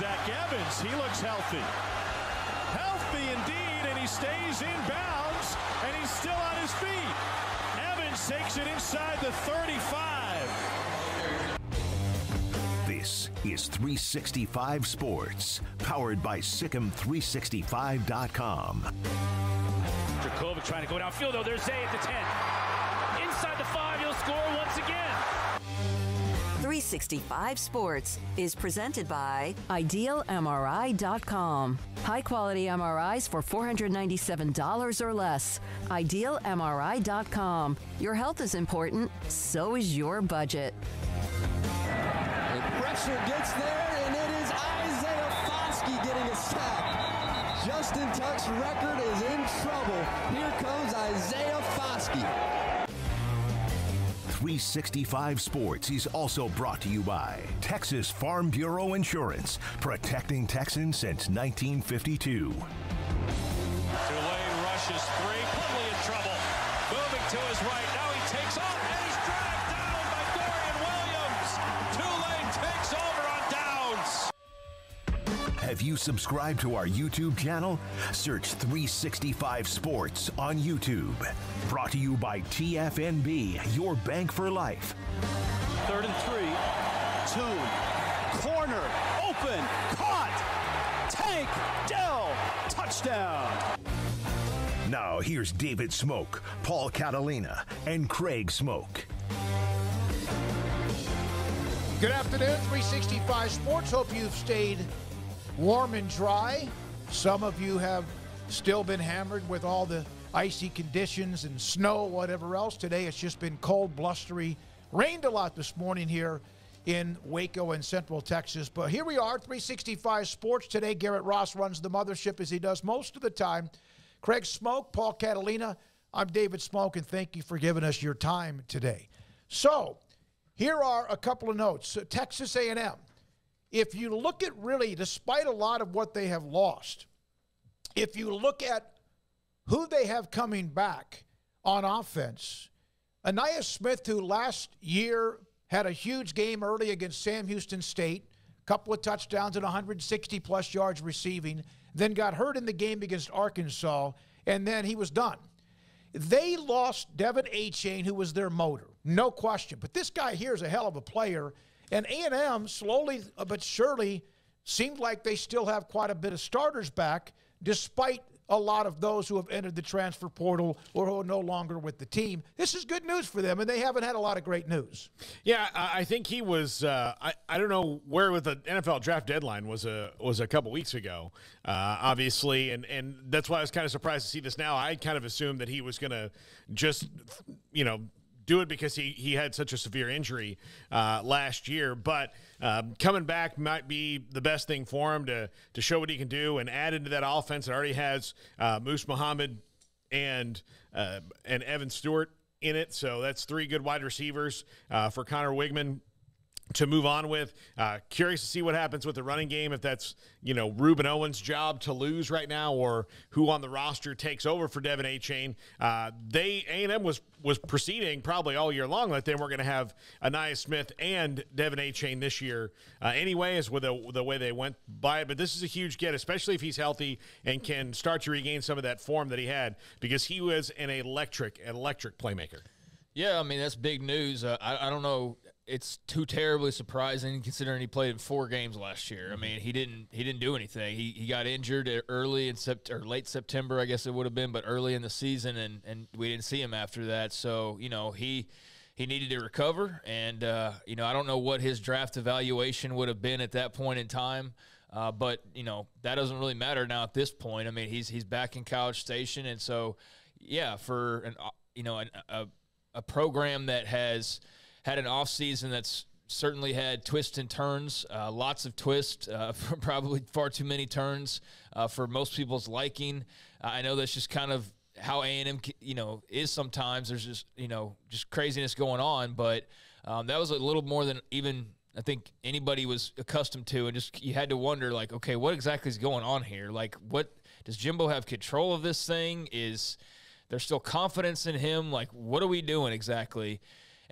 Zach Evans, he looks healthy. Healthy indeed, and he stays in bounds, and he's still on his feet. Evans takes it inside the 35. This is 365 Sports, powered by Sikkim365.com. Dracovic trying to go downfield, though. There's Zay at the 10. Inside the 5, he'll score once again. 365 Sports is presented by IdealMRI.com. High-quality MRIs for $497 or less. IdealMRI.com. Your health is important, so is your budget. The pressure gets there, and it is Isaiah Foskey getting a sack. Justin Tuck's record is in trouble. Here comes Isaiah Foskey. 365 Sports is also brought to you by Texas Farm Bureau Insurance, protecting Texans since 1952. Tulane rushes three, Woodley in trouble, moving to his right, now he takes off, and he's dragged down by Dorian Williams. Tulane takes over on downs. Have you subscribed to our YouTube channel? Search 365 Sports on YouTube. Brought to you by TFNB, your bank for life. 3rd and 3, 2, corner, open, caught, Tank Dell, touchdown. Now here's David Smoke, Paul Catalina, and Craig Smoke. Good afternoon, 365 Sports. Hope you've stayed warm and dry. Some of you have still been hammered with all the icy conditions and snow, whatever else. Today it's just been cold, blustery, rained a lot this morning here in Waco and Central Texas. But here we are, 365 Sports today. Garrett Ross runs the mothership, as he does most of the time. Craig Smoke, Paul Catalina, I'm David Smoke, and thank you for giving us your time today. So here are a couple of notes. Texas A&M, if you look at really, despite a lot of what they have lost, if you look at who they have coming back on offense, Anias Smith, who last year had a huge game early against Sam Houston State, a couple of touchdowns and 160-plus yards receiving, then got hurt in the game against Arkansas, and then he was done. They lost Devin Achane, who was their motor, no question. But this guy here is a hell of a player, and A&M slowly but surely seemed like they still have quite a bit of starters back, despite a lot of those who have entered the transfer portal or who are no longer with the team. This is good news for them, and they haven't had a lot of great news. Yeah, I think he was I don't know where with the NFL draft deadline was a couple weeks ago, obviously, and that's why I was kind of surprised to see this now. I kind of assumed that he was going to just, you know, do it because he had such a severe injury last year, but coming back might be the best thing for him to show what he can do and add into that offense that already has Moose Muhammad and Evan Stewart in it. So that's three good wide receivers for Connor Wigman to move on with. Curious to see what happens with the running game, if that's, you know, Reuben Owens' job to lose right now, or who on the roster takes over for Devin Achane. A&M was proceeding probably all year long that they were going to have Anias Smith and Devin Achane this year anyways, with the way they went by it. But this is a huge get, especially if he's healthy and can start to regain some of that form that he had, because he was an electric playmaker. Yeah, I mean, that's big news. I don't know. It's too terribly surprising considering he played in 4 games last year. I mean, he didn't do anything. He got injured early in September, or late September, I guess it would have been, but early in the season, and we didn't see him after that. So, you know, he needed to recover, and you know, I don't know what his draft evaluation would have been at that point in time. But, you know, that doesn't really matter now at this point. I mean, he's back in College Station, and so yeah, for a program that has had an offseason that's certainly had twists and turns, lots of twists, probably far too many turns for most people's liking. I know that's just kind of how A&M, you know, is sometimes. There's just, you know, just craziness going on. But that was a little more than even I think anybody was accustomed to, and just you had to wonder, like, okay, what exactly is going on here? Like, what does Jimbo have control of this thing? Is there still confidence in him? Like, what are we doing exactly?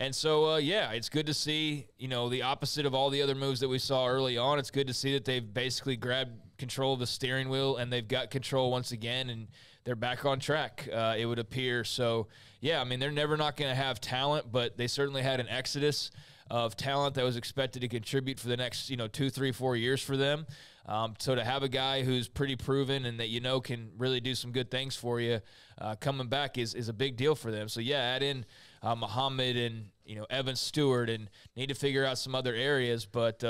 And so, yeah, it's good to see, you know, the opposite of all the other moves that we saw early on. It's good to see that they've basically grabbed control of the steering wheel, and they've got control once again, and they're back on track, it would appear. So, yeah, I mean, they're never not going to have talent, but they certainly had an exodus of talent that was expected to contribute for the next, you know, 2, 3, 4 years for them. So to have a guy who's pretty proven and that, you know, can really do some good things for you coming back is a big deal for them. So, yeah, add in Muhammad and, you know, Evan Stewart, and need to figure out some other areas. But,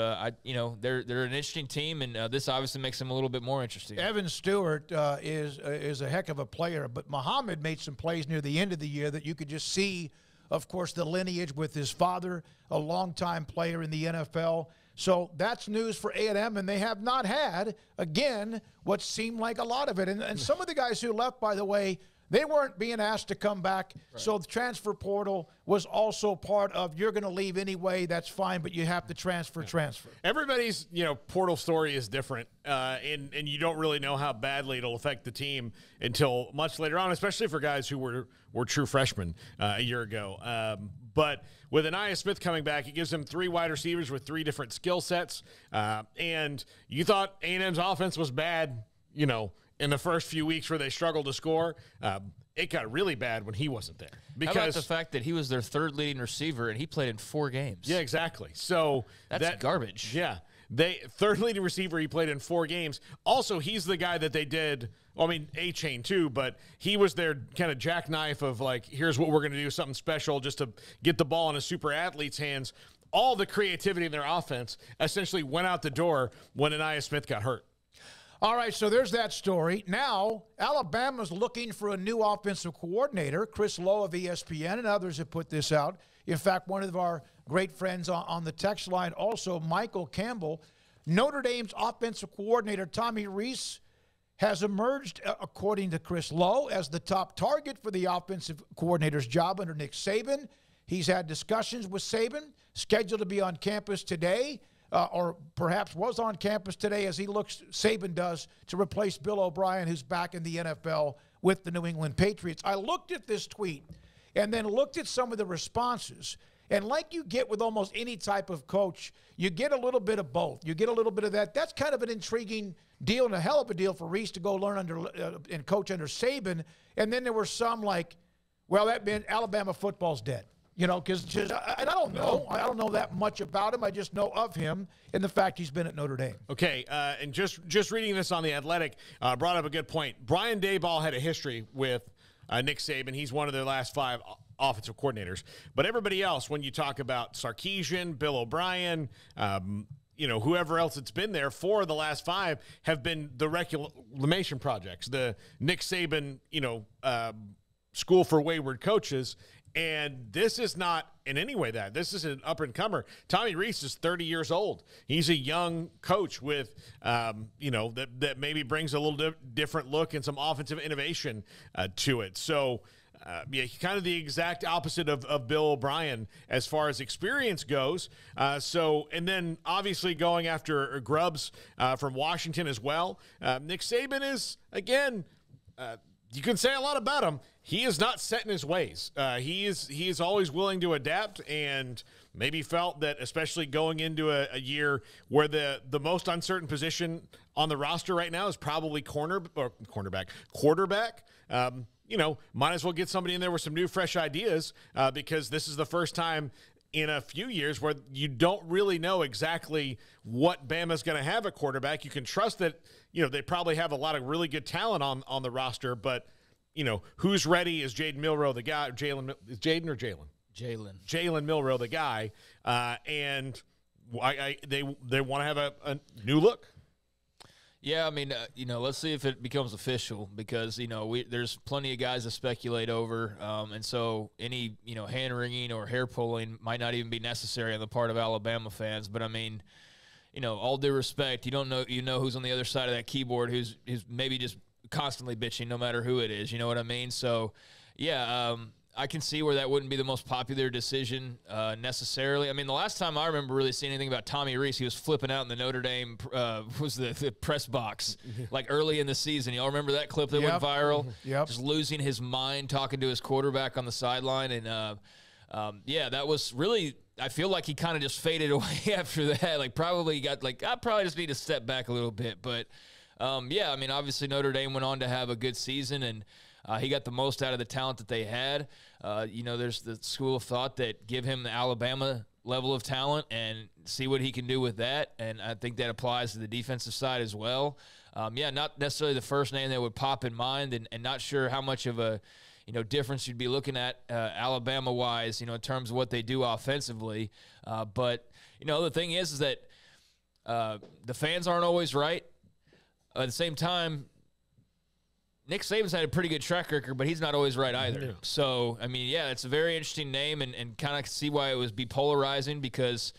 you know, they're an interesting team, and this obviously makes them a little bit more interesting. Evan Stewart is a heck of a player, but Muhammad made some plays near the end of the year that you could just see, of course, the lineage with his father, a longtime player in the NFL. So that's news for A&M, and they have not had, again, what seemed like a lot of it. And some of the guys who left, by the way, they weren't being asked to come back. Right. So the transfer portal was also part of, you're going to leave anyway, that's fine, but you have to transfer. Everybody's, you know, portal story is different, and you don't really know how badly it'll affect the team until much later on, especially for guys who were true freshmen a year ago. But with Anaya Smith coming back, it gives them 3 wide receivers with 3 different skill sets, and you thought A&M's offense was bad, you know, in the first few weeks where they struggled to score. It got really bad when he wasn't there. Because how about the fact that he was their 3rd leading receiver and he played in 4 games? Yeah, exactly. So that's garbage. Yeah. They 3rd leading receiver, he played in 4 games. Also, he's the guy that they did, well, I mean, A-Chain too, but he was their kind of jackknife of like, here's what we're going to do, something special just to get the ball in a super athlete's hands. All the creativity in their offense essentially went out the door when Anaya Smith got hurt. All right, so there's that story. Now, Alabama's looking for a new offensive coordinator. Chris Lowe of ESPN and others have put this out. In fact, one of our great friends on the text line, also Michael Campbell, Notre Dame's offensive coordinator Tommy Rees has emerged, according to Chris Lowe, as the top target for the offensive coordinator's job under Nick Saban. He's had discussions with Saban, scheduled to be on campus today. Or perhaps was on campus today as he looks, Saban does, to replace Bill O'Brien, who's back in the NFL with the New England Patriots. I looked at this tweet and then looked at some of the responses. And like you get with almost any type of coach, you get a little bit of both. You get a little bit of that. That's kind of an intriguing deal and a hell of a deal for Rees to go learn under and coach under Saban. And then there were some like, well, that meant Alabama football's dead. You know, because I don't know that much about him. I just know of him and the fact he's been at Notre Dame. Okay, and just reading this on The Athletic brought up a good point. Brian Daboll had a history with Nick Saban. He's one of their last 5 offensive coordinators. But everybody else, when you talk about Sarkisian, Bill O'Brien, you know, whoever else that's been there, 4 of the last 5 have been the reclamation projects, the Nick Saban, you know, school for wayward coaches. And this is not in any way that. This is an up-and-comer. Tommy Rees is 30 years old. He's a young coach with, you know, that maybe brings a little different look and some offensive innovation to it. So, yeah, kind of the exact opposite of Bill O'Brien as far as experience goes. And then obviously going after Grubbs from Washington as well. Nick Saban is, again, you can say a lot about him. He is not set in his ways. He is always willing to adapt, and maybe felt that, especially going into a year where the most uncertain position on the roster right now is probably quarterback. You know, might as well get somebody in there with some new, fresh ideas because this is the first time in a few years where you don't really know exactly what Bama's going to have at quarterback. You can trust that, you know, they probably have a lot of really good talent on the roster, but you know, who's ready? Is Jaden Milroe the guy? Jalen Milroe the guy. And they want to have a new look. Yeah, I mean, you know, let's see if it becomes official because, you know, there's plenty of guys that speculate over. And so any, you know, hand-wringing or hair-pulling might not even be necessary on the part of Alabama fans. But, I mean, you know, all due respect, you don't know, you know who's on the other side of that keyboard, who's maybe just constantly bitching no matter who it is. You know what I mean? So, yeah, I can see where that wouldn't be the most popular decision necessarily. I mean, the last time I remember really seeing anything about Tommy Rees, he was flipping out in the Notre Dame was the press box, like early in the season. Y'all remember that clip that went viral? Yep. Just losing his mind talking to his quarterback on the sideline. And yeah, that was really, I feel like he kind of just faded away after that. Like, probably got like, I probably just need to step back a little bit. But, yeah, I mean, obviously Notre Dame went on to have a good season, and he got the most out of the talent that they had. You know, there's the school of thought that give him the Alabama level of talent and see what he can do with that. And I think that applies to the defensive side as well. Yeah, not necessarily the first name that would pop in mind, and not sure how much of a, you know, difference you'd be looking at Alabama-wise, you know, in terms of what they do offensively. But, you know, the thing is that the fans aren't always right. At the same time, Nick Saban's had a pretty good track record, but he's not always right either. Yeah. So, I mean, yeah, it's a very interesting name, and kind of see why it would be polarizing, because,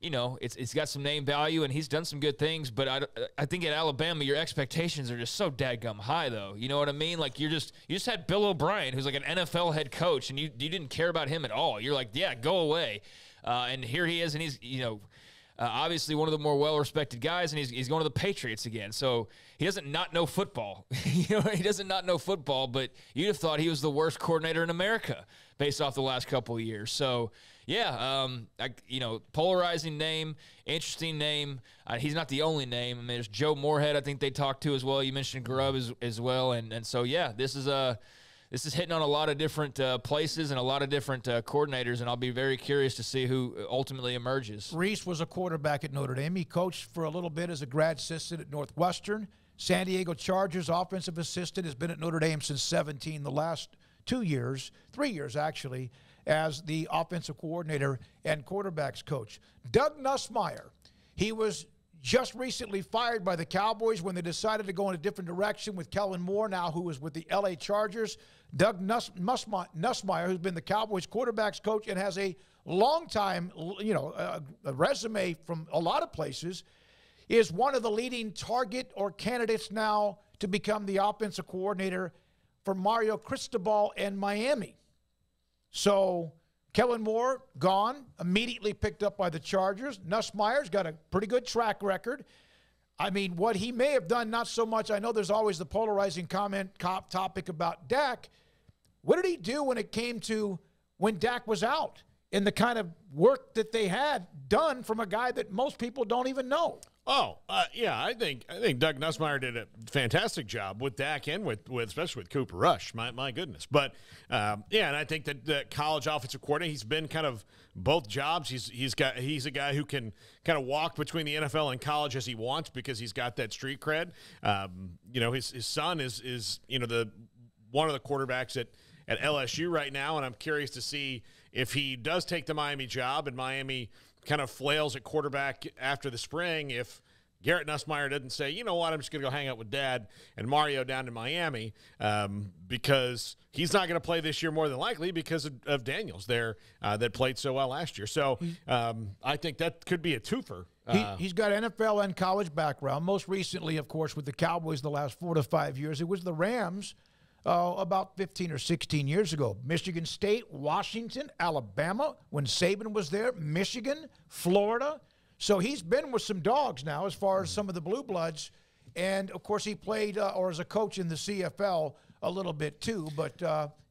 you know, it's got some name value, and he's done some good things. But I think at Alabama, your expectations are just so dadgum high, though. You know what I mean? Like, you just had Bill O'Brien, who's like an NFL head coach, and you didn't care about him at all. You're like, yeah, go away. And here he is, and he's, you know, obviously one of the more well-respected guys, and he's going to the Patriots again. So he doesn't not know football. You know, he doesn't not know football, but you'd have thought he was the worst coordinator in America based off the last couple of years. So, yeah, you know, polarizing name, interesting name. He's not the only name. I mean, there's Joe Moorhead I think they talked to as well. You mentioned Grubb as well. And so, yeah, this is hitting on a lot of different places and a lot of different coordinators, and I'll be very curious to see who ultimately emerges. Reese was a quarterback at Notre Dame. He coached for a little bit as a grad assistant at Northwestern. San Diego Chargers offensive assistant, has been at Notre Dame since 17, the last 2 years, 3 years actually, as the offensive coordinator and quarterbacks coach. Doug Nussmeier, he was just recently fired by the Cowboys when they decided to go in a different direction with Kellen Moore now, who is with the L.A. Chargers. Doug Nussmeier, who's been the Cowboys quarterbacks coach and has a long time, you know, a resume from a lot of places, is one of the leading target or candidates now to become the offensive coordinator for Mario Cristobal and Miami. So Kellen Moore, gone, immediately picked up by the Chargers. Nussmeier's got a pretty good track record. I mean, what he may have done, not so much. I know there's always the polarizing topic about Dak. What did he do when it came to when Dak was out and the kind of work that they had done from a guy that most people don't even know? Oh, yeah, I think Doug Nussmeier did a fantastic job with Dak and with especially with Cooper Rush. My goodness. But, yeah, and I think that the college offensive coordinator, he's been kind of both jobs. He's a guy who can kind of walk between the NFL and college as he wants because he's got that street cred. You know, his son is you know, the one of the quarterbacks at LSU right now, and I'm curious to see if he does take the Miami job and Miami kind of flails at quarterback after the spring, if Garrett Nussmeier doesn't say, you know what, I'm just going to go hang out with Dad and Mario down in Miami, because he's not going to play this year more than likely because of Daniels there that played so well last year. So I think that could be a twofer. He's got NFL and college background, most recently, of course, with the Cowboys the last 4 to 5 years. It was the Rams about 15 or 16 years ago. Michigan State, Washington, Alabama, when Saban was there, Michigan, Florida. So he's been with some dogs now as far as some of the blue bloods. And, of course, he played or as a coach in the CFL a little bit too. But,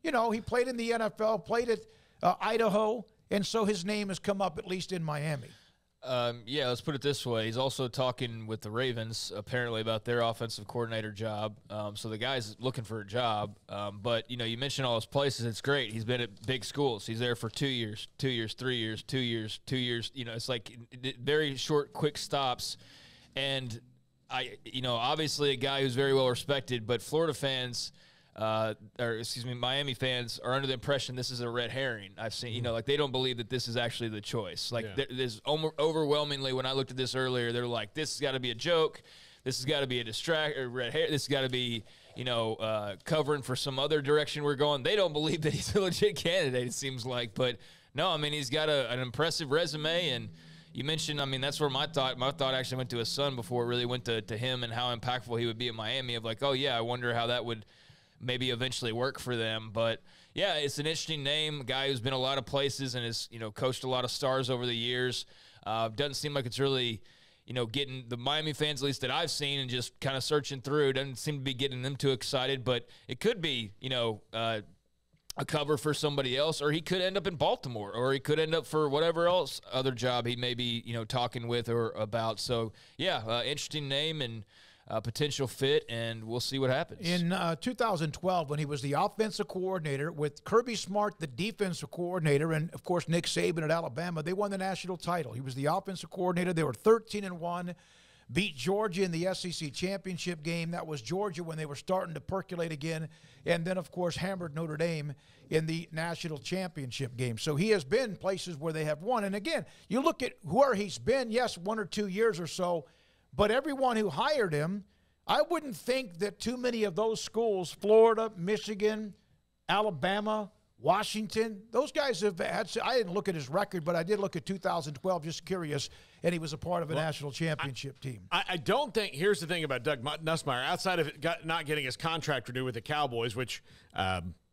you know, he played in the NFL, played at Idaho, and so his name has come up at least in Miami. Yeah, let's put it this way. He's also talking with the Ravens, apparently, about their offensive coordinator job. So the guy's looking for a job. But, you know, you mentioned all his places. It's great. He's been at big schools. He's there for 2 years, 3 years, 2 years, 2 years. You know, it's like very short, quick stops. And, you know, obviously a guy who's very well respected, but Florida fans or excuse me, Miami fans are under the impression this is a red herring. I've seen, you know, like they don't believe that this is actually the choice. Like there's overwhelmingly, when I looked at this earlier, they're like, this has got to be a joke. This has got to be a red hair. This has got to be, you know, covering for some other direction we're going. They don't believe that he's a legit candidate, it seems like. But no, I mean, he's got an impressive resume. And you mentioned, I mean, that's where my thought actually went to his son before it really went to him and how impactful he would be in Miami, of like, oh yeah, I wonder how that would maybe eventually work for them. But yeah, it's an interesting name, a guy who's been a lot of places and has, you know, coached a lot of stars over the years. Doesn't seem like it's really, you know, getting the Miami fans, at least that I've seen and just kind of searching through, doesn't seem to be getting them too excited, but it could be, you know, a cover for somebody else, or he could end up in Baltimore, or he could end up for whatever else other job he may be, you know, talking with or about. So, yeah, interesting name and potential fit, and we'll see what happens. In 2012, when he was the offensive coordinator with Kirby Smart, the defensive coordinator, and, of course, Nick Saban at Alabama, they won the national title. He was the offensive coordinator. They were 13-1. Beat Georgia in the SEC championship game. That was Georgia when they were starting to percolate again. And then, of course, hammered Notre Dame in the national championship game. So he has been places where they have won. And, again, you look at where he's been, yes, 1 or 2 years or so, but everyone who hired him, I wouldn't think that too many of those schools, Florida, Michigan, Alabama, Washington, those guys have had, I didn't look at his record, but I did look at 2012, just curious, and he was a part of a national championship team. I don't think, here's the thing about Doug Nussmeier, outside of not getting his contract renewed with the Cowboys, which,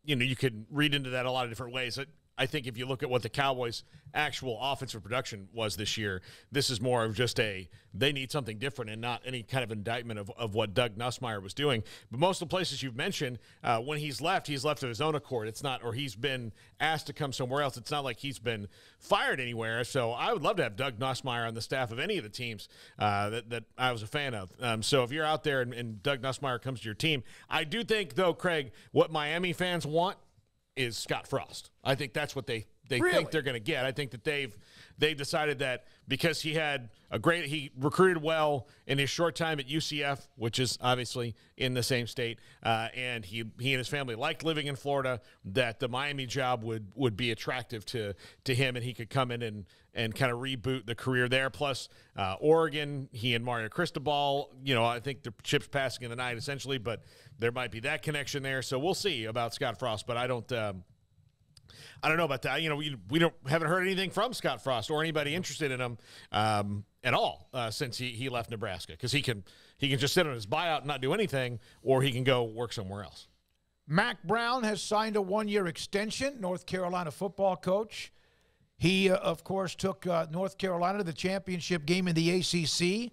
you know, you could read into that a lot of different ways. I think if you look at what the Cowboys' actual offensive production was this year, this is more of just a they need something different and not any kind of indictment of what Doug Nussmeier was doing. But most of the places you've mentioned, when he's left of his own accord. It's not, or he's been asked to come somewhere else. It's not like he's been fired anywhere. So I would love to have Doug Nussmeier on the staff of any of the teams that I was a fan of. So if you're out there and Doug Nussmeier comes to your team, I do think, though, Craig, what Miami fans want is Scott Frost. I think that's what they really think they're going to get. I think that they've decided that because he had a great, he recruited well in his short time at UCF, which is obviously in the same state, and he and his family liked living in Florida, that the Miami job would be attractive to him, and he could come in and kind of reboot the career there. Plus, Oregon, he and Mario Cristobal, you know, I think the chips passing in the night essentially, but there might be that connection there. So we'll see about Scott Frost, but I don't know about that. You know, we haven't heard anything from Scott Frost or anybody interested in him at all since he left Nebraska, because he can just sit on his buyout and not do anything, or he can go work somewhere else. Mack Brown has signed a one-year extension, North Carolina football coach. He, of course, took North Carolina to the championship game in the ACC.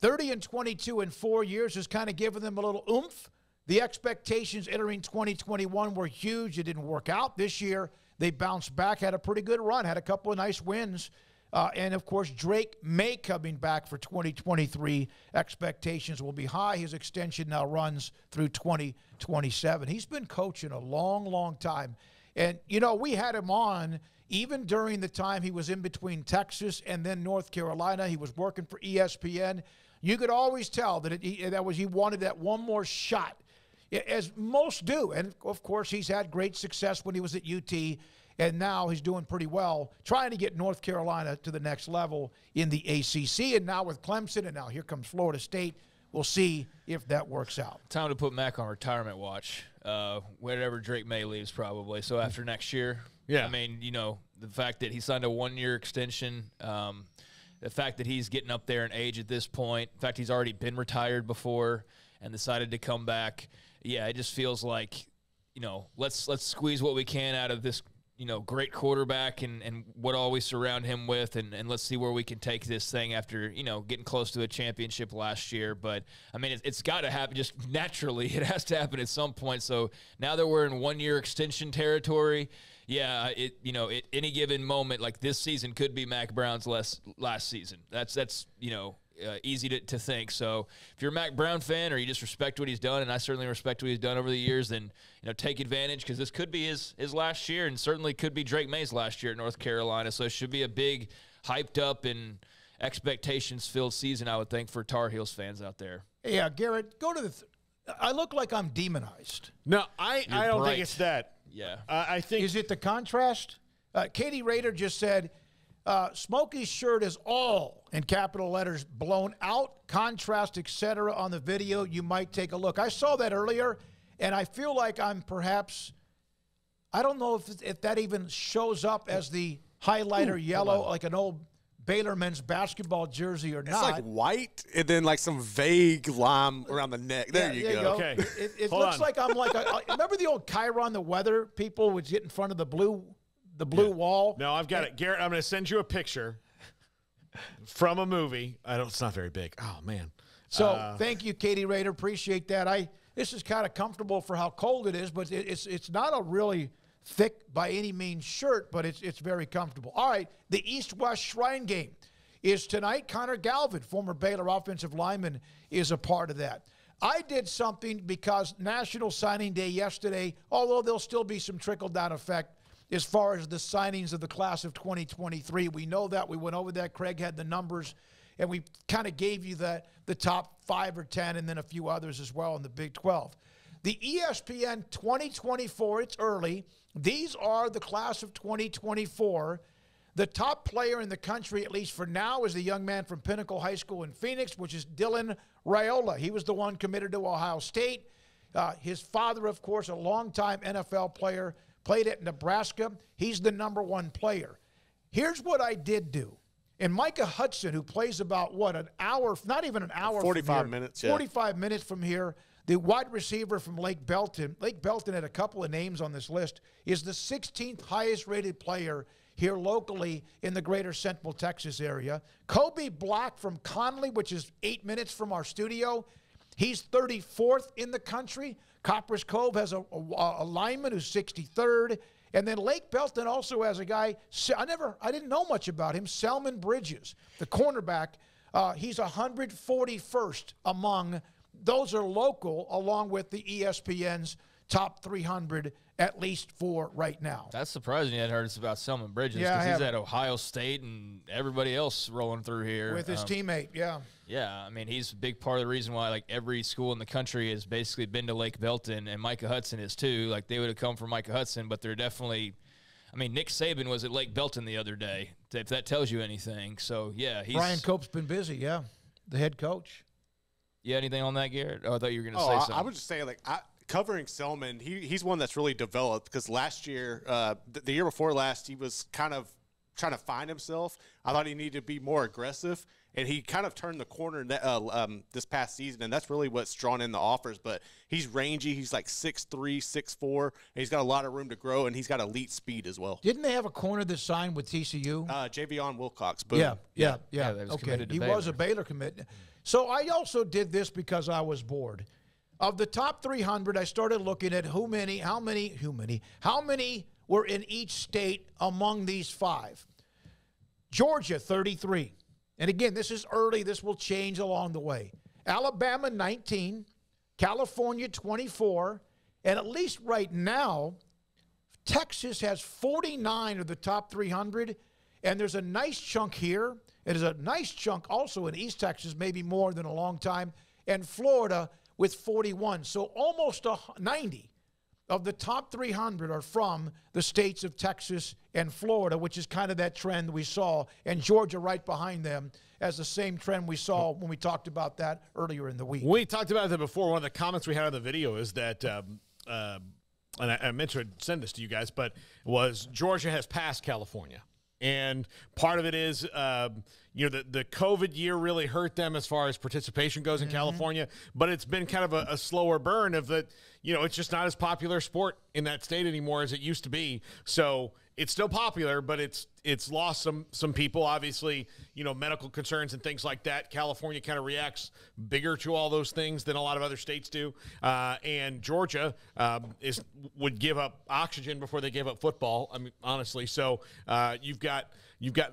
30-22 in 4 years has kind of given them a little oomph. The expectations entering 2021 were huge. It didn't work out this year. They bounced back, had a pretty good run, had a couple of nice wins. And, of course, Drake May coming back for 2023. Expectations will be high. His extension now runs through 2027. He's been coaching a long, long time. And, you know, we had him on even during the time he was in between Texas and then North Carolina. He was working for ESPN. You could always tell that he wanted that one more shot, as most do. And, of course, he's had great success when he was at UT, and now he's doing pretty well, trying to get North Carolina to the next level in the ACC, and now with Clemson, and now here comes Florida State. We'll see if that works out. Time to put Mac on retirement watch, whenever Drake May leaves probably, so after next year. Yeah. I mean, you know, the fact that he signed a one-year extension, the fact that he's getting up there in age at this point, in fact, he's already been retired before and decided to come back. Yeah, it just feels like, you know, let's squeeze what we can out of this, you know, great quarterback and what all we surround him with, and let's see where we can take this thing after, you know, getting close to a championship last year. But, I mean, it's got to happen just naturally. It has to happen at some point. So now that we're in one-year extension territory, yeah, at any given moment, like this season could be Mac Brown's last season. That's you know, easy to think. So if you're a Mac Brown fan or you just respect what he's done, and I certainly respect what he's done over the years, then, you know, take advantage, because this could be his last year, and certainly could be Drake May's last year at North Carolina. So it should be a big, hyped-up and expectations-filled season, I would think, for Tar Heels fans out there. Yeah, Garrett, go to the I look like I'm demonized. No, I don't think it's that. Yeah. I think – is it the contrast? Katie Rader just said – Smokey's shirt is all in capital letters blown out, contrast, etc. on the video. You might take a look. I saw that earlier, and I feel like I'm perhaps, I don't know if that even shows up as the highlighter yellow, like an old Baylor men's basketball jersey or not. It's like white and then like some vague lime around the neck. There you go. Okay. It looks on. Like I'm like, remember the old Chiron, the weather people would get in front of the blue wall. No, I've got it. Garrett, I'm going to send you a picture from a movie. It's not very big. Oh, man. So thank you, Katie Rader. Appreciate that. I This is kind of comfortable for how cold it is, but it's not a really thick by any means shirt, but it's very comfortable. All right, the East-West Shrine Game is tonight. Connor Galvin, former Baylor offensive lineman, is a part of that. I did something because National Signing Day yesterday, although there'll still be some trickle-down effect as far as the signings of the class of 2023. We know that. We went over that. Craig had the numbers, and we kind of gave you the top 5 or 10 and then a few others as well in the Big 12. The ESPN 2024, it's early. These are the class of 2024. The top player in the country, at least for now, is the young man from Pinnacle High School in Phoenix, which is Dylan Raiola. He was the one committed to Ohio State. His father, of course, a longtime NFL player, played at Nebraska. He's the #1 player. Here's what I did do. And Micah Hudson, who plays about, what, an hour, not even an hour. 45 minutes, yeah. 45 minutes from here. The wide receiver from Lake Belton. Lake Belton had a couple of names on this list. Is the 16th highest rated player here locally in the greater Central Texas area. Kobe Black from Conley, which is 8 minutes from our studio. He's 34th in the country. Copperas Cove has a lineman who's 63rd. And then Lake Belton also has a guy, I didn't know much about him, Selman Bridges, the cornerback. He's 141st among those are local, along with the ESPN's top 300, at least for right now. That's surprising you hadn't heard us about Selman Bridges, because he's at Ohio State and everybody else rolling through here. With his teammate, yeah. Yeah, I mean, he's a big part of the reason why, like, every school in the country has basically been to Lake Belton, and Micah Hudson is too. Like, they would have come from Micah Hudson, but they're definitely – I mean, Nick Saban was at Lake Belton the other day, if that tells you anything. So, yeah. Brian Cope's been busy, yeah, the head coach. Yeah, anything on that, Garrett? Oh, I thought you were going to say something. I was just saying, like, covering Selman, he's one that's really developed, because last year, the year before last, he was kind of trying to find himself. I thought he needed to be more aggressive, and he kind of turned the corner this past season, and that's really what's drawn in the offers. But he's rangy. He's like 6'3", 6'4", and he's got a lot of room to grow, and he's got elite speed as well. Didn't they have a corner that signed with TCU? Javion Wilcox. Boom. Yeah. That was okay. He was a Baylor commit. So I also did this because I was bored. Of the top 300, I started looking at how many were in each state among these five. Georgia, 33. And again, this is early. This will change along the way. Alabama, 19. California, 24. And at least right now, Texas has 49 of the top 300. And there's a nice chunk here. It is a nice chunk also in East Texas, maybe more than a long time. And Florida with 41. So almost 90 of the top 300 are from the states of Texas and Florida, which is kind of that trend we saw, and Georgia right behind them as the same trend we saw when we talked about that earlier in the week. We talked about that before. One of the comments we had on the video is that, and I meant to send this to you guys, but was Georgia has passed California. And part of it is, you know, the COVID year really hurt them as far as participation goes in California, but it's been kind of a slower burn of that. You know, it's just not as popular a sport in that state anymore as it used to be. So it's still popular, but it's lost some people. Obviously, you know, medical concerns and things like that. California kind of reacts bigger to all those things than a lot of other states do. And Georgia would give up oxygen before they gave up football. I mean, honestly, so you've got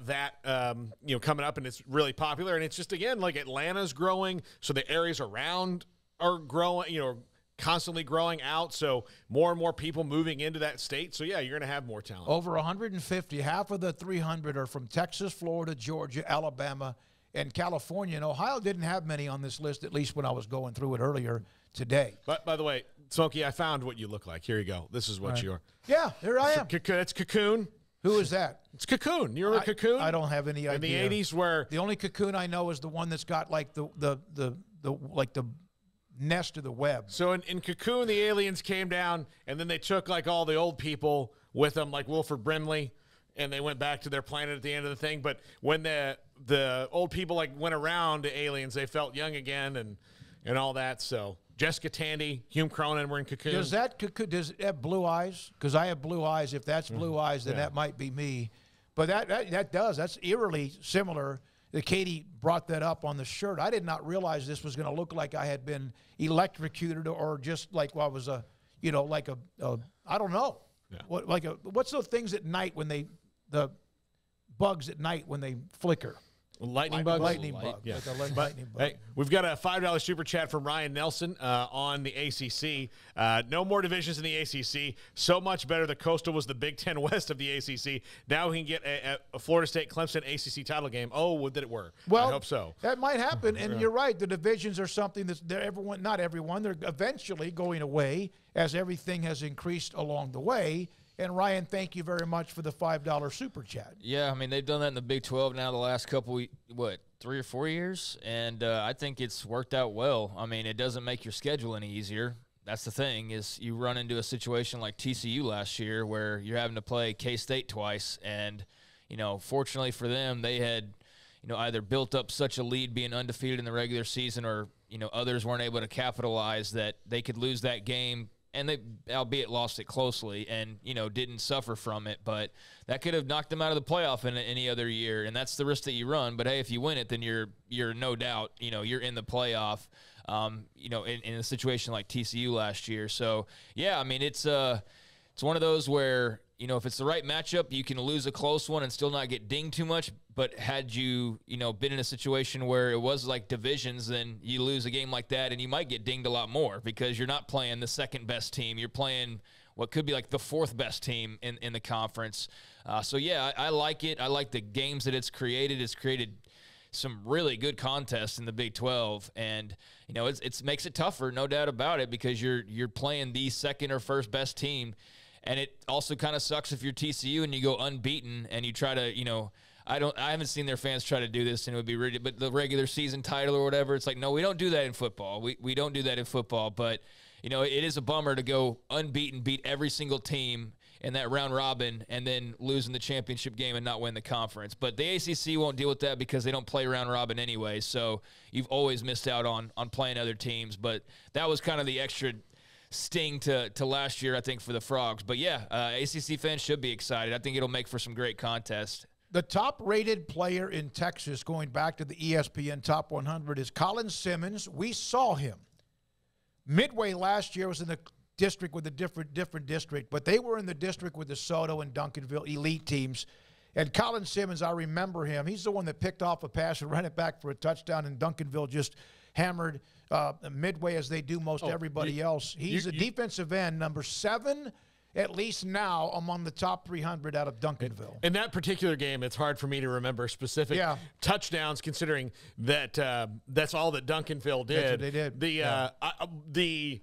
that you know, coming up, and it's really popular. And it's just, again, like, Atlanta's growing, so the areas around are growing. You know, constantly growing out, so more and more people moving into that state. So, yeah, you're going to have more talent. Over 150, half of the 300 are from Texas, Florida, Georgia, Alabama, and California. And Ohio didn't have many on this list, at least when I was going through it earlier today. But, by the way, Smokey, I found what you look like. Here you go. This is what you are. Yeah, here I am. It's Cocoon. Who is that? It's Cocoon. You remember Cocoon? I don't have any idea. In the 80s where... The only Cocoon I know is the one that's got, like, the nest of the web. So in Cocoon, the aliens came down, and then they took, like, all the old people with them, like Wilford Brimley, and they went back to their planet at the end of the thing. But when the old people, like, went around to aliens, they felt young again and all that. So Jessica Tandy, Hume Cronin were in Cocoon. Does it have blue eyes? Because I have blue eyes. If that's blue eyes, then that might be me. But that does. That's eerily similar. that Katie brought that up on the shirt. I did not realize this was going to look like I had been electrocuted or just like I was a, you know, like a I don't know. Yeah. What, like a, what's those things at night when they, the bugs at night when they flicker? Lightning bugs? Lightning bugs. Yeah. Like lightning bug. Hey, we've got a $5 super chat from Ryan Nelson on the ACC. No more divisions in the ACC. So much better. The Coastal was the Big Ten West of the ACC. Now we can get a Florida State-Clemson ACC title game. Oh, would that it were. Well, I hope so. That might happen, and you're right. The divisions are something that everyone, not everyone, they're eventually going away as everything has increased along the way. And, Ryan, thank you very much for the $5 super chat. Yeah, I mean, they've done that in the Big 12 now the last couple, what, 3 or 4 years? And I think it's worked out well. I mean, it doesn't make your schedule any easier. That's the thing, is you run into a situation like TCU last year where you're having to play K-State twice. And, you know, fortunately for them, they had, you know, either built up such a lead being undefeated in the regular season or, you know, others weren't able to capitalize that they could lose that game. And they, albeit lost it closely and, you know, didn't suffer from it. But that could have knocked them out of the playoff in any other year. And that's the risk that you run. But, hey, if you win it, then you're no doubt, you know, you're in the playoff, you know, in a situation like TCU last year. So, yeah, I mean, it's one of those where, you know, if it's the right matchup, you can lose a close one and still not get dinged too much. But had you, you know, been in a situation where it was like divisions, then you lose a game like that and you might get dinged a lot more because you're not playing the second best team. You're playing what could be like the fourth best team in the conference. So, yeah, I like it. I like the games that it's created. It's created some really good contests in the Big 12, and you know it makes it tougher, no doubt about it, because you're playing the second or first best team. And it also kind of sucks if you're TCU and you go unbeaten and you try to, you know, I haven't seen their fans try to do this and it would be ridiculous, but the regular season title or whatever, it's like, no, we don't do that in football. We don't do that in football. But, you know, it is a bummer to go unbeaten, beat every single team in that round robin and then lose in the championship game and not win the conference. But the ACC won't deal with that because they don't play round robin anyway. So you've always missed out on playing other teams. But that was kind of the extra sting to last year, I think, for the Frogs. But, yeah, ACC fans should be excited. I think it'll make for some great contest. The top-rated player in Texas, going back to the ESPN Top 100, is Colin Simmons. We saw him midway last year. Was in the district with a different district, but they were in the district with the Soto and Duncanville elite teams. And Colin Simmons, I remember him. He's the one that picked off a pass and ran it back for a touchdown, and Duncanville just hammered midway as they do most everybody else. He's a defensive end, number 7, at least now, among the top 300 out of Duncanville. In that particular game, it's hard for me to remember specific touchdowns, considering that that's all that Duncanville did. That's what they did.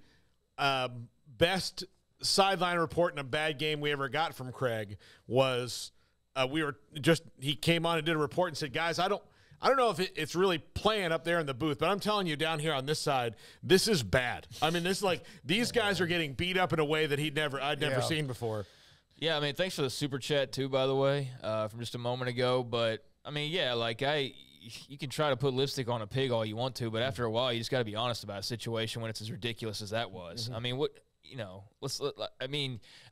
The best sideline report in a bad game we ever got from Craig was he came on and did a report and said, guys, I don't know if it's really playing up there in the booth, but I'm telling you, down here on this side, this is bad. I mean, this is like, these guys are getting beat up in a way that I'd never seen before. Yeah, I mean, thanks for the super chat too, by the way, from just a moment ago. But I mean, yeah, like you can try to put lipstick on a pig all you want to, but after a while, you just got to be honest about a situation when it's as ridiculous as that was. I mean, I know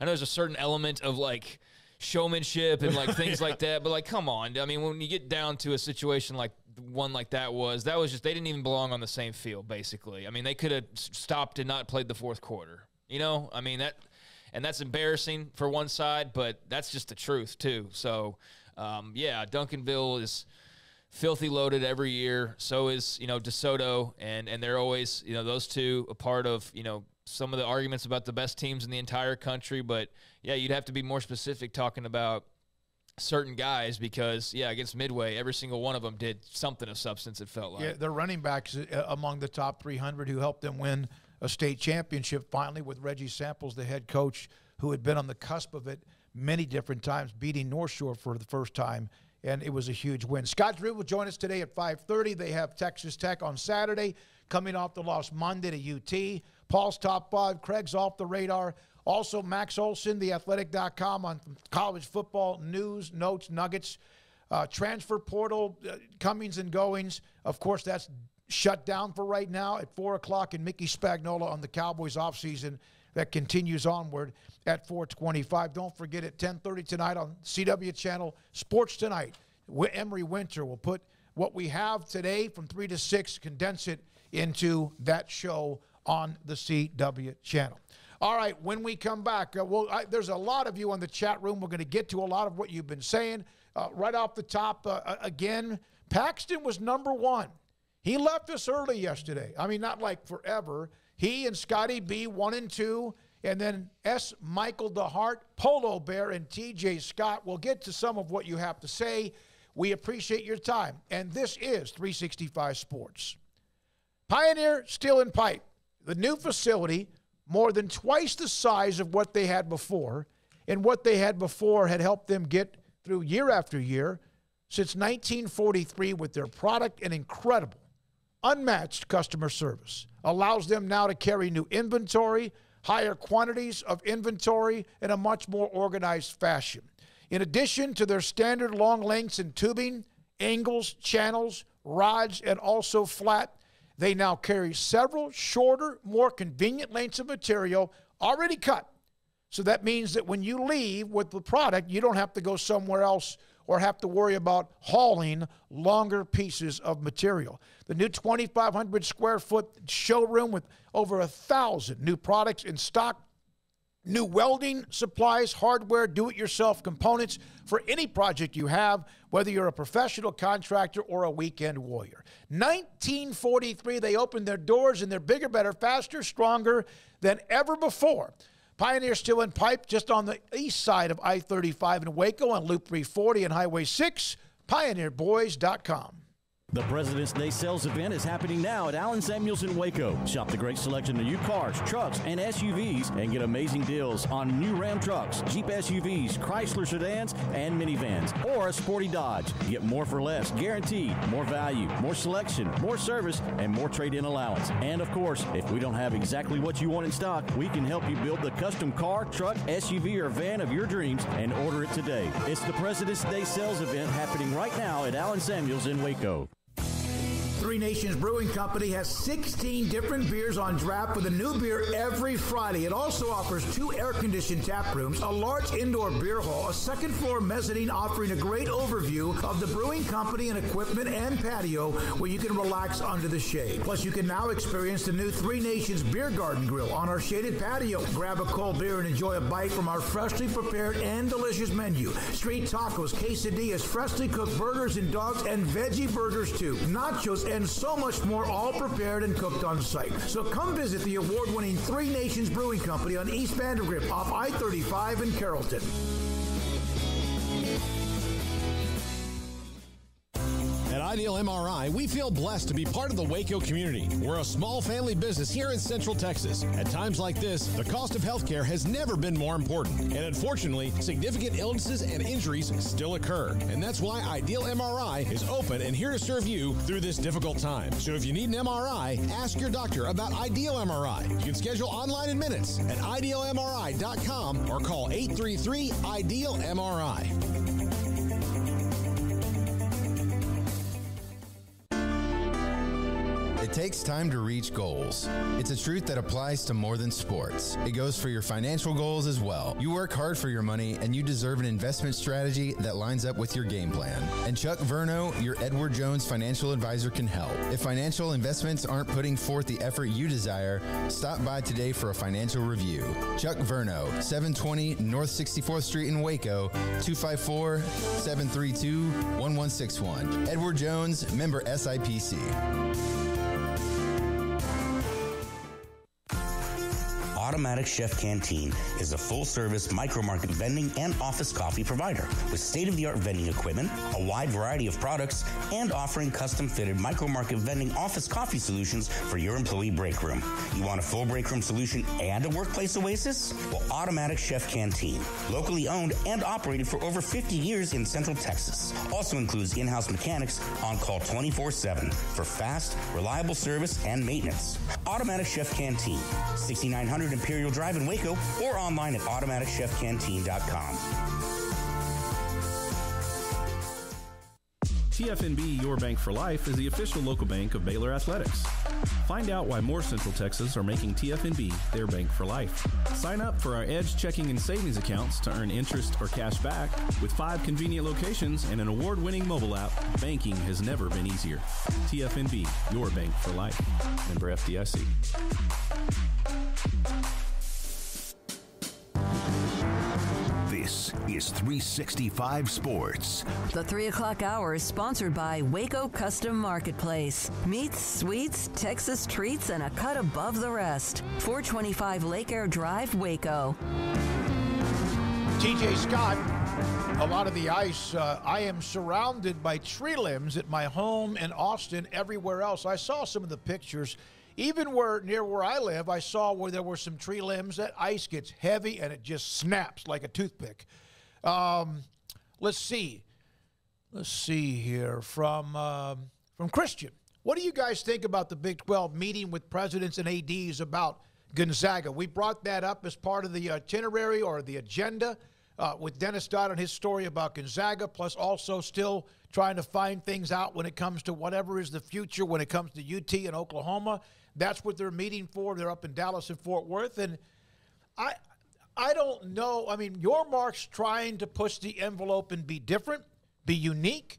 there's a certain element of like showmanship and like things like that, but like, come on. I mean, when you get down to a situation like one like that was just, they didn't even belong on the same field, basically. I mean, they could have stopped and not played the fourth quarter, you know? I mean, that's embarrassing for one side, but that's just the truth too. So yeah, Duncanville is filthy loaded every year. So is, you know, DeSoto, and they're always, you know, those two a part of, you know, some of the arguments about the best teams in the entire country. But yeah, you'd have to be more specific talking about certain guys because, yeah, against Midway, every single one of them did something of substance, it felt like. Yeah, their running backs among the top 300 who helped them win a state championship finally with Reggie Samples, the head coach, who had been on the cusp of it many different times, beating North Shore for the first time, and it was a huge win. Scott Drew will join us today at 5:30. They have Texas Tech on Saturday, coming off the loss Monday to UT. Paul's Top 5, Craig's Off the Radar. Also, Max Olson, theathletic.com, on college football news, notes, nuggets, transfer portal, comings and goings. Of course, that's shut down for right now at 4 o'clock, and Mickey Spagnola on the Cowboys offseason that continues onward at 4:25. Don't forget, at 10:30 tonight on CW Channel, Sports Tonight, Emory Winter will put what we have today from 3 to 6, condense it into that show on the CW channel. All right, when we come back, there's a lot of you on the chat room. We're going to get to a lot of what you've been saying. Right off the top, again, Paxton was #1. He left us early yesterday. I mean, not like forever. He and Scotty B, 1 and 2, and then S. Michael DeHart, Polo Bear, and TJ Scott. We'll get to some of what you have to say. We appreciate your time. And this is 365 Sports. Pioneer Steel and Pipe, the new facility, more than twice the size of what they had before, and what they had before had helped them get through year after year since 1943 with their product and incredible, unmatched customer service. Allows them now to carry new inventory, higher quantities of inventory, in a much more organized fashion. In addition to their standard long lengths in tubing, angles, channels, rods, and also flat, they now carry several shorter, more convenient lengths of material already cut. So that means that when you leave with the product, you don't have to go somewhere else or have to worry about hauling longer pieces of material. The new 2,500 square foot showroom with over 1,000 new products in stock, new welding supplies, hardware, do-it-yourself components for any project you have, whether you're a professional contractor or a weekend warrior. 1943, they opened their doors, and they're bigger, better, faster, stronger than ever before. Pioneer Steel and Pipe, just on the east side of I-35 in Waco on Loop 340 and Highway 6, pioneerboys.com. The President's Day sales event is happening now at Allen Samuels in Waco. Shop the great selection of new cars, trucks, and SUVs, and get amazing deals on new Ram trucks, Jeep SUVs, Chrysler sedans, and minivans, or a sporty Dodge. Get more for less, guaranteed, more value, more selection, more service, and more trade-in allowance. And, of course, if we don't have exactly what you want in stock, we can help you build the custom car, truck, SUV, or van of your dreams and order it today. It's the President's Day sales event happening right now at Allen Samuels in Waco. Three Nations Brewing Company has 16 different beers on draft with a new beer every Friday. It also offers 2 air-conditioned tap rooms, a large indoor beer hall, a second-floor mezzanine offering a great overview of the brewing company and equipment and patio where you can relax under the shade. Plus, you can now experience the new Three Nations Beer Garden Grill on our shaded patio. Grab a cold beer and enjoy a bite from our freshly prepared and delicious menu. Street tacos, quesadillas, freshly cooked burgers and dogs, and veggie burgers, too. Nachos and so much more, all prepared and cooked on site. So come visit the award-winning Three Nations Brewing Company on East Vandergrift off I-35 in Carrollton. At Ideal MRI, we feel blessed to be part of the Waco community. We're a small family business here in Central Texas. At times like this, the cost of healthcare has never been more important. And unfortunately, significant illnesses and injuries still occur. And that's why Ideal MRI is open and here to serve you through this difficult time. So if you need an MRI, ask your doctor about Ideal MRI. You can schedule online in minutes at IdealMRI.com or call 833-IDEAL-MRI. It takes time to reach goals. It's a truth that applies to more than sports. It goes for your financial goals as well. You work hard for your money, and you deserve an investment strategy that lines up with your game plan. And Chuck Verno, your Edward Jones financial advisor, can help. If financial investments aren't putting forth the effort you desire, stop by today for a financial review. Chuck Verno, 720 North 64th Street in Waco, 254-732-1161. Edward Jones, member SIPC. Automatic Chef Canteen is a full-service micro-market vending and office coffee provider with state-of-the-art vending equipment, a wide variety of products, and offering custom-fitted micro-market vending office coffee solutions for your employee break room. You want a full break room solution and a workplace oasis? Well, Automatic Chef Canteen, locally owned and operated for over 50 years in Central Texas, also includes in-house mechanics on call 24/7 for fast, reliable service and maintenance. Automatic Chef Canteen, 6900 Imperial Drive in Waco, or online at AutomaticChefCanteen.com. TFNB Your Bank for Life is the official local bank of Baylor Athletics. Find out why more Central Texas are making TFNB their bank for life. Sign up for our Edge checking and savings accounts to earn interest or cash back. With 5 convenient locations and an award-winning mobile app, banking has never been easier. TFNB, your bank for life. Member FDIC. This is 365 Sports. The 3 o'clock hour is sponsored by Waco Custom Marketplace. Meats, sweets, Texas treats, and a cut above the rest. 425 Lake Air Drive, Waco. TJ Scott, a lot of the ice. I am surrounded by tree limbs at my home in Austin, everywhere else. I saw some of the pictures. Even near where I live, I saw where there were some tree limbs. That ice gets heavy, and it just snaps like a toothpick. Let's see here from Christian. What do you guys think about the Big 12 meeting with presidents and ADs about Gonzaga? We brought that up as part of the itinerary or the agenda with Dennis Dodd and his story about Gonzaga, plus also still trying to find things out when it comes to whatever is the future when it comes to UT and Oklahoma. That's what they're meeting for. They're up in Dallas and Fort Worth, and I don't know. I mean, your mark's trying to push the envelope and be different, be unique.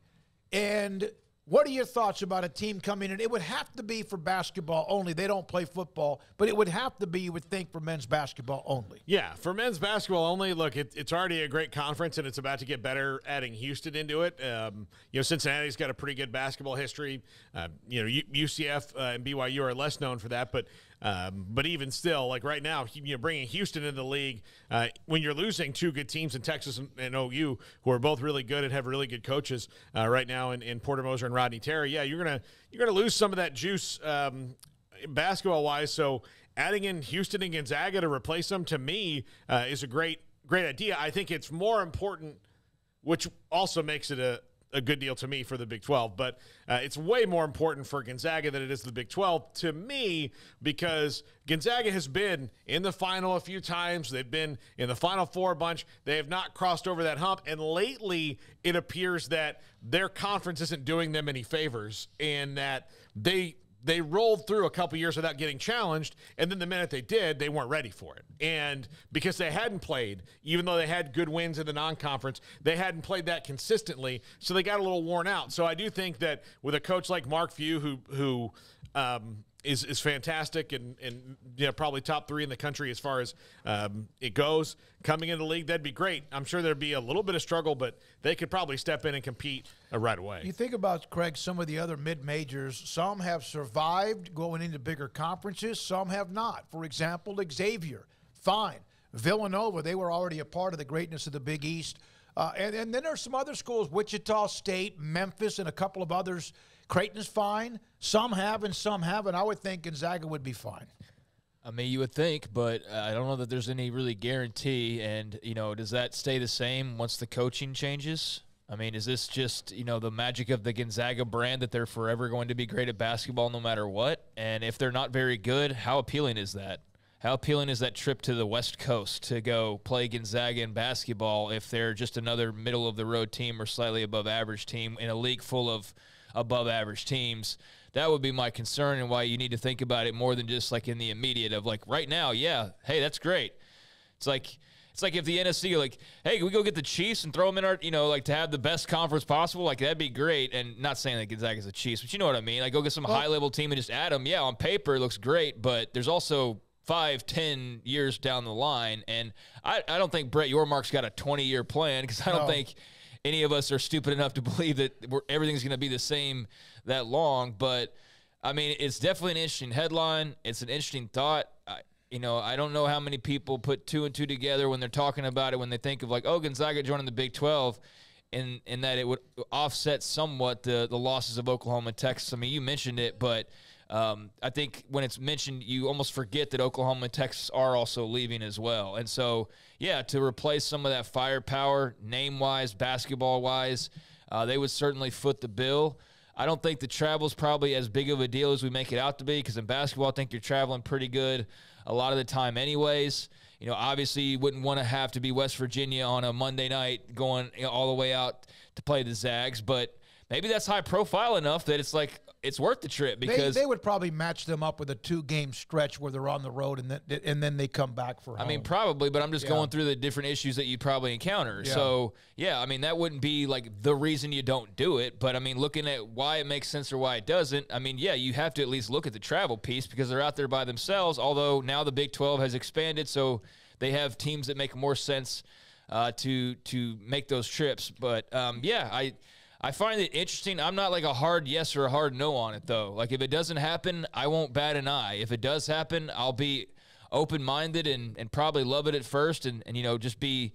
And what are your thoughts about a team coming in? It would have to be for basketball only. They don't play football, but it would have to be, you would think, for men's basketball only. Yeah, for men's basketball only. Look, it's already a great conference, and it's about to get better, adding Houston into it. You know, Cincinnati's got a pretty good basketball history. You know, UCF and BYU are less known for that, but even still, like right now, you know, bringing Houston into the league, when you're losing two good teams in Texas and OU, who are both really good and have really good coaches right now in Porter Moser and Rodney Terry, yeah, you're gonna lose some of that juice basketball-wise. So adding in Houston and Gonzaga to replace them, to me, is a great idea. I think it's more important, which also makes it a good deal to me for the Big 12, but it's way more important for Gonzaga than it is the Big 12 to me, because Gonzaga has been in the final a few times. They've been in the Final Four a bunch. They have not crossed over that hump, and lately it appears that their conference isn't doing them any favors, and that they rolled through a couple years without getting challenged, and then the minute they did, they weren't ready for it. And because they hadn't played, even though they had good wins in the non-conference, they hadn't played that consistently, so they got a little worn out. So I do think that with a coach like Mark Few, who is fantastic and you know, probably top 3 in the country as far as it goes, coming into the league, that'd be great. I'm sure there'd be a little bit of struggle, but they could probably step in and compete right away. You think about, Craig, some of the other mid-majors. Some have survived going into bigger conferences. Some have not. For example, Xavier, fine. Villanova, they were already a part of the greatness of the Big East. And then there's some other schools, Wichita State, Memphis, and a couple of others. Creighton's fine. Some have and some haven't. I would think Gonzaga would be fine. I mean, you would think, but I don't know that there's any really guarantee. And, you know, does that stay the same once the coaching changes? I mean, is this just, you know, the magic of the Gonzaga brand that they're forever going to be great at basketball no matter what? And if they're not very good, how appealing is that? How appealing is that trip to the West Coast to go play Gonzaga in basketball if they're just another middle-of-the-road team or slightly above-average team in a league full of above-average teams? That would be my concern, and why you need to think about it more than just, like, in the immediate of, like, right now, yeah, hey, that's great. It's like if the NFC, like, hey, can we go get the Chiefs and throw them in our, you know, like, to have the best conference possible? Like, that'd be great. And not saying that Gonzaga's the Chiefs, but you know what I mean. Like, go get some high-level team and just add them. Yeah, on paper it looks great, but there's also 5-10 years down the line, and I don't think Brett Yormark's got a 20-year plan, because I don't think any of us are stupid enough to believe that everything's going to be the same that long. But, I mean, it's definitely an interesting headline. It's an interesting thought. You know, I don't know how many people put 2 and 2 together when they're talking about it, when they think of, like, oh, Gonzaga joining the Big 12, and that it would offset somewhat the losses of Oklahoma and Texas. I mean, you mentioned it, but I think when it's mentioned, you almost forget that Oklahoma and Texas are also leaving as well. And so, yeah, to replace some of that firepower, name-wise, basketball-wise, they would certainly foot the bill. I don't think the travel's probably as big of a deal as we make it out to be, because in basketball, I think you're traveling pretty good a lot of the time anyways. You know, obviously you wouldn't want to have to be West Virginia on a Monday night going all the way out to play the Zags, but maybe that's high profile enough that it's like it's worth the trip, because they would probably match them up with a 2-game stretch where they're on the road and then they come back for home. I mean, probably, but I'm just going through the different issues that you probably encounter. Yeah. So, yeah, I mean, that wouldn't be like the reason you don't do it, but I mean, looking at why it makes sense or why it doesn't, I mean, yeah, you have to at least look at the travel piece because they're out there by themselves, although now the Big 12 has expanded, so they have teams that make more sense to make those trips. But, yeah, I find it interesting. I'm not like a hard yes or a hard no on it, though. Like, if it doesn't happen, I won't bat an eye. If it does happen, I'll be open-minded and probably love it at first and you know, just be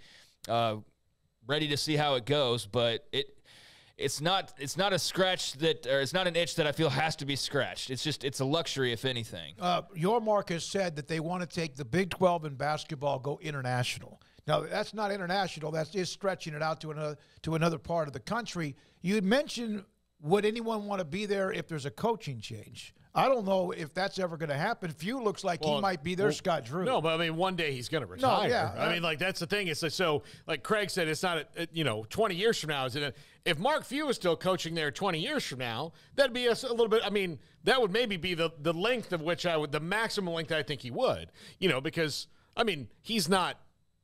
ready to see how it goes. But it's not a scratch that, or it's not an itch that I feel has to be scratched. It's just, it's a luxury, if anything. Your Marcus said that they want to take the Big 12 in basketball, go international. Now, that's not international. That's just stretching it out to another part of the country. You had mentioned, would anyone want to be there if there's a coaching change? I don't know if that's ever going to happen. Few looks like he might be there, Scott Drew. No, but, I mean, one day he's going to retire. No, yeah, I mean, like, that's the thing. It's like, so, like Craig said, it's not, you know, 20 years from now. If Mark Few is still coaching there 20 years from now, that'd be a little bit, I mean, that would maybe be the length of which I would, the maximum length I think he would, you know, because, I mean, he's not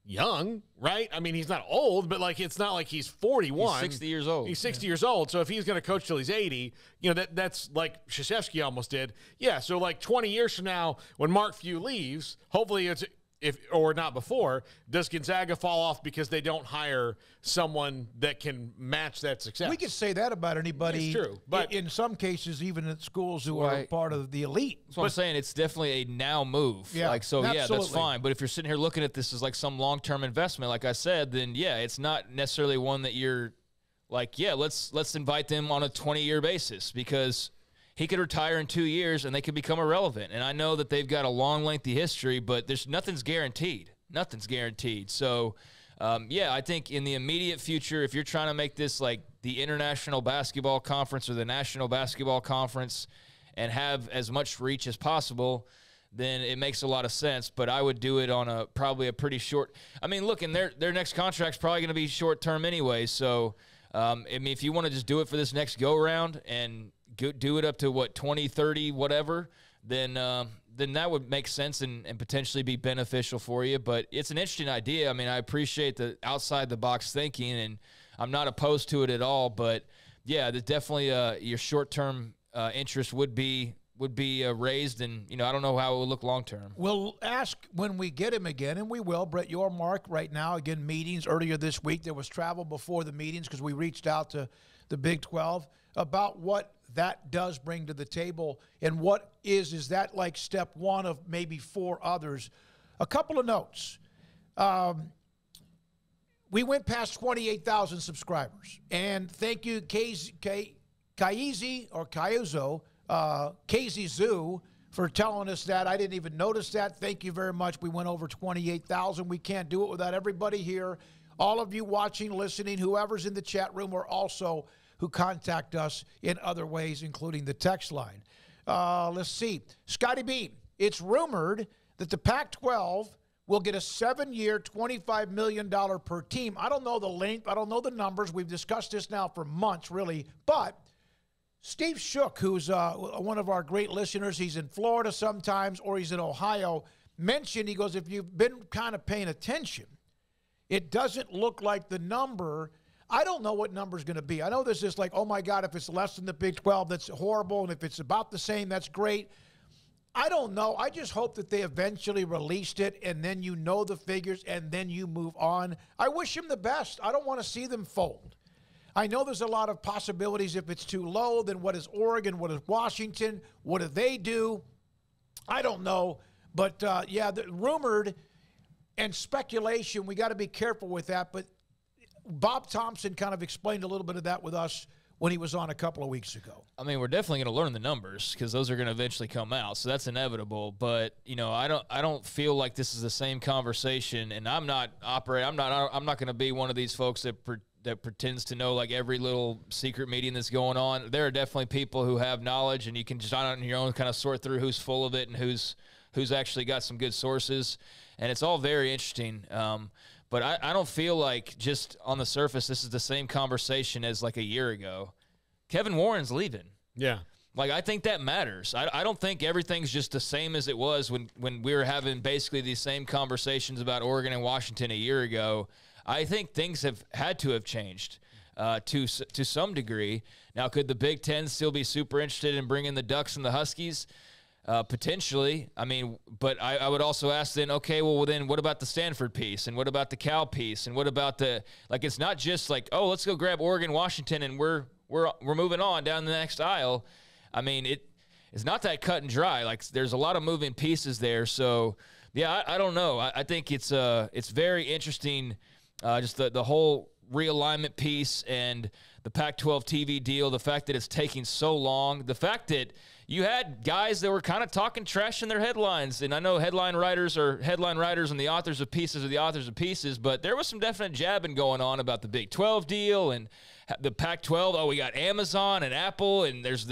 young, right? I mean, he's not old, but like, it's not like he's 41. He's 60 years old. He's 60 years old. So if he's going to coach till he's 80, you know, that's like Krzyzewski almost did. Yeah. So like 20 years from now, when Mark Few leaves, hopefully it's, if or not before, does Gonzaga fall off because they don't hire someone that can match that success? We could say that about anybody. It's true, but in some cases, even at schools who are part of the elite. That's what I'm saying. It's definitely a now move. Yeah, like, so absolutely. Yeah, that's fine. But if you're sitting here looking at this as like some long-term investment, like I said, then yeah, it's not necessarily one that you're like, yeah, let's invite them on a 20-year basis, because he could retire in 2 years, and they could become irrelevant. And I know that they've got a long, lengthy history, but there's nothing's guaranteed. Nothing's guaranteed. So, yeah, I think in the immediate future, if you're trying to make this like the International Basketball Conference or the National Basketball Conference and have as much reach as possible, then it makes a lot of sense. But I would do it on a probably a pretty short – I mean, look, and their next contract's probably going to be short-term anyway. So, I mean, if you want to just do it for this next go-round and – do it up to, what, 20, 30, whatever, then that would make sense and potentially be beneficial for you. But it's an interesting idea. I mean, I appreciate the outside-the-box thinking, and I'm not opposed to it at all. But, yeah, definitely your short-term interest would be raised, and, you know, I don't know how it will look long-term. We'll ask when we get him again, and we will. Brett Yormark right now, again, meetings earlier this week. There was travel before the meetings because we reached out to the Big 12 about what that does bring to the table, and what is that like step one of maybe four others. A couple of notes. We went past 28,000 subscribers, and thank you, KZ Zoo, for telling us that. I didn't even notice that. Thank you very much. We went over 28,000. We can't do it without everybody here. All of you watching, listening, whoever's in the chat room, or also who contact us in other ways, including the text line. Let's see. Scotty B, it's rumored that the Pac-12 will get a 7-year, $25 million per team. I don't know the length. I don't know the numbers. We've discussed this now for months, really. But Steve Shook, who's one of our great listeners, he's in Florida sometimes, or he's in Ohio, mentioned, he goes, if you've been kind of paying attention, it doesn't look like the number. I don't know what number's going to be. I know this is like, oh, my God, if it's less than the Big 12, that's horrible. And if it's about the same, that's great. I don't know. I just hope that they eventually released it, and then you know the figures, and then you move on. I wish them the best. I don't want to see them fold. I know there's a lot of possibilities. If it's too low, then what is Oregon? What is Washington? What do they do? I don't know. But, yeah, rumored and speculation, we got to be careful with that. But Bob Thompson kind of explained a little bit of that with us when he was on a couple of weeks ago. I mean, we're definitely going to learn the numbers because those are going to eventually come out, so that's inevitable. But you know, I don't feel like this is the same conversation, and I'm not going to be one of these folks that pretends to know like every little secret meeting that's going on. There are definitely people who have knowledge, and you can just on your own kind of sort through who's full of it and who's actually got some good sources, and it's all very interesting. But I don't feel like just on the surface this is the same conversation as like a year ago. Kevin Warren's leaving. Yeah. Like, I think that matters. I don't think everything's just the same as it was when we were having basically these same conversations about Oregon and Washington a year ago. I think things have had to have changed to some degree. Now, could the Big Ten still be super interested in bringing the Ducks and the Huskies? Potentially. I mean, but I would also ask then, okay, well, then what about the Stanford piece? And what about the Cal piece? And what about the, like, it's not just like, oh, let's go grab Oregon, Washington, and we're moving on down the next aisle. I mean, it's not that cut and dry. Like, there's a lot of moving pieces there. So, yeah, I don't know. I think it's very interesting, just the whole realignment piece and the Pac-12 TV deal, the fact that it's taking so long, the fact that you had guys that were kind of talking trash in their headlines. And I know headline writers and the authors of pieces are the authors of pieces, but there was some definite jabbing going on about the Big 12 deal and the Pac-12. Oh, we got Amazon and Apple, and there's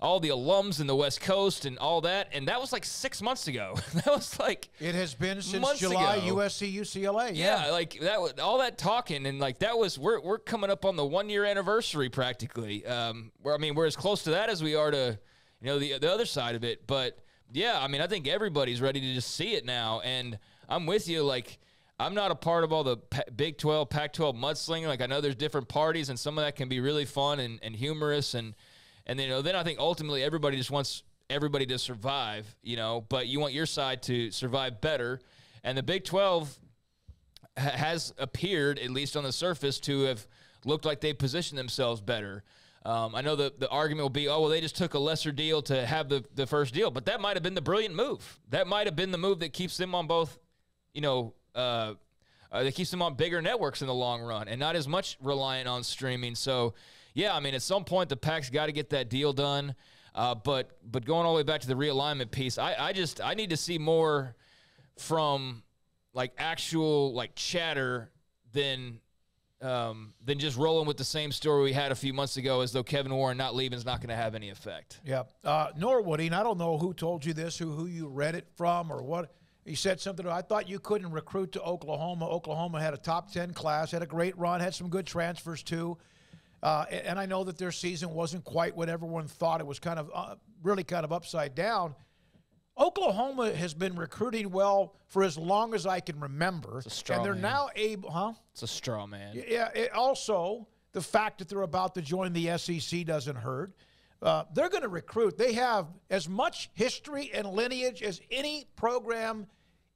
all the alums in the West Coast and all that. And that was like 6 months ago. That was like, it has been since July, ago. USC, UCLA. Yeah, like that was all that talking. And like, that was, we're coming up on the 1 year anniversary practically. I mean, we're as close to that as we are to, you know, the other side of it. But, yeah, I mean, I think everybody's ready to just see it now. And I'm with you. Like, I'm not a part of all the Big 12, Pac-12 mudslinging. Like, I know there's different parties, and some of that can be really fun and humorous. And you know, then I think ultimately everybody just wants everybody to survive, you know. But you want your side to survive better. And the Big 12 has appeared, at least on the surface, to have looked like they positioned themselves better. I know the argument will be, oh, well, they just took a lesser deal to have the first deal. But that might have been the brilliant move. That might have been the move that keeps them on both, you know, that keeps them on bigger networks in the long run and not as much reliant on streaming. So, yeah, I mean, at some point the Pac's got to get that deal done. But going all the way back to the realignment piece, I need to see more from, like, actual, like, chatter than just rolling with the same story we had a few months ago, as though Kevin Warren not leaving is not going to have any effect. Yeah. Norwoodie, and I don't know who told you this, who you read it from or what. He said something, I thought you couldn't recruit to Oklahoma. Oklahoma had a top 10 class, had a great run, had some good transfers too. And I know that their season wasn't quite what everyone thought. It was kind of really kind of upside down. Oklahoma has been recruiting well for as long as I can remember. It's a straw man. And they're now able, huh? It's a straw man. Yeah. Also, the fact that they're about to join the SEC doesn't hurt. They're going to recruit. They have as much history and lineage as any program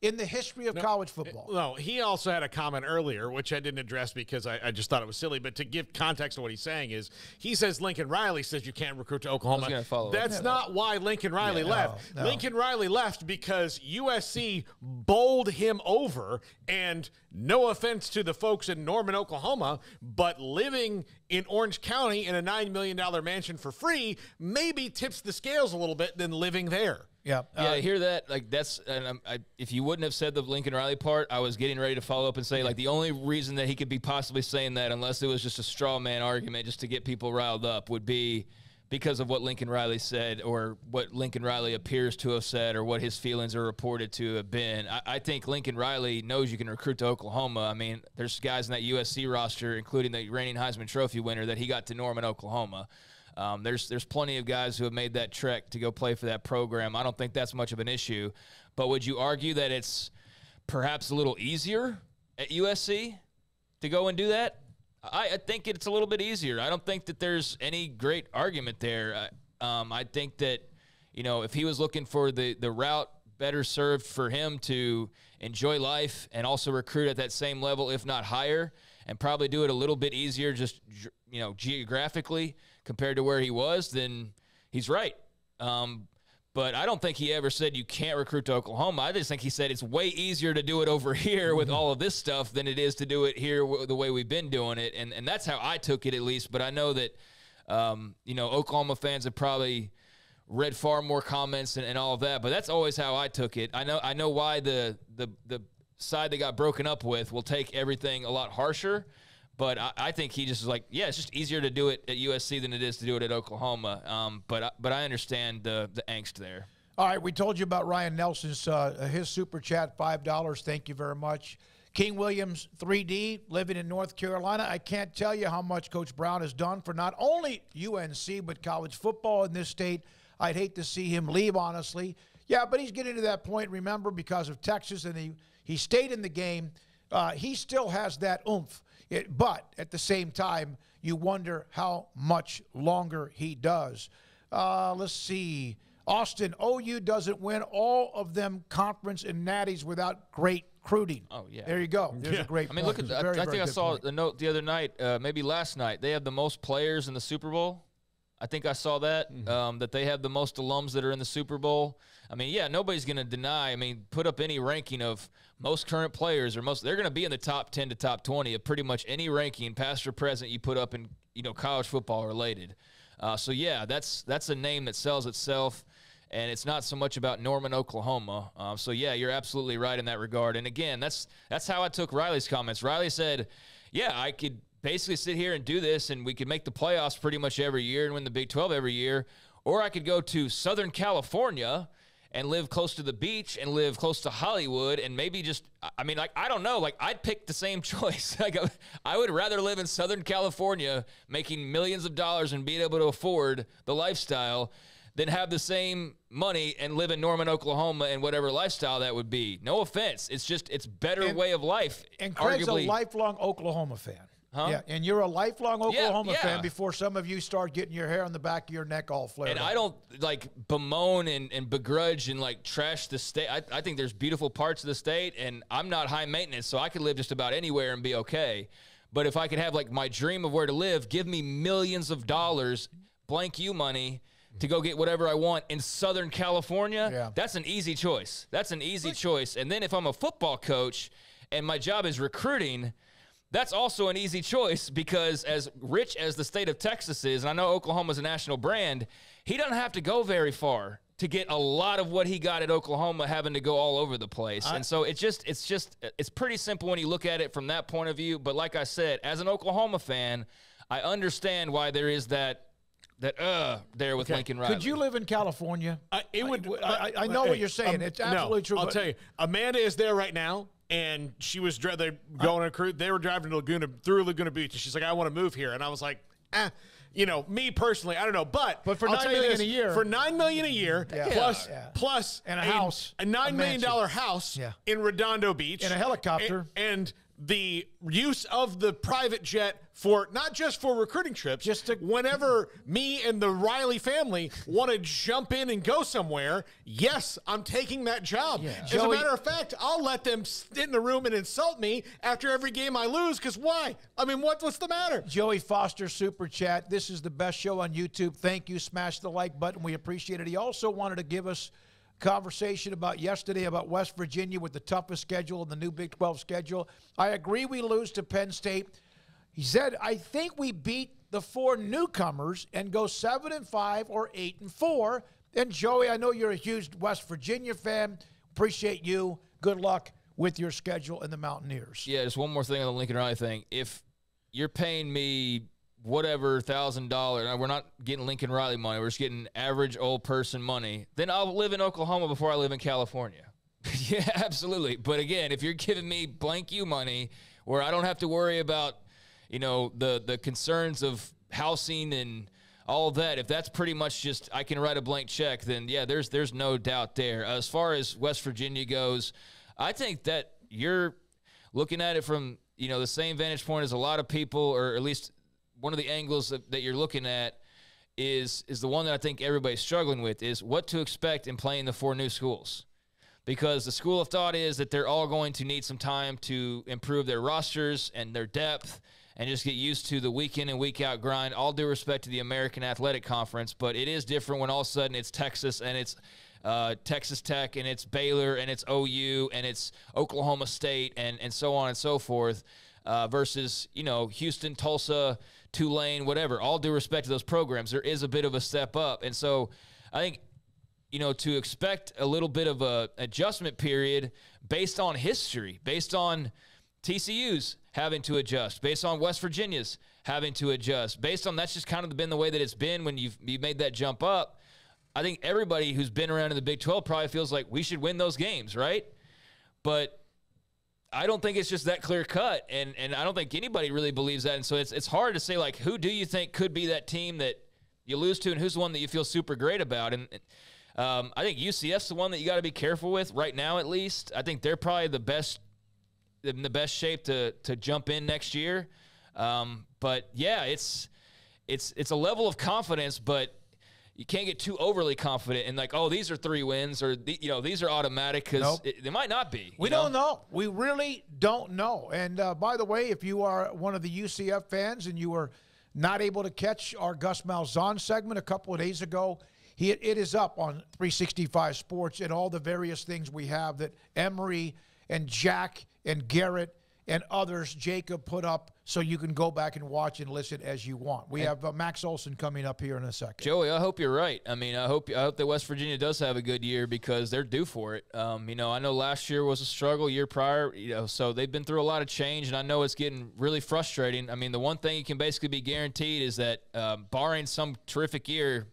in the history of college football. No, he also had a comment earlier, which I didn't address because I just thought it was silly. But to give context to what he's saying is, he says Lincoln Riley says you can't recruit to Oklahoma. That's not why Lincoln Riley left. No. Lincoln Riley left because USC bowled him over. And no offense to the folks in Norman, Oklahoma, but living in Orange County in a $9 million mansion for free maybe tips the scales a little bit than living there. Yeah, yeah, I hear that. Like, that's, and if you wouldn't have said the Lincoln Riley part, I was getting ready to follow up and say, like, the only reason that he could be possibly saying that, unless it was just a straw man argument just to get people riled up, would be because of what Lincoln Riley said or what Lincoln Riley appears to have said or what his feelings are reported to have been. I think Lincoln Riley knows you can recruit to Oklahoma. I mean, there's guys in that USC roster, including the reigning Heisman Trophy winner, that he got to Norman, Oklahoma. There's plenty of guys who have made that trek to go play for that program. I don't think that's much of an issue. But would you argue that it's perhaps a little easier at USC to go and do that? I think it's a little bit easier. I don't think that there's any great argument there. I think that, you know, if he was looking for the route better served for him to enjoy life and also recruit at that same level, if not higher, and probably do it a little bit easier just, you know, geographically, compared to where he was, then he's right. But I don't think he ever said you can't recruit to Oklahoma. I just think he said it's way easier to do it over here with all of this stuff than it is to do it here the way we've been doing it. And that's how I took it, at least. But I know that, you know, Oklahoma fans have probably read far more comments and all of that. But that's always how I took it. I know why the side that got broken up with will take everything a lot harsher. But I think he just is like, yeah, it's just easier to do it at USC than it is to do it at Oklahoma. But I understand the angst there. All right, we told you about Ryan Nelson's his super chat, $5. Thank you very much. King Williams 3D, living in North Carolina. I can't tell you how much Coach Brown has done for not only UNC, but college football in this state. I'd hate to see him leave, honestly. Yeah, but he's getting to that point, remember, because of Texas, and he stayed in the game. He still has that oomph. But at the same time, you wonder how much longer he does. Let's see. Austin, OU doesn't win all of them conference and natties without great recruiting. Oh, yeah. There you go. There's a great point. I mean, look at that. I think I saw a note the other night, maybe last night. They have the most players in the Super Bowl. I think I saw that, that they have the most alums that are in the Super Bowl. I mean, yeah, nobody's going to deny. I mean, put up any ranking of most current players or most – they're going to be in the top 10 to top 20 of pretty much any ranking, past or present, you put up in, you know, college football related. So, yeah, that's a name that sells itself, and it's not so much about Norman, Oklahoma. So, yeah, you're absolutely right in that regard. And, again, that's how I took Riley's comments. Riley said, yeah, I could – basically sit here and do this, and we could make the playoffs pretty much every year and win the Big 12 every year, or I could go to Southern California and live close to the beach and live close to Hollywood and maybe just, I mean, like, I don't know. Like, I'd pick the same choice. Like, I would rather live in Southern California making millions of dollars and being able to afford the lifestyle than have the same money and live in Norman, Oklahoma, and whatever lifestyle that would be. No offense. It's just, it's better way of life. And Craig's arguably a lifelong Oklahoma fan. Huh? Yeah, and you're a lifelong Oklahoma fan before some of you start getting your hair on the back of your neck all flared up. I don't, like, bemoan and begrudge and, like, trash the state. I think there's beautiful parts of the state, and I'm not high maintenance, so I could live just about anywhere and be okay. But if I could have, like, my dream of where to live, give me millions of dollars, blank you money, to go get whatever I want in Southern California, that's an easy choice. That's an easy choice. And then if I'm a football coach and my job is recruiting – that's also an easy choice because as rich as the state of Texas is, and I know Oklahoma's a national brand, he doesn't have to go very far to get a lot of what he got at Oklahoma having to go all over the place. And so it's pretty simple when you look at it from that point of view. But like I said, as an Oklahoma fan, I understand why there is that there with Lincoln Riley. Could you live in California? I know what you're saying. It's absolutely true. I'll tell you, Amanda is there right now. And she was going on a cruise. They were driving to Laguna Beach, and she's like, "I want to move here." And I was like, you know, me personally, I don't know, but for $9 million a year, for $9 million a year, plus and a $9 million house in Redondo Beach, and a helicopter, and the use of the private jet for not just for recruiting trips, just to, whenever me and the Riley family want to jump in and go somewhere, yes, I'm taking that job. Yeah. As a matter of fact, I'll let them sit in the room and insult me after every game I lose, because why? I mean, what's the matter? Joey Foster, Super Chat, this is the best show on YouTube. Thank you. Smash the like button. We appreciate it. He also wanted to give us conversation about yesterday about West Virginia with the toughest schedule and the new Big 12 schedule. I agree we lose to Penn State. He said, I think we beat the four newcomers and go 7-5 or 8-4. And Joey, I know you're a huge West Virginia fan. Appreciate you. Good luck with your schedule and the Mountaineers. Yeah, just one more thing on the Lincoln Riley thing. If you're paying me whatever $1,000, we're not getting Lincoln Riley money, we're just getting average old person money, then I'll live in Oklahoma before I live in California. Yeah, absolutely. But again, if you're giving me blank you money where I don't have to worry about, you know, the concerns of housing and all that, if that's pretty much just I can write a blank check, then yeah, there's no doubt there. As far as West Virginia goes, I think that you're looking at it from, you know, the same vantage point as a lot of people, or at least one of the angles that you're looking at is the one that I think everybody's struggling with, is what to expect in playing the four new schools. Because the school of thought is that they're all going to need some time to improve their rosters and their depth and just get used to the week in and week out grind. All due respect to the American Athletic Conference, but it is different when all of a sudden it's Texas and it's Texas Tech and it's Baylor and it's OU and it's Oklahoma State and so on and so forth. Versus, you know, Houston, Tulsa, Tulane, whatever. All due respect to those programs, there is a bit of a step up. And so I think, you know, to expect a little bit of a adjustment period based on history, based on TCU's having to adjust, based on West Virginia's having to adjust, based on that's just kind of been the way that it's been when you've made that jump up. I think everybody who's been around in the Big 12 probably feels like we should win those games, right? But I don't think it's just that clear cut, and I don't think anybody really believes that. And so it's hard to say, like, who do you think could be that team that you lose to, and who's the one that you feel super great about? And I think UCF's the one that you got to be careful with right now, at least. I think they're probably the best in the best shape to jump in next year. But yeah, it's a level of confidence, but you can't get too overly confident and like, oh, these are 3 wins or, you know, these are automatic, because they might not be. We don't know. We really don't know. And by the way, if you are one of the UCF fans and you were not able to catch our Gus Malzahn segment a couple of days ago, it is up on 365 Sports and all the various things we have that Emery and Jack and Garrett and others, Jacob, put up, so you can go back and watch and listen as you want. We have Max Olson coming up here in a second. Joey, I hope you're right. I mean, I hope that West Virginia does have a good year, because they're due for it. You know, I know last year was a struggle, year prior, you know, so they've been through a lot of change, and I know it's getting really frustrating. I mean, the one thing you can basically be guaranteed is that barring some terrific year,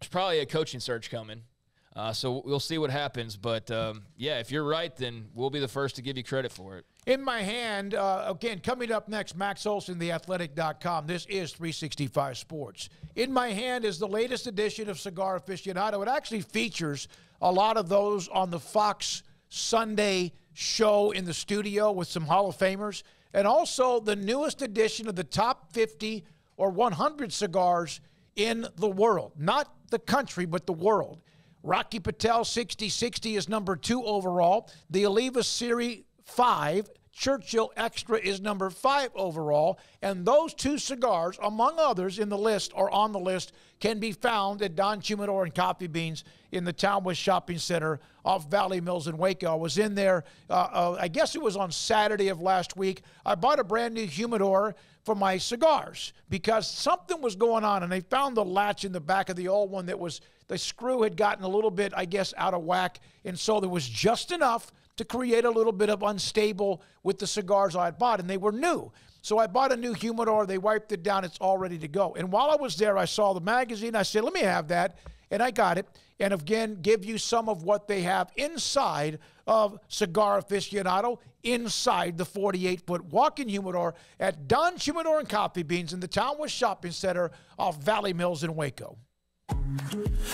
there's probably a coaching search coming. So we'll see what happens. But, yeah, if you're right, then we'll be the first to give you credit for it. In my hand, again, coming up next, Max Olson, theathletic.com. This is 365 Sports. In my hand is the latest edition of Cigar Aficionado. It actually features a lot of those on the Fox Sunday show in the studio with some Hall of Famers, and also the newest edition of the top 50 or 100 cigars in the world. Not the country, but the world. Rocky Patel 6060 is number 2 overall. The Oliva Siri 5, Churchill Extra is number 5 overall, and those 2 cigars, among others in the list or on the list, can be found at Don Humidor and Coffee Beans in the Townwest Shopping Center off Valley Mills in Waco. I was in there, I guess it was on Saturday of last week. I bought a brand new humidor for my cigars because something was going on, and they found the latch in the back of the old one that was, the screw had gotten a little bit, I guess, out of whack, and so there was just enough to create a little bit of unstable with the cigars I had bought, and they were new. So I bought a new humidor. They wiped it down. It's all ready to go. And while I was there, I saw the magazine. I said, let me have that, and I got it. And again, give you some of what they have inside of Cigar Aficionado, inside the 48-foot walk-in humidor at Don Humidor and Coffee Beans in the Townwest Shopping Center off Valley Mills in Waco.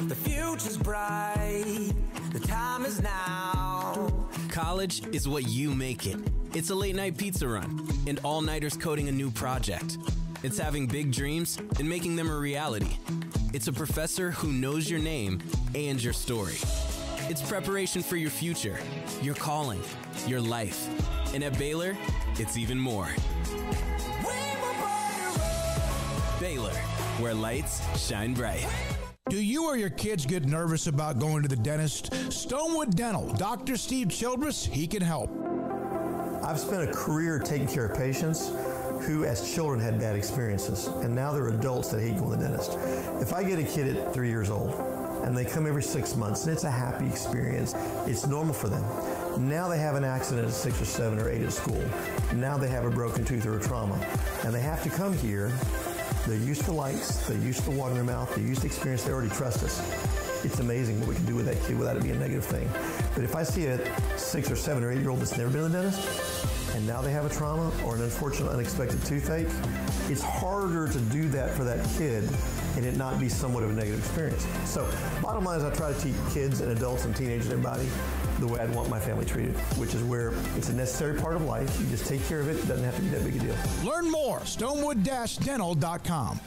The future's bright. The time is now. College is what you make it. It's a late-night pizza run and all-nighters coding a new project. It's having big dreams and making them a reality. It's a professor who knows your name and your story. It's preparation for your future, your calling, your life. And at Baylor, it's even more. Baylor, where lights shine bright. Do you or your kids get nervous about going to the dentist? Stonewood Dental, Dr. Steve Childress, he can help. I've spent a career taking care of patients who as children had bad experiences, and now they're adults that hate going to the dentist. If I get a kid at 3 years old and they come every 6 months and it's a happy experience, it's normal for them. Now they have an accident at 6 or 7 or 8 at school. Now they have a broken tooth or a trauma, and they have to come here. They're used to lights, they're used to water in their mouth, they're used to experience, they already trust us. It's amazing what we can do with that kid without it being a negative thing. But if I see a 6 or 7 or 8 year old that's never been to the dentist, and now they have a trauma or an unfortunate unexpected toothache, it's harder to do that for that kid and it not be somewhat of a negative experience. So bottom line is I try to teach kids and adults and teenagers and everybody the way I'd want my family treated, which is where it's a necessary part of life. You just take care of it. It doesn't have to be that big a deal. Learn more, stonewood-dental.com.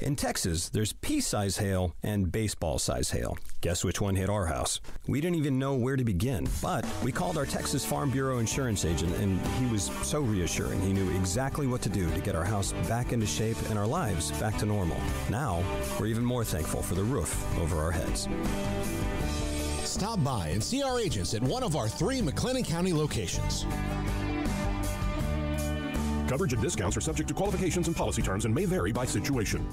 In Texas, there's pea-size hail and baseball-size hail. Guess which one hit our house? We didn't even know where to begin, but we called our Texas Farm Bureau insurance agent, and he was so reassuring. He knew exactly what to do to get our house back into shape and our lives back to normal. Now, we're even more thankful for the roof over our heads. Stop by and see our agents at one of our 3 McLennan County locations. Coverage and discounts are subject to qualifications and policy terms and may vary by situation.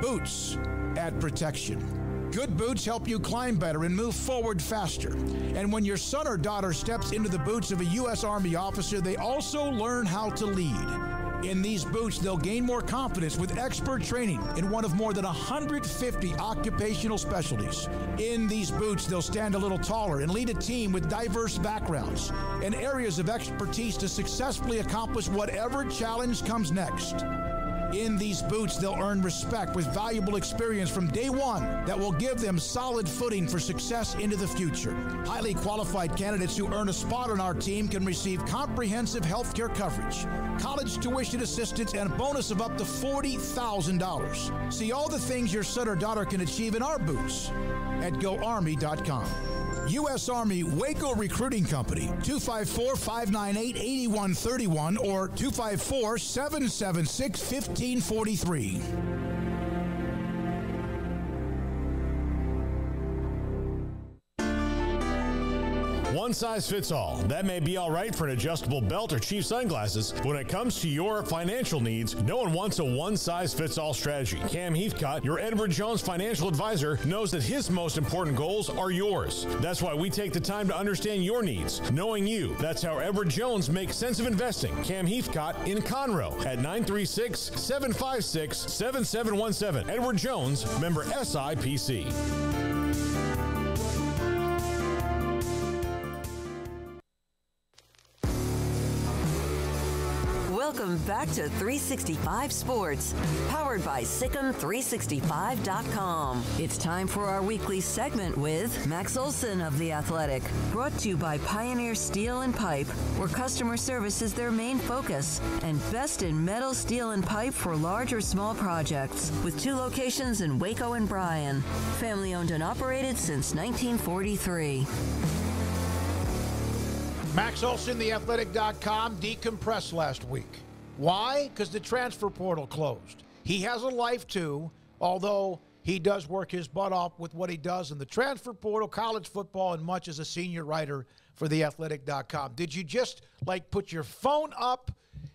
Boots add protection. Good boots help you climb better and move forward faster. And when your son or daughter steps into the boots of a U.S. Army officer, they also learn how to lead. In these boots, they'll gain more confidence with expert training in one of more than 150 occupational specialties. In these boots, they'll stand a little taller and lead a team with diverse backgrounds and areas of expertise to successfully accomplish whatever challenge comes next. In these boots, they'll earn respect with valuable experience from day one that will give them solid footing for success into the future. Highly qualified candidates who earn a spot on our team can receive comprehensive health care coverage, college tuition assistance, and a bonus of up to $40,000. See all the things your son or daughter can achieve in our boots at GoArmy.com. U.S. Army Waco Recruiting Company, 254-598-8131 or 254-776-1543. One size fits all. That may be all right for an adjustable belt or cheap sunglasses, but when it comes to your financial needs, no one wants a one-size-fits-all strategy. Cam Heathcott, your Edward Jones financial advisor, knows that his most important goals are yours. That's why we take the time to understand your needs, knowing you. That's how Edward Jones makes sense of investing. Cam Heathcott in Conroe at 936-756-7717. Edward Jones, member SIPC. Welcome back to 365 Sports, powered by Sikkim365.com. It's time for our weekly segment with Max Olson of The Athletic, brought to you by Pioneer Steel and Pipe, where customer service is their main focus, and Best in Metal, Steel, and Pipe for large or small projects, with two locations in Waco and Bryan. Family owned and operated since 1943. Max Olson, TheAthletic.com, decompressed last week. Why? Because the transfer portal closed. He has a life, too, although he does work his butt off with what he does in the transfer portal, college football, and much as a senior writer for TheAthletic.com. Did you just, like, put your phone up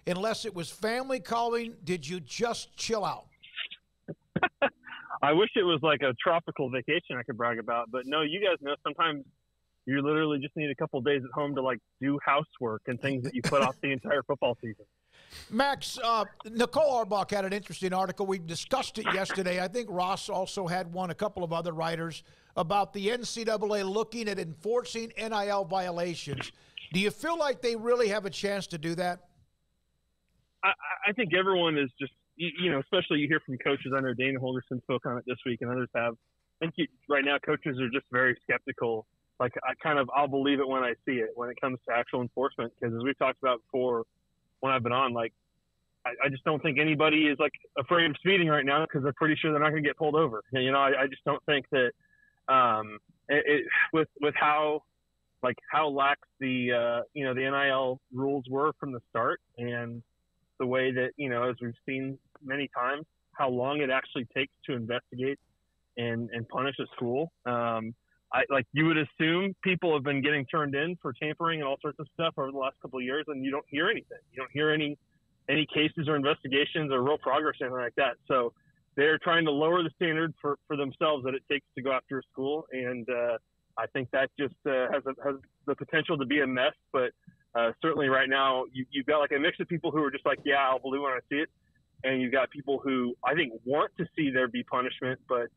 unless it was family calling? Did you just chill out? I wish it was like a tropical vacation I could brag about, but no, you guys know sometimes you literally just need a couple days at home to, like, do housework and things that you put off the entire football season. Max, Nicole Arbach had an interesting article. We discussed it yesterday. I think Ross also had one, a couple of other writers, about the NCAA looking at enforcing NIL violations. Do you feel like they really have a chance to do that? I think everyone is just, you know, especially you hear from coaches. I know Dana Holgerson spoke on it this week and others have. I think right now coaches are just very skeptical. Like, I'll believe it when I see it when it comes to actual enforcement. Because as we've talked about before when I've been on, like, I just don't think anybody is, like, afraid of speeding right now because they're pretty sure they're not going to get pulled over. And, you know, I just don't think that with how lax the, you know, the NIL rules were from the start and the way that, you know, as we've seen many times, how long it actually takes to investigate and punish a school. Like, you would assume people have been getting turned in for tampering and all sorts of stuff over the last couple of years, and you don't hear anything. You don't hear any cases or investigations or real progress or anything like that. So they're trying to lower the standard for themselves that it takes to go after a school, and I think that just has the potential to be a mess. But certainly right now you've got, like, a mix of people who are just like, yeah, I'll believe when I see it, and you've got people who I think want to see there be punishment, but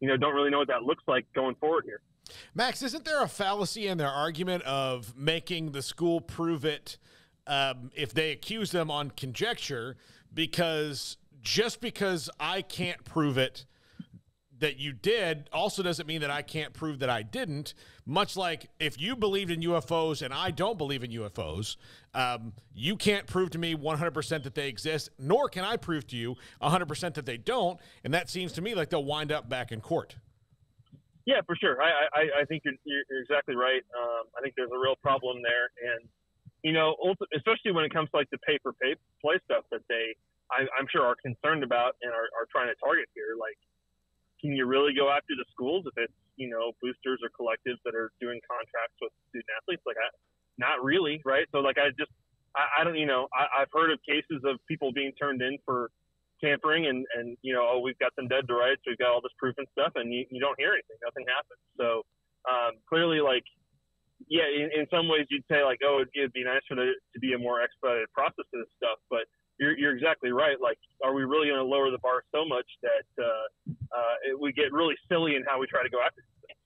you know, don't really know what that looks like going forward here. Max, isn't there a fallacy in their argument of making the school prove it if they accuse them on conjecture? Because just because I can't prove it that you did also doesn't mean that I can't prove that I didn't. Much like if you believed in UFOs and I don't believe in UFOs, you can't prove to me 100% that they exist, nor can I prove to you 100% that they don't. And that seems to me like they'll wind up back in court. Yeah, for sure. I think you're exactly right. I think there's a real problem there. And, you know, especially when it comes to, like, the pay-for-play stuff that they, I'm sure, are concerned about and are trying to target here. Like, can you really go after the schools if it's, you know, boosters or collectives that are doing contracts with student athletes? Like, not really, right? So, like, I don't, you know, I've heard of cases of people being turned in for tampering and you know, oh, we've got them dead to rights, we've got all this proof and stuff, and you don't hear anything, nothing happens. So, clearly, like, yeah, in some ways you'd say, like, oh, it'd be nice for there to be a more expedited process to this stuff, but you're exactly right. Like, are we really going to lower the bar so much that we get really silly in how we try to go after these things?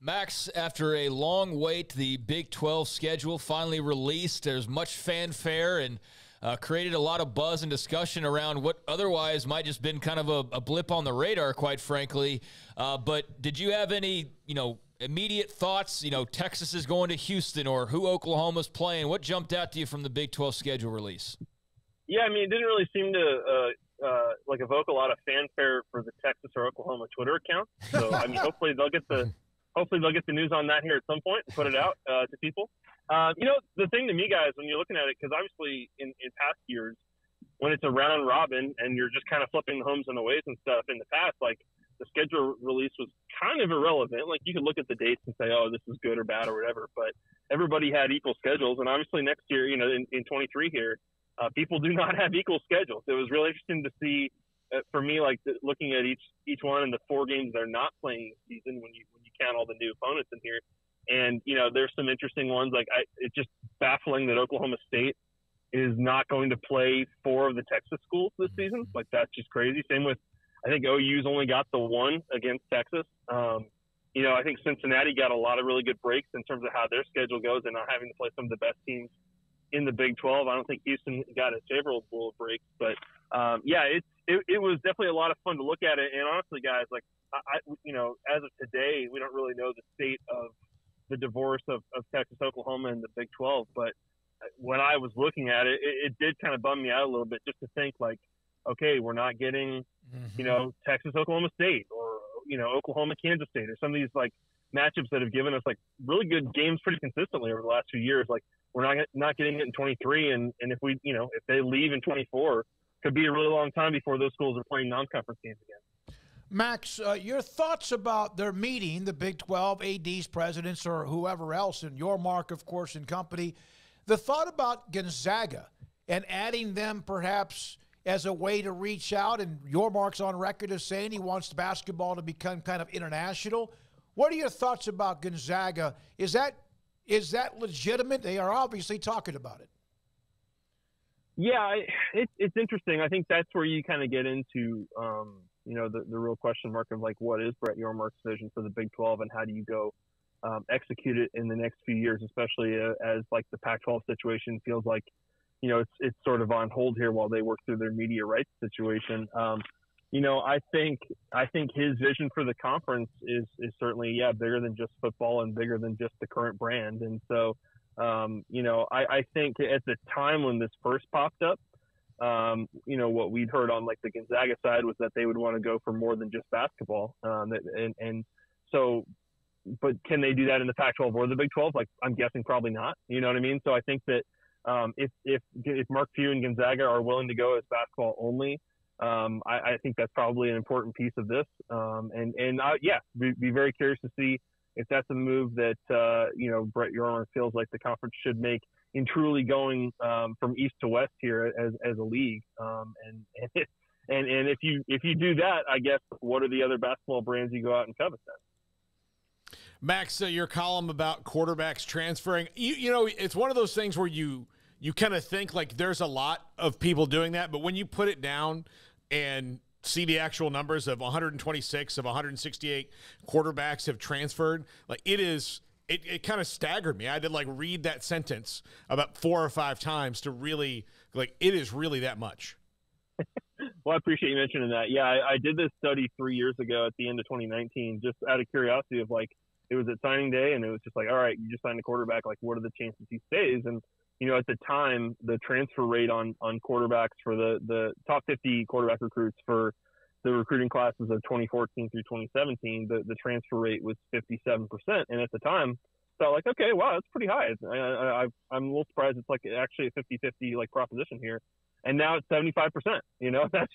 Max, after a long wait, the Big 12 schedule finally released. There's much fanfare and created a lot of buzz and discussion around what otherwise might just been kind of a blip on the radar, quite frankly. But did you have any, immediate thoughts? Texas is going to Houston, or who Oklahoma's playing. What jumped out to you from the Big 12 schedule release? Yeah, I mean, it didn't really seem to evoke a lot of fanfare for the Texas or Oklahoma Twitter account. So I mean, hopefully they'll get the news on that here at some point and put it out to people. The thing to me, guys, when you're looking at it, because obviously in past years, when it's a round robin and you're just kind of flipping the homes and aways and stuff in the past, like, the schedule release was kind of irrelevant. Like, you could look at the dates and say, oh, this is good or bad or whatever, but everybody had equal schedules. And obviously next year, in 23 here, people do not have equal schedules. It was really interesting to see, for me, like, looking at each one and the four games they're not playing this season when you count all the new opponents in here. And, there's some interesting ones. Like, it's just baffling that Oklahoma State is not going to play four of the Texas schools this season. Like, that's just crazy. Same with, I think OU's only got the one against Texas. I think Cincinnati got a lot of really good breaks in terms of how their schedule goes and not having to play some of the best teams in the Big 12. I don't think Houston got as favorable of breaks. But, it was definitely a lot of fun to look at it. And honestly, guys, like, I as of today, we don't really know the state of the divorce of Texas, Oklahoma, and the Big 12. But when I was looking at it, it did kind of bum me out a little bit just to think, like, okay, we're not getting, Texas, Oklahoma State, or, Oklahoma, Kansas State, or some of these, like, matchups that have given us, like, really good games pretty consistently over the last few years. Like, we're not getting it in 23, and if we, if they leave in 24, it could be a really long time before those schools are playing non-conference games again. Max, your thoughts about their meeting, the Big 12 ADs, presidents, or whoever else, and your mark, of course, and company, the thought about Gonzaga and adding them perhaps – as a way to reach out, and your mark's on record as saying he wants basketball to become kind of international. What are your thoughts about Gonzaga? Is that legitimate? They are obviously talking about it. Yeah, it's interesting. I think that's where you kind of get into, the real question mark of, like, what is Brett Yormark's vision for the Big 12, and how do you go execute it in the next few years, especially as, like, the Pac-12 situation feels like, it's sort of on hold here while they work through their media rights situation. I think his vision for the conference is certainly, bigger than just football and bigger than just the current brand. And so, I think at the time when this first popped up, what we'd heard on, like, the Gonzaga side was that they would want to go for more than just basketball. But can they do that in the Pac-12 or the Big 12? Like, I'm guessing probably not. You know what I mean? So I think that, if Mark Few and Gonzaga are willing to go as basketball only, I think that's probably an important piece of this. Be very curious to see if that's a move that, Brett Yormark feels like the conference should make in truly going from east to west here as a league. If you do that, I guess, what are the other basketball brands you go out and covet then? Max, your column about quarterbacks transferring, it's one of those things where you kind of think, like, there's a lot of people doing that, but when you put it down and see the actual numbers of 126 of 168 quarterbacks have transferred, like, it kind of staggered me. I did, like, read that sentence about 4 or 5 times to really, like, it is really that much. Well, I appreciate you mentioning that. Yeah, I did this study 3 years ago at the end of 2019, just out of curiosity of, like, it was at signing day, and it was just like, all right, you just signed a quarterback. Like, what are the chances he stays? And, at the time, the transfer rate on quarterbacks for the top 50 quarterback recruits for the recruiting classes of 2014 through 2017, the transfer rate was 57%. And at the time, felt like, okay, wow, that's pretty high. I'm a little surprised it's, like, actually a 50-50, like, proposition here. And now it's 75%. That's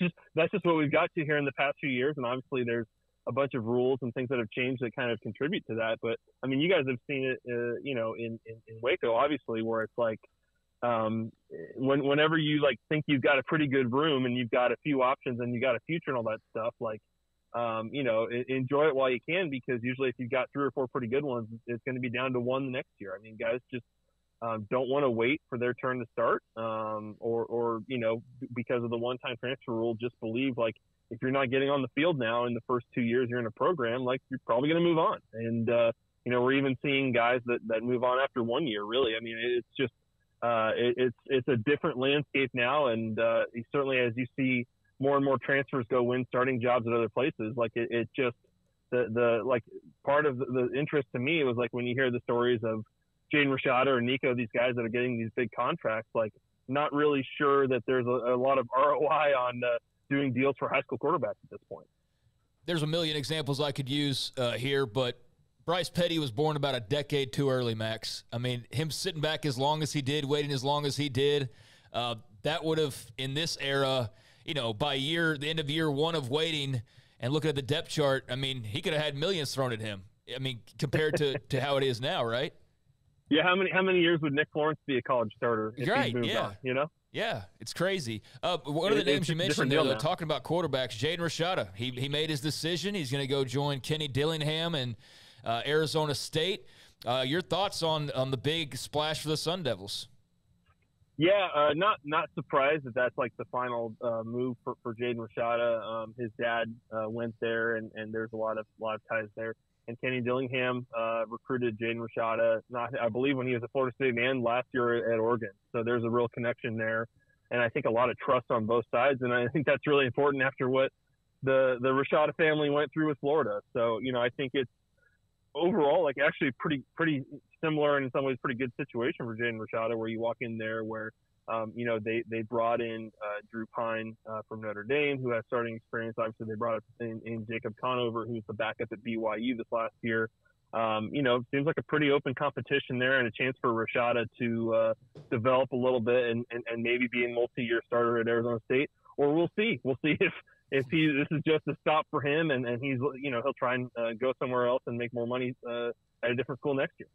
just what we've got to here in the past few years. And obviously there's a bunch of rules and things that have changed that kind of contribute to that. But I mean, you guys have seen it, in Waco, obviously, where it's like, whenever you, like, think you've got a pretty good room and you've got a few options and you got a future and all that stuff, like, enjoy it while you can, because usually if you've got 3 or 4 pretty good ones, it's going to be down to one the next year. I mean, guys, just don't want to wait for their turn to start, or you know, because of the one-time transfer rule, just believe like if you're not getting on the field now in the first 2 years you're in a program, like you're probably going to move on. And you know, we're even seeing guys that move on after 1 year. Really, I mean, it's just it's a different landscape now, and certainly as you see more and more transfers go win starting jobs at other places, like it just the like part of the interest to me was like when you hear the stories of Jaden Rashada or Nico, these guys that are getting these big contracts, like not really sure that there's a lot of ROI on doing deals for high school quarterbacks at this point. There's a million examples I could use here, but Bryce Petty was born about a decade too early, Max. I mean, him sitting back as long as he did, waiting as long as he did, that would have, in this era, you know, by the end of year one of waiting and looking at the depth chart, I mean, he could have had millions thrown at him. I mean, compared to how it is now, right? Yeah, how many years would Nick Florence be a college starter if he moved on, you know? Yeah, it's crazy. One of the names you mentioned there, though, talking about quarterbacks, Jaden Rashada. He made his decision. He's going to go join Kenny Dillingham and Arizona State. Your thoughts on the big splash for the Sun Devils? Yeah, not surprised that that's like the final move for Jaden Rashada. His dad went there, and there's a lot of ties there. And Kenny Dillingham recruited Jaden Rashada, I believe, when he was at Florida State and last year at Oregon. So there's a real connection there, and I think a lot of trust on both sides. And I think that's really important after what the Rashada family went through with Florida. So you know, I think it's overall like actually pretty similar and in some ways pretty good situation for Jaden Rashada, where you walk in there where you know they brought in Drew Pine from Notre Dame, who has starting experience. Obviously, they brought in Jacob Conover, who's the backup at BYU this last year. You know, seems like a pretty open competition there, and a chance for Rashada to develop a little bit and maybe be a multi-year starter at Arizona State. Or we'll see. We'll see if this is just a stop for him, and he's, you know, he'll try and go somewhere else and make more money at a different school next year.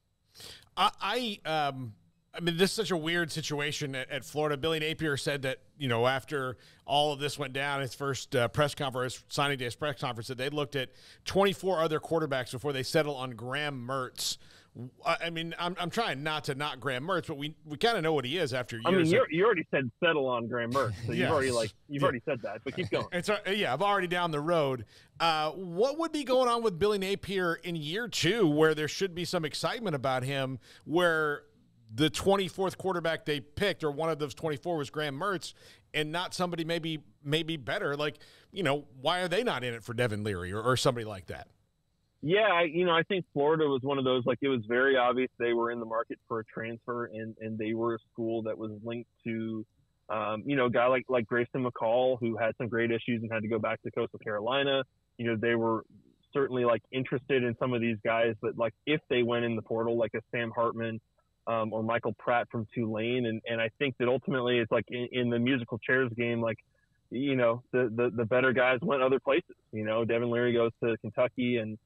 I mean, this is such a weird situation at Florida. Billy Napier said that, you know, after all of this went down, his first press conference, signing day's press conference, that they looked at 24 other quarterbacks before they settled on Graham Mertz. I mean, I'm trying not to knock Graham Mertz, but we kind of know what he is after years. I mean, you already said settle on Graham Mertz, so yes. you've already said that. But keep going. It's yeah, I'm already down the road. What would be going on with Billy Napier in year two, where there should be some excitement about him, where the 24th quarterback they picked, or one of those 24, was Graham Mertz, and not somebody maybe better? Like, you know, why are they not in it for Devin Leary or somebody like that? Yeah, you know, I think Florida was one of those, like, it was very obvious they were in the market for a transfer, and they were a school that was linked to, you know, a guy like Grayson McCall, who had some great issues and had to go back to Coastal Carolina. You know, they were certainly, like, interested in some of these guys, but, like, if they went in the portal, like a Sam Hartman, or Michael Pratt from Tulane. And I think that ultimately it's like in the musical chairs game, like, you know, the better guys went other places. You know, Devin Leary goes to Kentucky, and,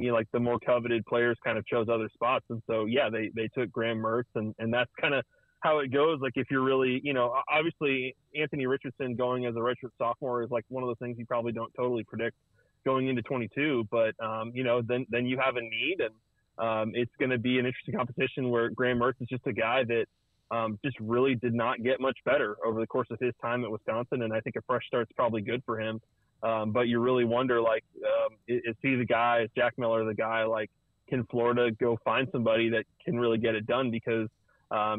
you know, like the more coveted players kind of chose other spots. And so, yeah, they took Graham Mertz, and that's kind of how it goes. Like, if you're really, you know, obviously Anthony Richardson going as a redshirt sophomore is like one of those things you probably don't totally predict going into 22, but, you know, then you have a need, and it's going to be an interesting competition where Graham Mertz is just a guy that just really did not get much better over the course of his time at Wisconsin. And I think a fresh start's probably good for him. But you really wonder, like, is he the guy, is Jack Miller the guy? Like, can Florida go find somebody that can really get it done? Because,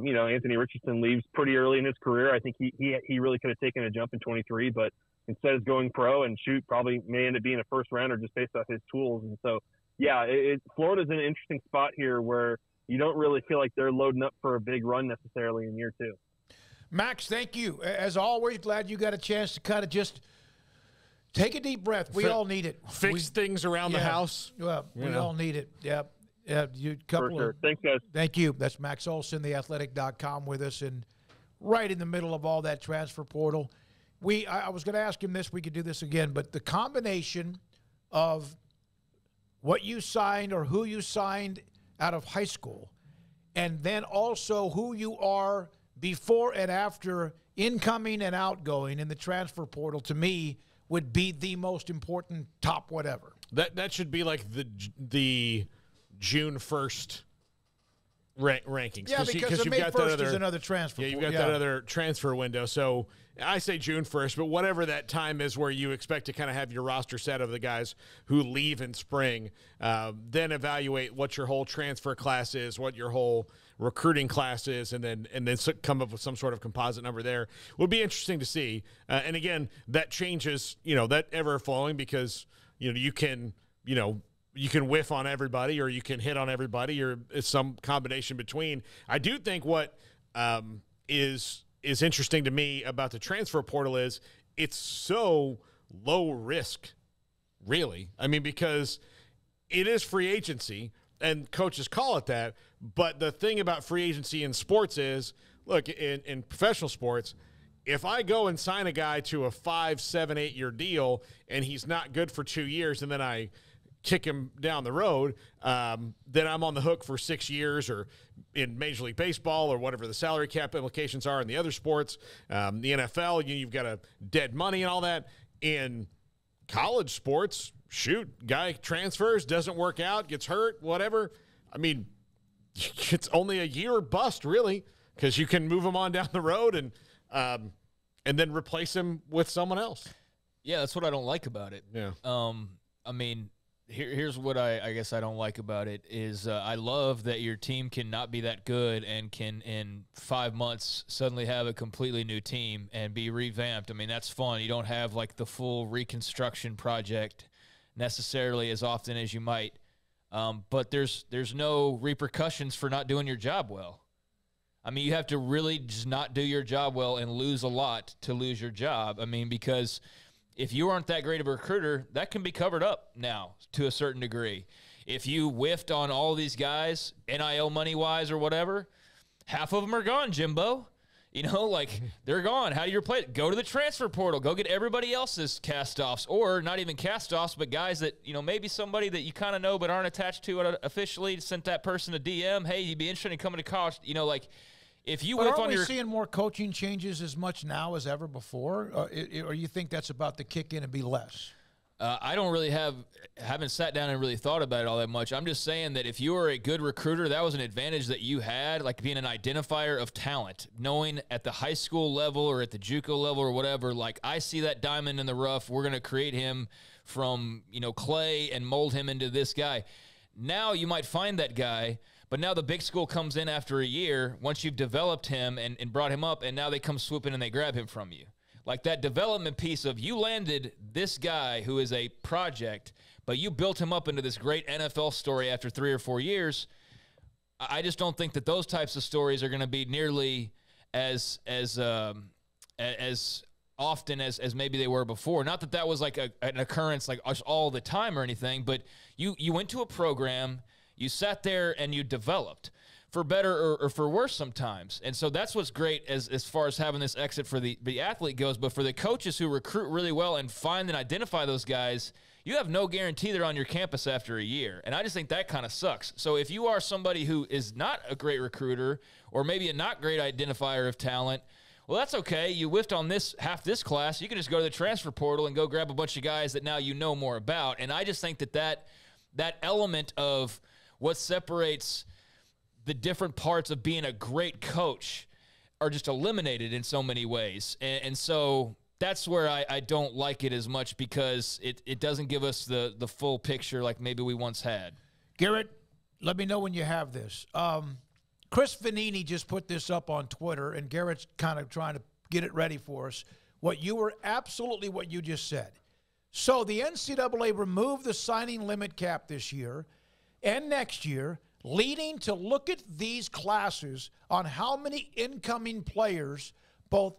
you know, Anthony Richardson leaves pretty early in his career. I think he really could have taken a jump in 23, but instead of going pro and shoot, probably may end up being a first rounder just based off his tools. And so, yeah, Florida's in an interesting spot here where you don't really feel like they're loading up for a big run necessarily in year two. Max, thank you. As always, glad you got a chance to kind of just take a deep breath. We all need it. Fix things around the house. Well, we all need it. Yeah. Thanks, guys. Thank you. That's Max Olson, theathletic.com, with us, and right in the middle of all that transfer portal. I was going to ask him this. We could do this again, but the combination of what you signed or who you signed out of high school, and then also who you are before and after, incoming and outgoing in the transfer portal, to me would be the most important top whatever. That should be like the June 1st rankings. Yeah, because May 1st is another transfer. Yeah, you've got that other transfer window. So I say June 1st, but whatever that time is where you expect to kind of have your roster set of the guys who leave in spring, then evaluate what your whole transfer class is, what your whole recruiting class is, and then come up with some sort of composite number there. Would be interesting to see. And again, that changes, you know, that ever flowing because, you know, you can whiff on everybody or you can hit on everybody or it's some combination between. I do think what is interesting to me about the transfer portal is it's so low risk, really. I mean, because it is free agency and coaches call it that. But the thing about free agency in sports is, look, in professional sports, if I go and sign a guy to a 5, 7, 8 year deal and he's not good for 2 years and then I kick him down the road, then I'm on the hook for 6 years, or in Major League Baseball or whatever the salary cap implications are in the other sports, the NFL, you've got a dead money and all that. In college sports, shoot, guy transfers, doesn't work out, gets hurt, whatever. I mean, it's only a year bust really, because you can move him on down the road and then replace him with someone else. Yeah, that's what I don't like about it. Yeah. I mean, here's what I guess I don't like about it is I love that your team cannot be that good and can in 5 months suddenly have a completely new team and be revamped. I mean, that's fun. You don't have like the full reconstruction project necessarily as often as you might. But there's no repercussions for not doing your job well. I mean, you have to really just not do your job well and lose a lot to lose your job. I mean, because if you aren't that great of a recruiter, that can be covered up now to a certain degree. If you whiffed on all these guys, NIL money-wise or whatever, half of them are gone, Jimbo. You know, like, they're gone. How do you replace it? Go to the transfer portal. Go get everybody else's cast-offs, or not even cast-offs, but guys that, you know, maybe somebody that you kind of know but aren't attached to it officially, sent that person a DM, hey, you'd be interested in coming to college. You know, like, if you whiff on your... Are we seeing more coaching changes as much now as ever before? Or you think that's about to kick in and be less? I don't really haven't sat down and really thought about it all that much. I'm just saying that if you were a good recruiter, that was an advantage that you had, like being an identifier of talent, knowing at the high school level or at the JUCO level or whatever, like, I see that diamond in the rough. We're going to create him from, you know, clay and mold him into this guy. Now you might find that guy, but now the big school comes in after a year, once you've developed him and brought him up, and now they come swooping and they grab him from you. Like, that development piece of you landed this guy who is a project, but you built him up into this great NFL story after 3 or 4 years. I just don't think that those types of stories are going to be nearly as often as maybe they were before. Not that that was like an occurrence like all the time or anything, but you went to a program. You sat there and you developed, for better or for worse sometimes. And so that's what's great as far as having this exit for the athlete goes. But for the coaches who recruit really well and find and identify those guys, you have no guarantee they're on your campus after a year. And I just think that kind of sucks. So if you are somebody who is not a great recruiter or maybe a not great identifier of talent, well, that's okay. You whiffed on this half this class. You can just go to the transfer portal and go grab a bunch of guys that now you know more about. And I just think that element of – what separates the different parts of being a great coach are just eliminated in so many ways. And so that's where I don't like it as much, because it doesn't give us the full picture like maybe we once had. Garrett, let me know when you have this. Chris Vanini just put this up on Twitter, and Garrett's kind of trying to get it ready for us. What you just said. So the NCAA removed the signing limit cap this year and next year, leading to look at these classes on how many incoming players both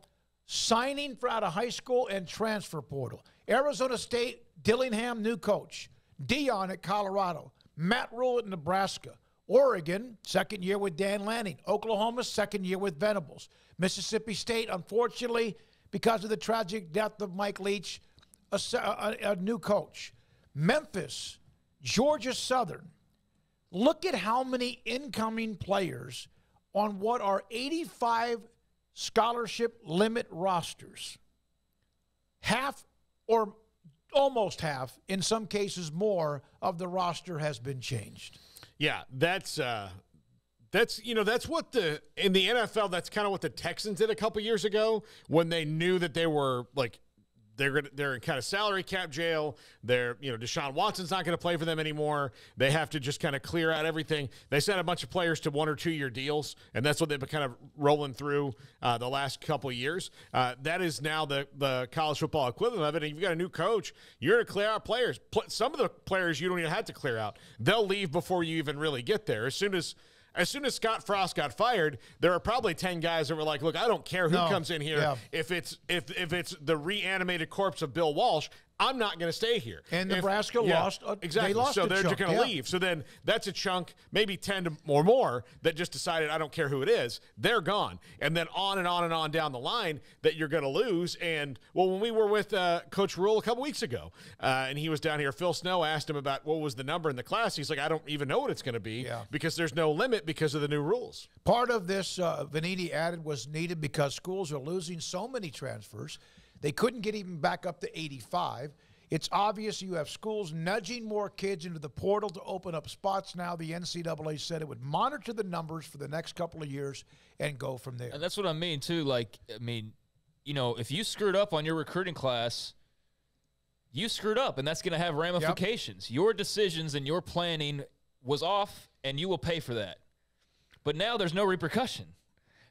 signing for out of high school and transfer portal. Arizona State, Dillingham, new coach. Dion at Colorado. Matt Rhule at Nebraska. Oregon, second year with Dan Lanning. Oklahoma, second year with Venables. Mississippi State, unfortunately, because of the tragic death of Mike Leach, a new coach. Memphis, Georgia Southern. Look at how many incoming players on what are 85 scholarship limit rosters. Half, or almost half, in some cases more, of the roster has been changed. Yeah, That's what in the NFL, that's kind of what the Texans did a couple years ago when they knew that they were like, they're in kind of salary cap jail. They're, Deshaun Watson's not going to play for them anymore. They have to just kind of clear out everything. They sent a bunch of players to 1 or 2 year deals, and that's what they've been kind of rolling through the last couple of years. That is now the college football equivalent of it. And you've got a new coach, you're going to clear out players. Some of the players you don't even have to clear out. They'll leave before you even really get there. As soon as Scott Frost got fired, there are probably 10 guys that were like, look, I don't care who comes in here. Yeah. If it's the reanimated corpse of Bill Walsh, I'm not going to stay here. And Nebraska lost. Exactly. They lost, so they're just going to leave. So then that's a chunk, maybe 10 or more, that just decided I don't care who it is. They're gone. And then on and on and on down the line that you're going to lose. And, well, when we were with Coach Rule a couple weeks ago, and he was down here, Phil Snow asked him about what was the number in the class. He's like, I don't even know what it's going to be because there's no limit because of the new rules. Part of this, Veniti added, was needed because schools are losing so many transfers. They couldn't get even back up to 85. It's obvious you have schools nudging more kids into the portal to open up spots now. The NCAA said it would monitor the numbers for the next couple of years and go from there. And that's what I mean, too. Like, I mean, if you screwed up on your recruiting class, you screwed up, and that's going to have ramifications. Yep. Your decisions and your planning was off, and you will pay for that. But now there's no repercussion.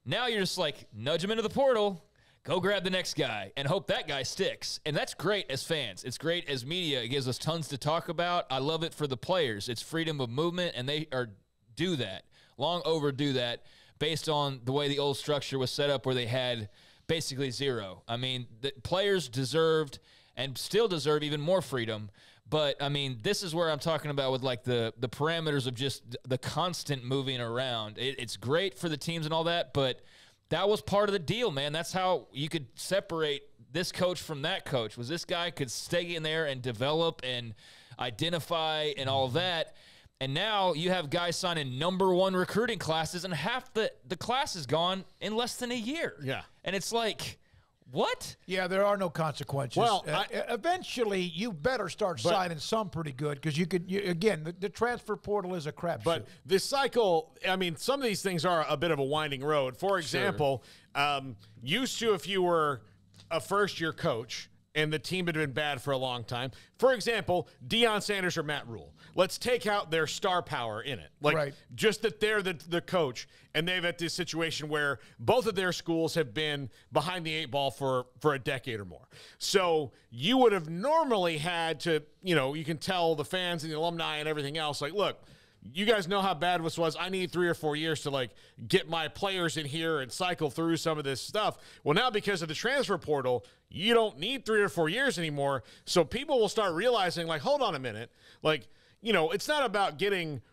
Now you're just like, nudge them into the portal. Go grab the next guy and hope that guy sticks. And that's great as fans. It's great as media. It gives us tons to talk about. I love it for the players. It's freedom of movement, and they are due that. Long overdue that based on the way the old structure was set up where they had basically zero. I mean, the players deserved and still deserve even more freedom. But, I mean, this is where I'm talking about with, like, the parameters of just the constant moving around. It's great for the teams and all that, but – that was part of the deal, man. That's how you could separate this coach from that coach, was this guy could stay in there and develop and identify and all that. And now you have guys signing #1 recruiting classes, and half the class is gone in less than a year. Yeah. And it's like, what? Yeah, there are no consequences. Well, eventually you better start signing some pretty good because you could. Again, the transfer portal is a crapshoot. But this cycle, I mean, some of these things are a bit of a winding road. For example, used to if you were a first-year coach and the team had been bad for a long time. For example, Deion Sanders or Matt Rule. Let's take out their star power in it. Like, just that they're the coach, and they've had this situation where both of their schools have been behind the eight ball for a decade or more. So you would have normally had to, you can tell the fans and the alumni and everything else, like, look, you guys know how bad this was. I need 3 or 4 years to, like, get my players in here and cycle through some of this stuff. Well, now because of the transfer portal, you don't need 3 or 4 years anymore. So people will start realizing, like, hold on a minute. Like, it's not about getting –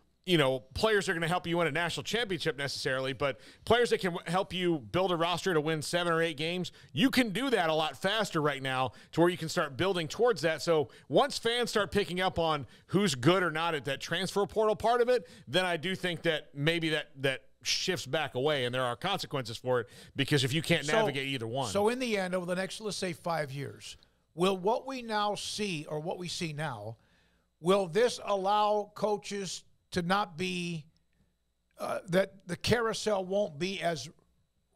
players are going to help you win a national championship necessarily, but players that can help you build a roster to win 7 or 8 games, you can do that a lot faster right now to where you can start building towards that. So once fans start picking up on who's good or not at that transfer portal part of it, then I do think that maybe that shifts back away, and there are consequences for it because if you can't navigate either one. So in the end, over the next, let's say, 5 years, will what we now see or what we see now, will this allow coaches to not be, that the carousel won't be as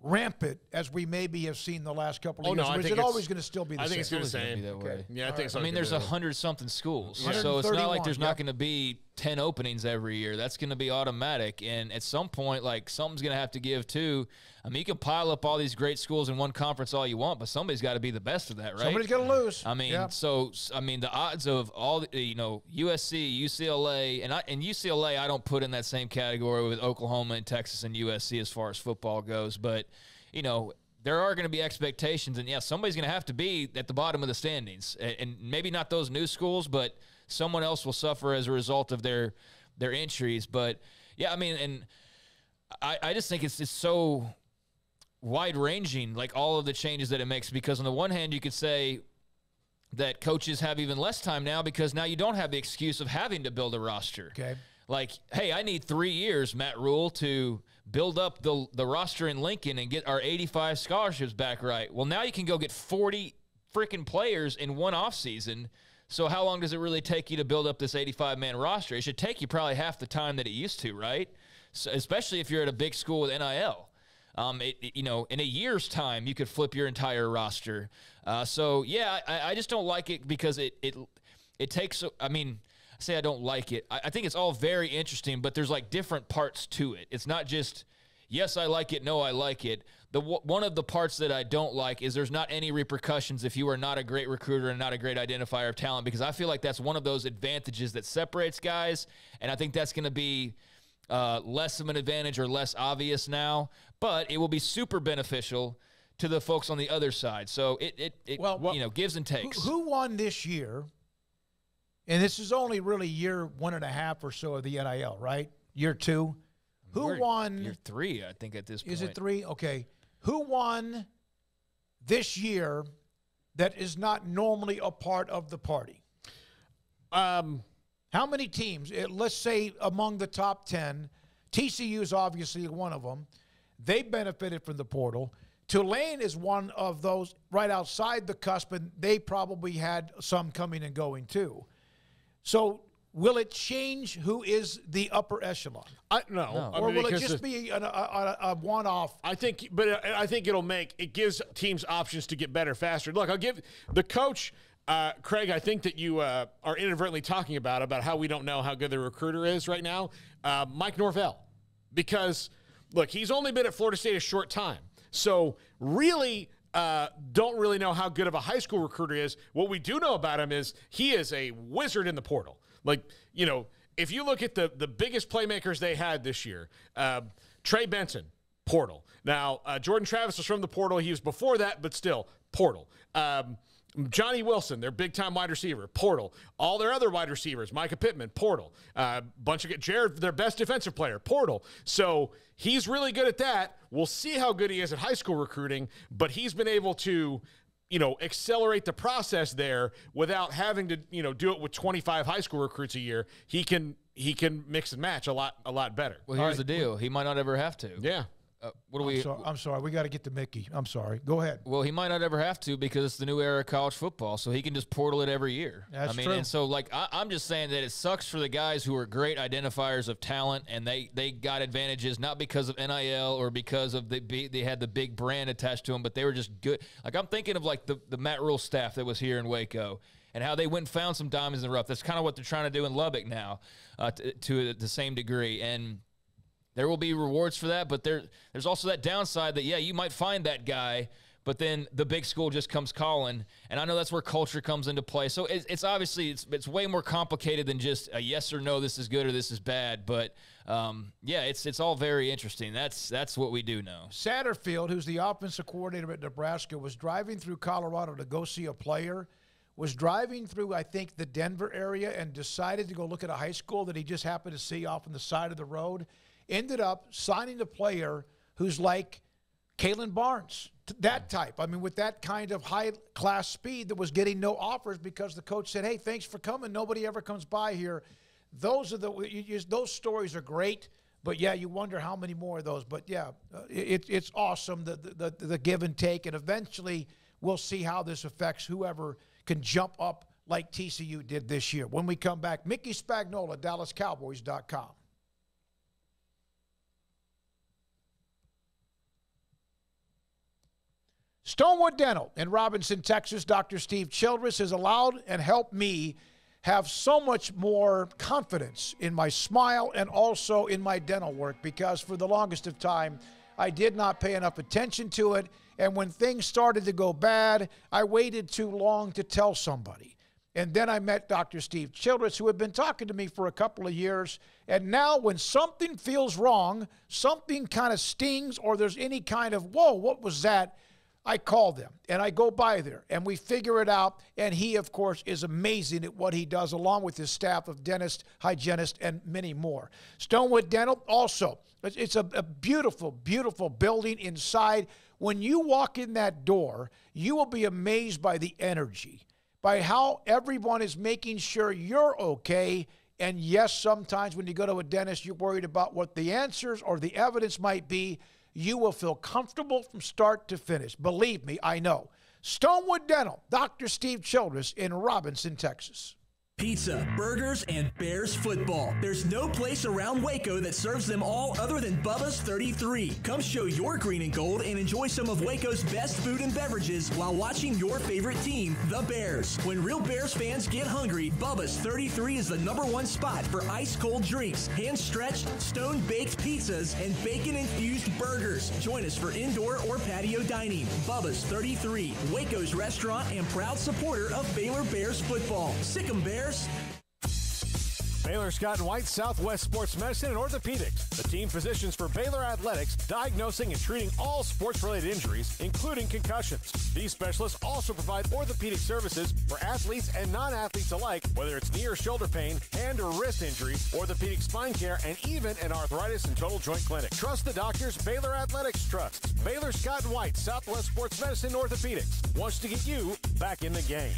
rampant as we maybe have seen the last couple of years? Or is it always going to still be the same? I think it's going to be that way. Yeah, I think so. I mean, there's 100-something schools. Yeah. So it's not like there's not going to be 10 openings every year. That's going to be automatic. And at some point, like, something's going to have to give, too. I mean, you can pile up all these great schools in one conference all you want, but somebody's got to be the best of that, right? Somebody's going to lose. I mean, the odds of all, USC, UCLA, and UCLA I don't put in that same category with Oklahoma and Texas and USC as far as football goes, but, there are going to be expectations, and, somebody's going to have to be at the bottom of the standings, and maybe not those new schools, but someone else will suffer as a result of their entries. But, I mean, and I just think it's so – wide-ranging, like all of the changes that it makes, because on the one hand, you could say that coaches have even less time now because now you don't have the excuse of having to build a roster. Okay. Like, hey, I need 3 years, Matt Rule, to build up the roster in Lincoln and get our 85 scholarships back right. Well, now you can go get 40 freaking players in one offseason. So how long does it really take you to build up this 85-man roster? It should take you probably half the time that it used to, right? so especially if you're at a big school with NIL. You know, in a year's time, you could flip your entire roster. So, yeah, I just don't like it because it takes – I mean, I say I don't like it. I think it's all very interesting, but there's, like, different parts to it. It's not just, yes, I like it, no, I like it. One of the parts that I don't like is there's not any repercussions if you are not a great recruiter and not a great identifier of talent, because I feel like that's one of those advantages that separates guys, and I think that's going to be – less of an advantage or less obvious now, but it will be super beneficial to the folks on the other side. So well, you know, gives and takes. Who won this year? And this is only really year 1.5 or so of the NIL, right? Year 2. Who won? Year 3, I think, at this point. Is it 3? Okay. Who won this year that is not normally a part of the party? How many teams, let's say among the top 10, TCU is obviously one of them. They benefited from the portal. Tulane is one of those right outside the cusp, and they probably had some coming and going too. So will it change who is the upper echelon? No. Or will it just be a one-off? I think it'll make, it gives teams options to get better faster. Look, I'll give the coach... Craig, I think that you are inadvertently talking about how we don't know how good the recruiter is right now. Mike Norvell, because, look, he's only been at Florida State a short time. So really don't really know how good of a high school recruiter is. What we do know about him is he is a wizard in the portal. Like, you know, if you look at the biggest playmakers they had this year, Trey Benson, portal. Now, Jordan Travis was from the portal. He was before that, but still, portal. Johnny Wilson, their big-time wide receiver, portal. All their other wide receivers, Micah Pittman, portal. Jared, their best defensive player, portal. So he's really good at that. We'll see how good he is at high school recruiting, but he's been able to, you know, accelerate the process there without having to, you know, do it with 25 high school recruits a year. He can mix and match a lot better. Well, here's the deal. He might not ever have to. Yeah. I'm sorry. We got to get to Mickey. I'm sorry. Go ahead. Well, he might not ever have to because it's the new era of college football, so he can just portal it every year. That's true. And so, like, I'm just saying that it sucks for the guys who are great identifiers of talent, and they got advantages not because of NIL or because of they had the big brand attached to them, but they were just good. Like, I'm thinking of, like, the Matt Rule staff that was here in Waco and how they went and found some diamonds in the rough. That's kind of what they're trying to do in Lubbock now to the same degree. And – there will be rewards for that, but there's also that downside that, yeah, you might find that guy, but then the big school just comes calling, and I know that's where culture comes into play. So it's obviously it's way more complicated than just a yes or no, this is good or this is bad. But, yeah, it's all very interesting. That's what we do know. Satterfield, who's the offensive coordinator at Nebraska, was driving through Colorado to go see a player, was driving through, I think, the Denver area and decided to go look at a high school that he just happened to see off on the side of the road. Ended up signing a player who's like Kalen Barnes, that type. I mean, with that kind of high-class speed that was getting no offers because the coach said, hey, thanks for coming. Nobody ever comes by here. Those stories are great, but, yeah, you wonder how many more of those. But, yeah, it's awesome, the give and take, and eventually we'll see how this affects whoever can jump up like TCU did this year. When we come back, Mickey Spagnola, DallasCowboys.com. Stonewood Dental in Robinson, Texas, Dr. Steve Childress has allowed and helped me have so much more confidence in my smile and also in my dental work, because for the longest of time, I did not pay enough attention to it. And when things started to go bad, I waited too long to tell somebody. And then I met Dr. Steve Childress, who had been talking to me for a couple of years. And now when something feels wrong, something kind of stings, or there's any kind of, whoa, what was that? I call them, and I go by there, and we figure it out, and he, of course, is amazing at what he does, along with his staff of dentists, hygienists, and many more. Stonewood Dental also, it's a beautiful, beautiful building inside. When you walk in that door, you will be amazed by the energy, by how everyone is making sure you're okay. And, yes, sometimes when you go to a dentist, you're worried about what the answers or the evidence might be. You will feel comfortable from start to finish. Believe me, I know. Stonewood Dental, Dr. Steve Childress in Robinson, Texas. Pizza, burgers, and Bears football. There's no place around Waco that serves them all other than Bubba's 33. Come show your green and gold and enjoy some of Waco's best food and beverages while watching your favorite team, the Bears. When real Bears fans get hungry, Bubba's 33 is the #1 spot for ice-cold drinks, hand-stretched, stone-baked pizzas, and bacon-infused burgers. Join us for indoor or patio dining. Bubba's 33, Waco's restaurant and proud supporter of Baylor Bears football. Sikkim Bears. Baylor Scott & White, Southwest Sports Medicine and Orthopedics, the team physicians for Baylor Athletics, diagnosing and treating all sports-related injuries, including concussions. These specialists also provide orthopedic services for athletes and non-athletes alike, whether it's knee or shoulder pain, hand or wrist injury, orthopedic spine care, and even an arthritis and total joint clinic. Trust the doctors Baylor Athletics trusts. Baylor Scott & White, Southwest Sports Medicine and Orthopedics, wants to get you back in the game.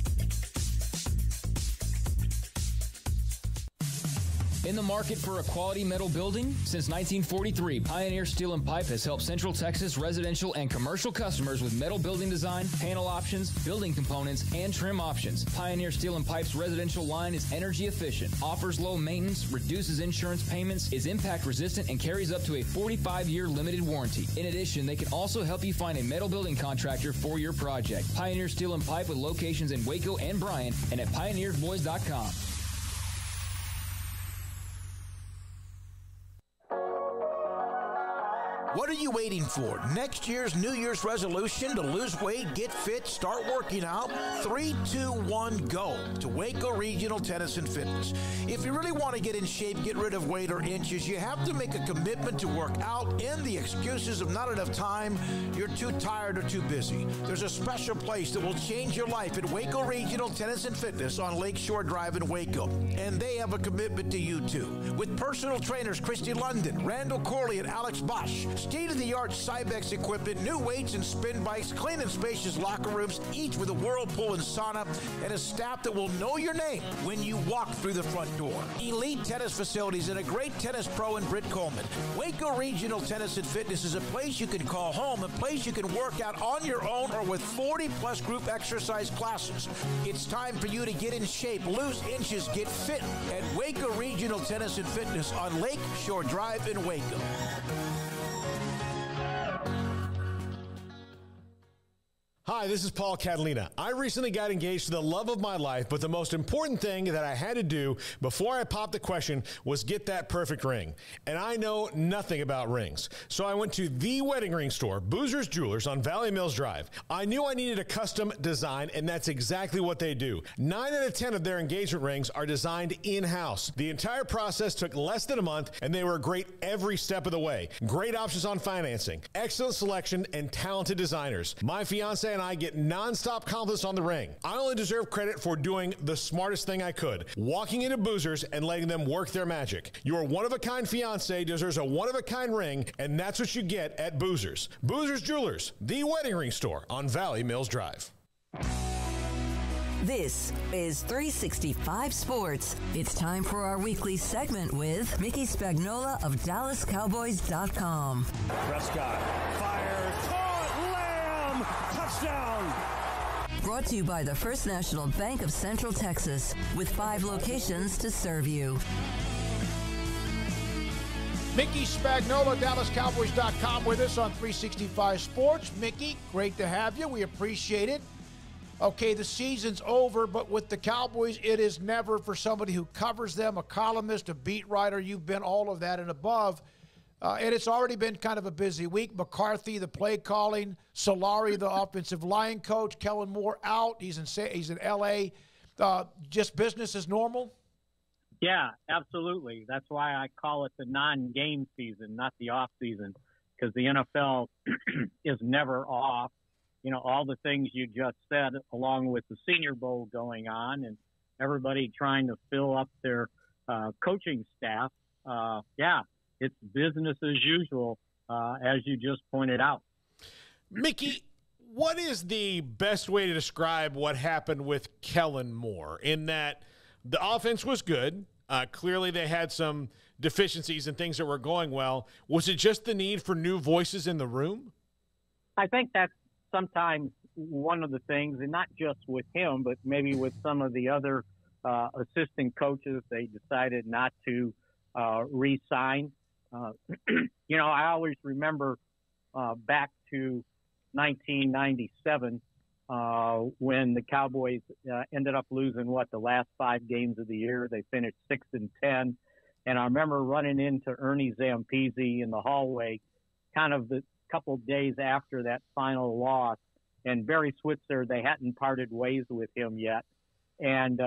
In the market for a quality metal building? Since 1943, Pioneer Steel and Pipe has helped Central Texas residential and commercial customers with metal building design, panel options, building components, and trim options. Pioneer Steel and Pipe's residential line is energy efficient, offers low maintenance, reduces insurance payments, is impact resistant, and carries up to a 45-year limited warranty. In addition, they can also help you find a metal building contractor for your project. Pioneer Steel and Pipe with locations in Waco and Bryan and at pioneerboys.com. What are you waiting for? Next year's New Year's resolution to lose weight, get fit, start working out? 3, 2, 1, go to Waco Regional Tennis and Fitness. If you really want to get in shape, get rid of weight or inches, you have to make a commitment to work out. End the excuses of not enough time, you're too tired or too busy. There's a special place that will change your life at Waco Regional Tennis and Fitness on Lakeshore Drive in Waco. And they have a commitment to you too. With personal trainers Christy London, Randall Corley, and Alex Bosch. State-of-the-art Cybex equipment, new weights and spin bikes, clean and spacious locker rooms, each with a whirlpool and sauna, and a staff that will know your name when you walk through the front door. Elite tennis facilities and a great tennis pro in Britt Coleman. Waco Regional Tennis and Fitness is a place you can call home, a place you can work out on your own or with 40-plus group exercise classes. It's time for you to get in shape, lose inches, get fit at Waco Regional Tennis and Fitness on Lake Shore Drive in Waco. Hi, this is Paul Catalina. I recently got engaged to the love of my life, but the most important thing that I had to do before I popped the question was get that perfect ring. And I know nothing about rings. So I went to the wedding ring store, Boozer's Jewelers on Valley Mills Drive. I knew I needed a custom design, and that's exactly what they do. 9 out of 10 of their engagement rings are designed in-house. The entire process took less than a month, and they were great every step of the way. Great options on financing, excellent selection, and talented designers. My fiance and I get nonstop compliments on the ring. I only deserve credit for doing the smartest thing I could, walking into Boozer's and letting them work their magic. Your one-of-a-kind fiance deserves a one-of-a-kind ring, and that's what you get at Boozer's. Boozer's Jewelers, the wedding ring store on Valley Mills Drive. This is 365 Sports. It's time for our weekly segment with Mickey Spagnola of DallasCowboys.com. Prescott fires. Touchdown! Brought to you by the First National Bank of Central Texas, with 5 locations to serve you. Mickey Spagnola, DallasCowboys.com, with us on 365 Sports. Mickey, great to have you. We appreciate it. Okay, the season's over, but with the Cowboys, it is never. For somebody who covers them, a columnist, a beat writer, you've been all of that and above. And it's already been kind of a busy week. McCarthy, the play calling. Solari, the offensive line coach. Kellen Moore out. He's in L.A. Just business as normal? Yeah, absolutely. That's why I call it the non-game season, not the off season, because the NFL is never off. You know, all the things you just said, along with the Senior Bowl going on and everybody trying to fill up their coaching staff. Yeah. It's business as usual, as you just pointed out. Mickey, what is the best way to describe what happened with Kellen Moore, in that the offense was good? Clearly they had some deficiencies and things that were going well. Was it just the need for new voices in the room? I think that's sometimes one of the things, and not just with him, but maybe with some of the other assistant coaches. They decided not to re-sign. You know, I always remember back to 1997 when the Cowboys ended up losing, the last 5 games of the year. They finished 6-10. And I remember running into Ernie Zampezi in the hallway kind of the couple days after that final loss. And Barry Switzer, they hadn't parted ways with him yet. And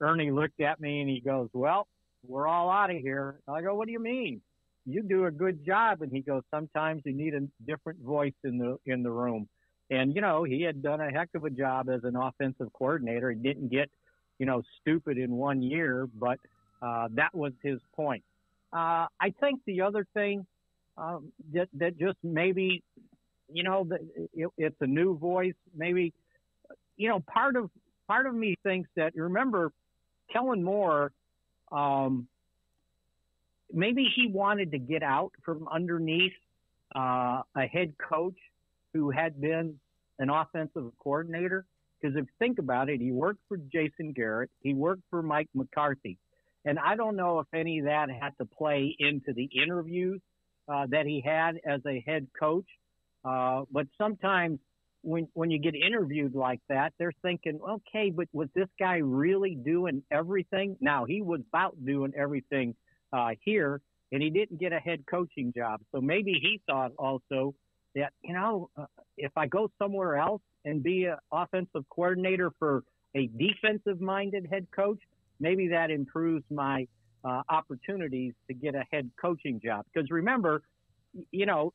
Ernie looked at me and he goes, well, we're all out of here. I go, what do you mean? You do a good job. And he goes, sometimes you need a different voice in the room. And, you know, he had done a heck of a job as an offensive coordinator. He didn't get, you know, stupid in 1 year, but that was his point. I think the other thing that just maybe, you know, it's a new voice. Maybe, you know, part of me thinks that, remember, Kellen Moore, maybe he wanted to get out from underneath a head coach who had been an offensive coordinator. Because if you think about it, he worked for Jason Garrett. He worked for Mike McCarthy. And I don't know if any of that had to play into the interviews that he had as a head coach. But sometimes when you get interviewed like that, they're thinking, okay, but was this guy really doing everything? Now, he was about doing everything here, and he didn't get a head coaching job. So maybe he thought also that, you know, if I go somewhere else and be an offensive coordinator for a defensive-minded head coach, maybe that improves my opportunities to get a head coaching job. Because remember, you know,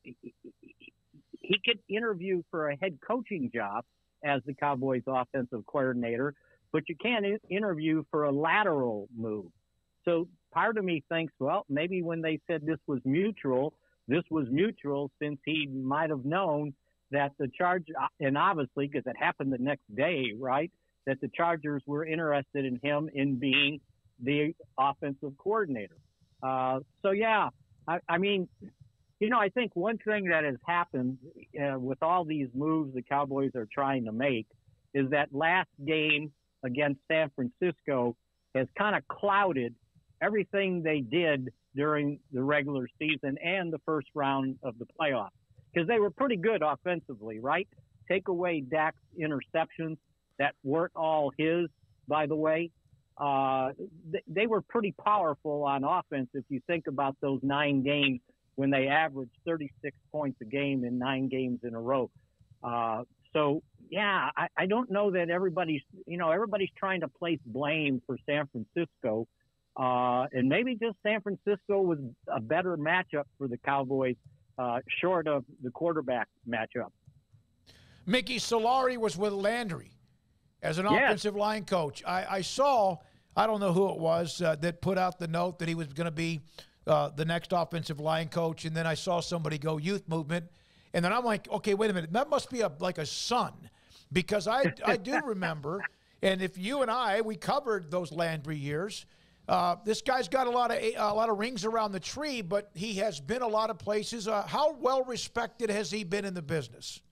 he could interview for a head coaching job as the Cowboys offensive coordinator, but you can't interview for a lateral move. So part of me thinks, well, maybe when they said this was mutual since he might have known that the Chargers, and obviously because it happened the next day, right, that the Chargers were interested in him in being the offensive coordinator. So, yeah, I mean, you know, I think one thing that has happened with all these moves the Cowboys are trying to make is that last game against San Francisco has kind of clouded everything they did during the regular season and the first round of the playoffs, because they were pretty good offensively, right? Take away Dak's interceptions that weren't all his, by the way. They were pretty powerful on offense if you think about those 9 games when they averaged 36 points a game in 9 games in a row. So, yeah, I don't know that everybody's trying to place blame for San Francisco. And maybe just San Francisco was a better matchup for the Cowboys, short of the quarterback matchup. Mickey Solari was with Landry as an offensive line coach. I saw, I don't know who it was, that put out the note that he was going to be the next offensive line coach. And then I saw somebody go youth movement. And then I'm like, okay, wait a minute. That must be like a son, because I do remember. And if you and we covered those Landry years. This guy's got a lot of rings around the tree, but he has been a lot of places. How well respected has he been in the business?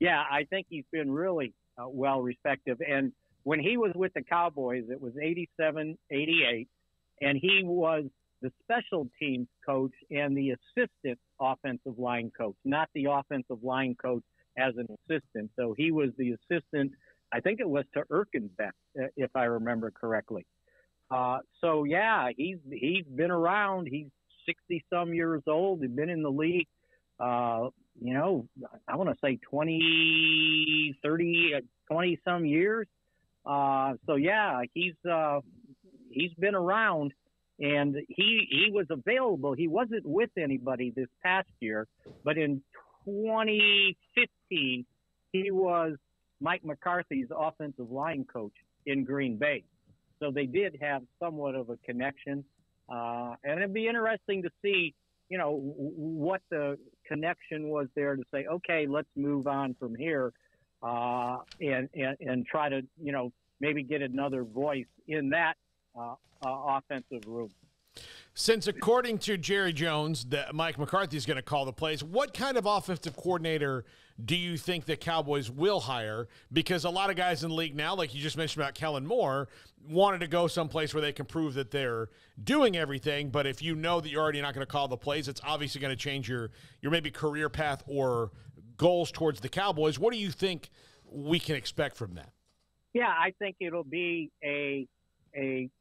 Yeah, I think he's been really well respected. And when he was with the Cowboys, it was 87-88, and he was the special teams coach and the assistant offensive line coach, not the offensive line coach as an assistant. So he was the assistant, I think it was to Erkenbeck, if I remember correctly. So, yeah, he's been around. He's 60-some years old. He's been in the league, you know, I want to say 20-some years. So, yeah, he's been around, and he was available. He wasn't with anybody this past year, but in 2015, he was Mike McCarthy's offensive line coach in Green Bay. So they did have somewhat of a connection, and it'd be interesting to see, you know, what the connection was there to say, okay, let's move on from here, and try to, you know, maybe get another voice in that offensive room. Since, according to Jerry Jones, that Mike McCarthy is going to call the plays, what kind of offensive coordinator do you think the Cowboys will hire? Because a lot of guys in the league now, like you just mentioned about Kellen Moore, wanted to go someplace where they can prove that they're doing everything. But if you know that you're already not going to call the plays, it's obviously going to change your maybe career path or goals towards the Cowboys. What do you think we can expect from that? Yeah, I think it'll be a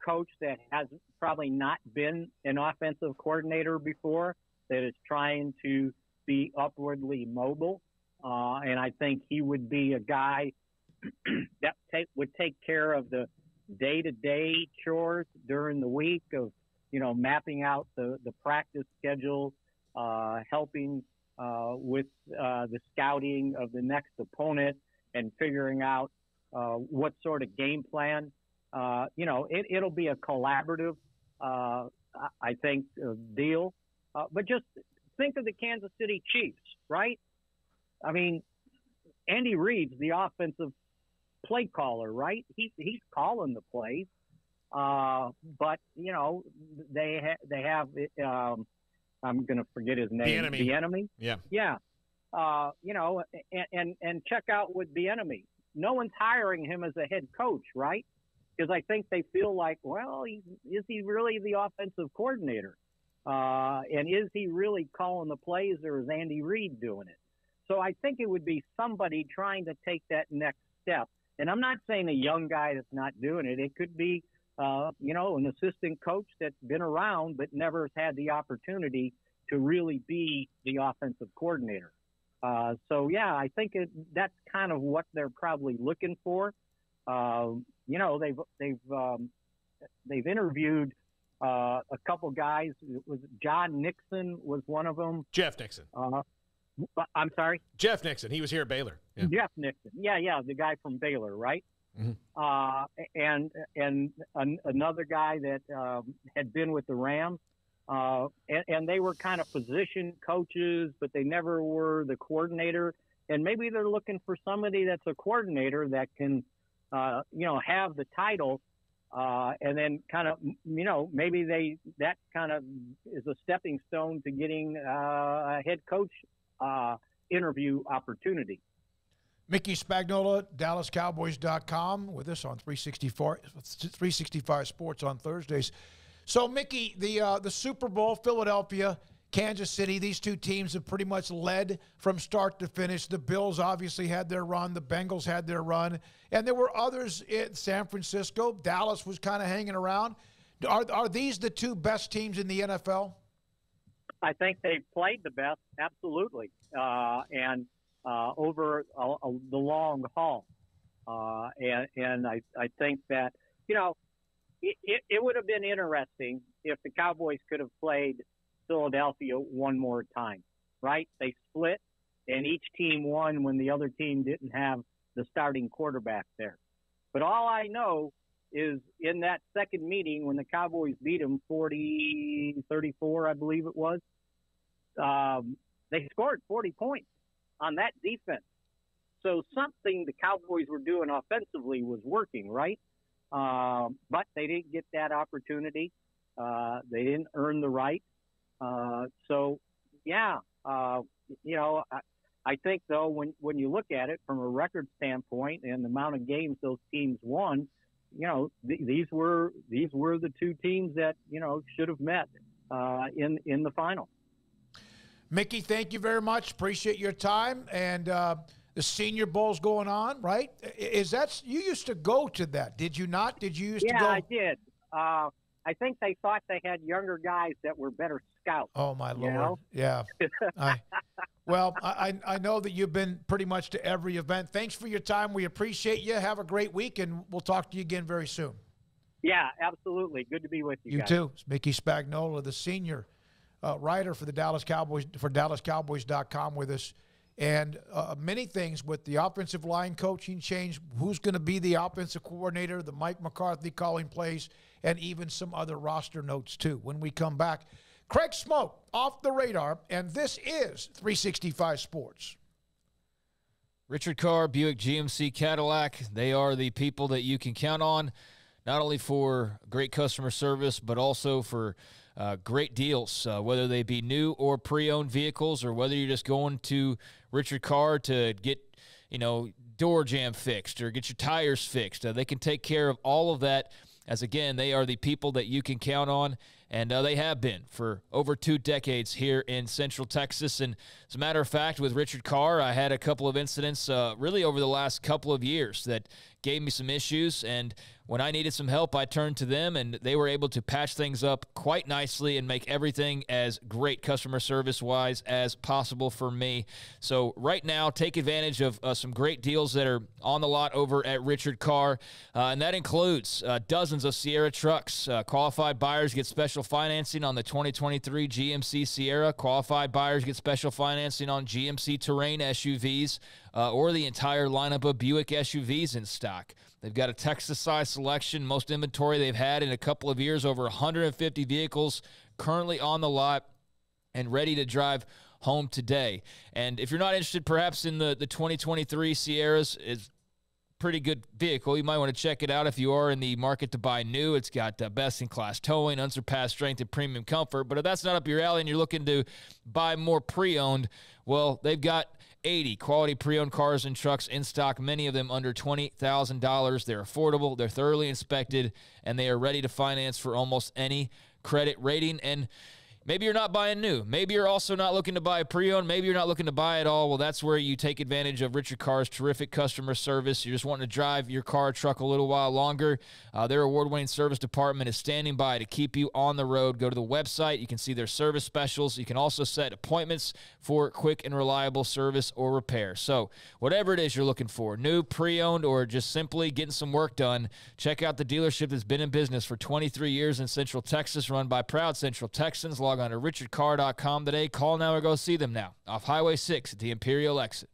coach that has probably not been an offensive coordinator before, that is trying to be upwardly mobile. And I think he would be a guy that would take care of the day-to-day chores during the week of, you know, mapping out the practice schedule, helping with the scouting of the next opponent and figuring out what sort of game plan. You know, it'll be a collaborative, I think, deal. But just think of the Kansas City Chiefs, right? I mean, Andy Reid's the offensive play caller, right? He's calling the plays. But, you know, they have I'm going to forget his name. The enemy. Yeah. Yeah. You know, and check out with the enemy. No one's hiring him as a head coach, right? Because I think they feel like, well, is he really the offensive coordinator? And is he really calling the plays, or is Andy Reid doing it? So I think it would be somebody trying to take that next step. And I'm not saying a young guy that's not doing it. It could be, you know, an assistant coach that's been around but never has had the opportunity to really be the offensive coordinator. So, yeah, I think that's kind of what they're probably looking for. You know, they've interviewed a couple guys. It was John Nixon was one of them. Jeff Nixon. I'm sorry? Jeff Nixon. He was here at Baylor. Yeah. Jeff Nixon. Yeah, yeah, the guy from Baylor, right? Mm-hmm. And another guy that had been with the Rams. And they were kind of position coaches, but they never were the coordinator. And maybe they're looking for somebody that's a coordinator that can – you know, have the title, and then kind of, you know, maybe that kind of is a stepping stone to getting a head coach interview opportunity. Mickey Spagnola, DallasCowboys.com, with us on 365 Sports on Thursdays. So, Mickey, the Super Bowl, Philadelphia, Kansas City, these two teams have pretty much led from start to finish. The Bills obviously had their run. The Bengals had their run. And there were others in San Francisco. Dallas was kind of hanging around. Are these the two best teams in the NFL? I think they've played the best, absolutely, and over the long haul. And I think that, you know, it would have been interesting if the Cowboys could have played Philadelphia one more time, right? They split, and each team won when the other team didn't have the starting quarterback there. But all I know is in that second meeting when the Cowboys beat them 40-34, I believe it was, they scored 40 points on that defense. So something the Cowboys were doing offensively was working, right? But they didn't get that opportunity. They didn't earn the right. So, yeah, you know, I think, though, when you look at it from a record standpoint and the amount of games those teams won, you know, these were the two teams that, you know, should have met in the final. Mickey, thank you very much. Appreciate your time. And the Senior Bowl's going on, right? You used to go to that, did you not? Did you used to go? Yeah, I did. I think they thought they had younger guys that were better scouts. Oh, my Lord. Know? Yeah. I know that you've been pretty much to every event. Thanks for your time. We appreciate you. Have a great week, and we'll talk to you again very soon. Yeah, absolutely. Good to be with you guys. You too. It's Mickey Spagnola, the senior writer for the Dallas Cowboys, for DallasCowboys.com, with us. And many things with the offensive line coaching change, who's going to be the offensive coordinator, the Mike McCarthy calling plays, and even some other roster notes, too, when we come back. Craig Smoke, off the radar, and this is 365 Sports. Richard Carr, Buick GMC Cadillac, they are the people that you can count on, not only for great customer service, but also for Great deals, whether they be new or pre-owned vehicles, or whether you're just going to Richard Carr to get, you know, door jam fixed or get your tires fixed. They can take care of all of that, as, again, they are the people that you can count on, and they have been for over 2 decades here in Central Texas. And as a matter of fact, with Richard Carr, I had a couple of incidents really over the last couple of years that gave me some issues, and when I needed some help, I turned to them, and they were able to patch things up quite nicely and make everything as great customer service-wise as possible for me. So right now, take advantage of some great deals that are on the lot over at Richard Carr, and that includes dozens of Sierra trucks. Qualified buyers get special financing on the 2023 GMC Sierra. Qualified buyers get special financing on GMC Terrain SUVs, or the entire lineup of Buick SUVs in stock. They've got a Texas-sized selection, most inventory they've had in a couple of years, over 150 vehicles currently on the lot and ready to drive home today. And if you're not interested perhaps in the 2023 Sierras, it's pretty good vehicle. You might want to check it out if you are in the market to buy new. It's got best-in-class towing, unsurpassed strength, and premium comfort. But if that's not up your alley and you're looking to buy more pre-owned, well, they've got 80 quality pre-owned cars and trucks in stock, many of them under $20,000. They're affordable, they're thoroughly inspected, and they are ready to finance for almost any credit rating. And maybe you're not buying new. Maybe you're also not looking to buy a pre-owned. Maybe you're not looking to buy at all. Well, that's where you take advantage of Richard Carr's terrific customer service. You're just wanting to drive your car or truck a little while longer. Their award-winning service department is standing by to keep you on the road. Go to the website. You can see their service specials. You can also set appointments for quick and reliable service or repair. So whatever it is you're looking for, new, pre-owned, or just simply getting some work done, check out the dealership that's been in business for 23 years in Central Texas, run by proud Central Texans. Log on to richardcarr.com today. Call now or go see them now off Highway 6 at the Imperial exit.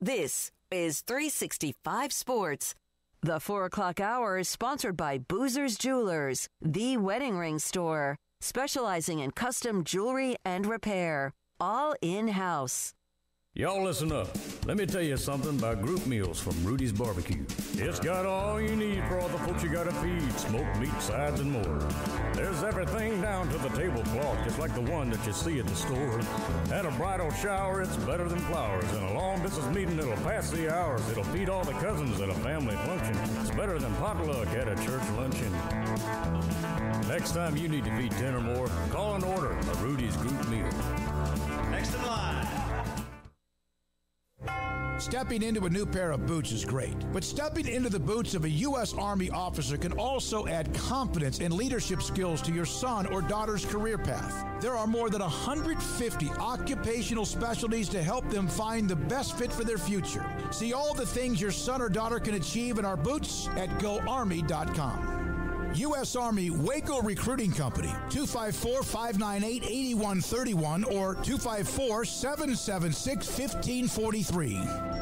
This is 365 Sports. The 4 o'clock hour is sponsored by Boozer's Jewelers, the wedding ring store, specializing in custom jewelry and repair, all in-house. Y'all listen up. Let me tell you something about group meals from Rudy's Barbecue. It's got all you need for all the folks you gotta feed. Smoked meat, sides, and more. There's everything down to the tablecloth, just like the one that you see at the store. At a bridal shower, it's better than flowers. In a long-distance meeting, it'll pass the hours. It'll feed all the cousins at a family function. It's better than potluck at a church luncheon. Next time you need to feed 10 or more, call and order a Rudy's group meal. Next in line. Stepping into a new pair of boots is great, but stepping into the boots of a U.S. Army officer can also add confidence and leadership skills to your son or daughter's career path. There are more than 150 occupational specialties to help them find the best fit for their future. See all the things your son or daughter can achieve in our boots at GoArmy.com. U.S. Army Waco Recruiting Company, 254-598-8131 or 254-776-1543.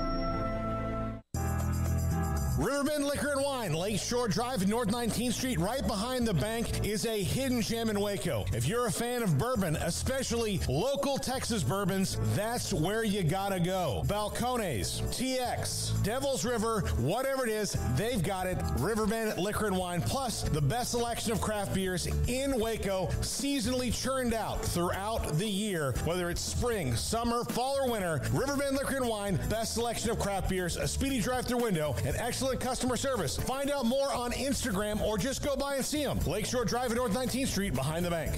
Riverbend Liquor and Wine, Lakeshore Drive and North 19th Street, right behind the bank, is a hidden gem in Waco. If you're a fan of bourbon, especially local Texas bourbons, that's where you gotta go. Balcones, TX, Devil's River, whatever it is, they've got it. Riverbend Liquor and Wine, plus the best selection of craft beers in Waco, seasonally churned out throughout the year. Whether it's spring, summer, fall, or winter, Riverbend Liquor and Wine, best selection of craft beers, a speedy drive-through window, and excellent customer service. Find out more on Instagram or just go by and see them. Lakeshore Drive and North 19th Street, behind the bank.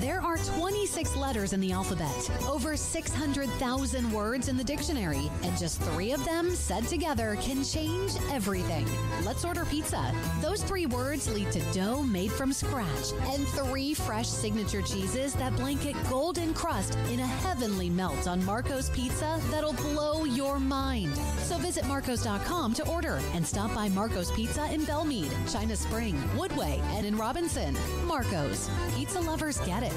There are 26 letters in the alphabet, over 600,000 words in the dictionary, and just 3 of them said together can change everything. Let's order pizza. Those 3 words lead to dough made from scratch and 3 fresh signature cheeses that blanket golden crust in a heavenly melt on Marco's Pizza that'll blow your mind. So visit Marco's.com to order and stop by Marco's Pizza in Belmead, China Spring, Woodway, and in Robinson. Marco's. Pizza lovers get it.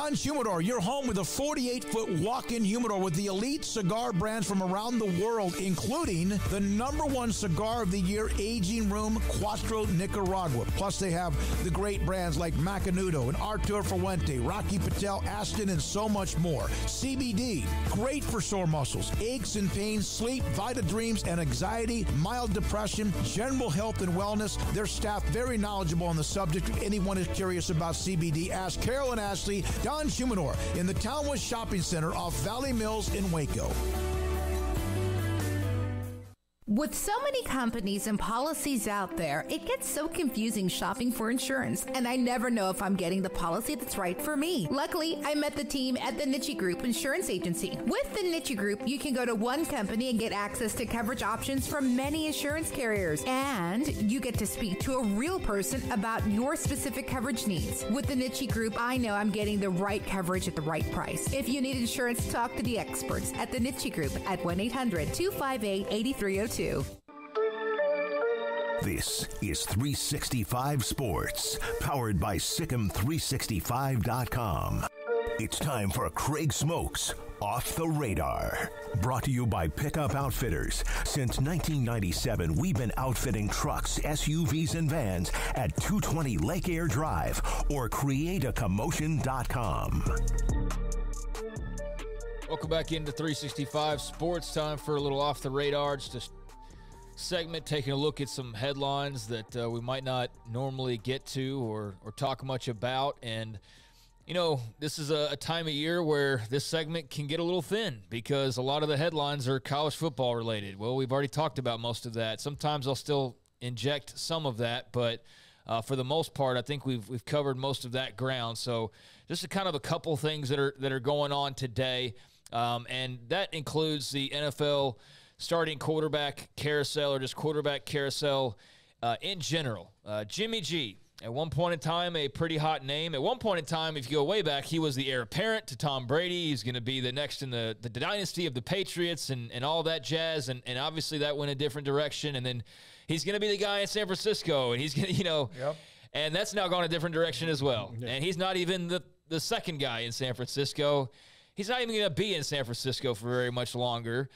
John's Humidor, your home with a 48-foot walk-in humidor with the elite cigar brands from around the world, including the #1 cigar of the year, Aging Room Cuatro Nicaragua. Plus, they have the great brands like Macanudo and Artur Fuente, Rocky Patel, Aston, and so much more. CBD, great for sore muscles, aches and pains, sleep, Vita Dreams, and anxiety, mild depression, general health and wellness. Their staff very knowledgeable on the subject. If anyone is curious about CBD, ask Carolyn Ashley, Don's Humidor, in the Townwest Shopping Center off Valley Mills in Waco. With so many companies and policies out there, it gets so confusing shopping for insurance, and I never know if I'm getting the policy that's right for me. Luckily, I met the team at the Niche Group Insurance Agency. With the Niche Group, you can go to one company and get access to coverage options from many insurance carriers, and you get to speak to a real person about your specific coverage needs. With the Niche Group, I know I'm getting the right coverage at the right price. If you need insurance, talk to the experts at the Niche Group at 1-800-258-8302. This is 365 Sports, powered by Sikkim365.com. It's time for Craig Smokes Off the Radar. Brought to you by Pickup Outfitters. Since 1997, we've been outfitting trucks, SUVs, and vans at 220 Lake Air Drive or createacommotion.com. Welcome back into 365 Sports. Time for a little Off the Radar. Just segment taking a look at some headlines that we might not normally get to or talk much about. And you know, this is a time of year where this segment can get a little thin because a lot of the headlines are college football related. Well, we've already talked about most of that. Sometimes I'll still inject some of that, but for the most part, I think we've covered most of that ground. So just kind of a couple things that are going on today, and that includes the NFL starting quarterback carousel, or just quarterback carousel in general. Jimmy G, at one point in time, a pretty hot name. At one point in time, if you go way back, he was the heir apparent to Tom Brady. He's going to be the next in the dynasty of the Patriots and all that jazz, and obviously that went a different direction. And then he's going to be the guy in San Francisco, and he's going to, you know, yep. And that's now gone a different direction as well. Yep. And he's not even the second guy in San Francisco. He's not even going to be in San Francisco for very much longer.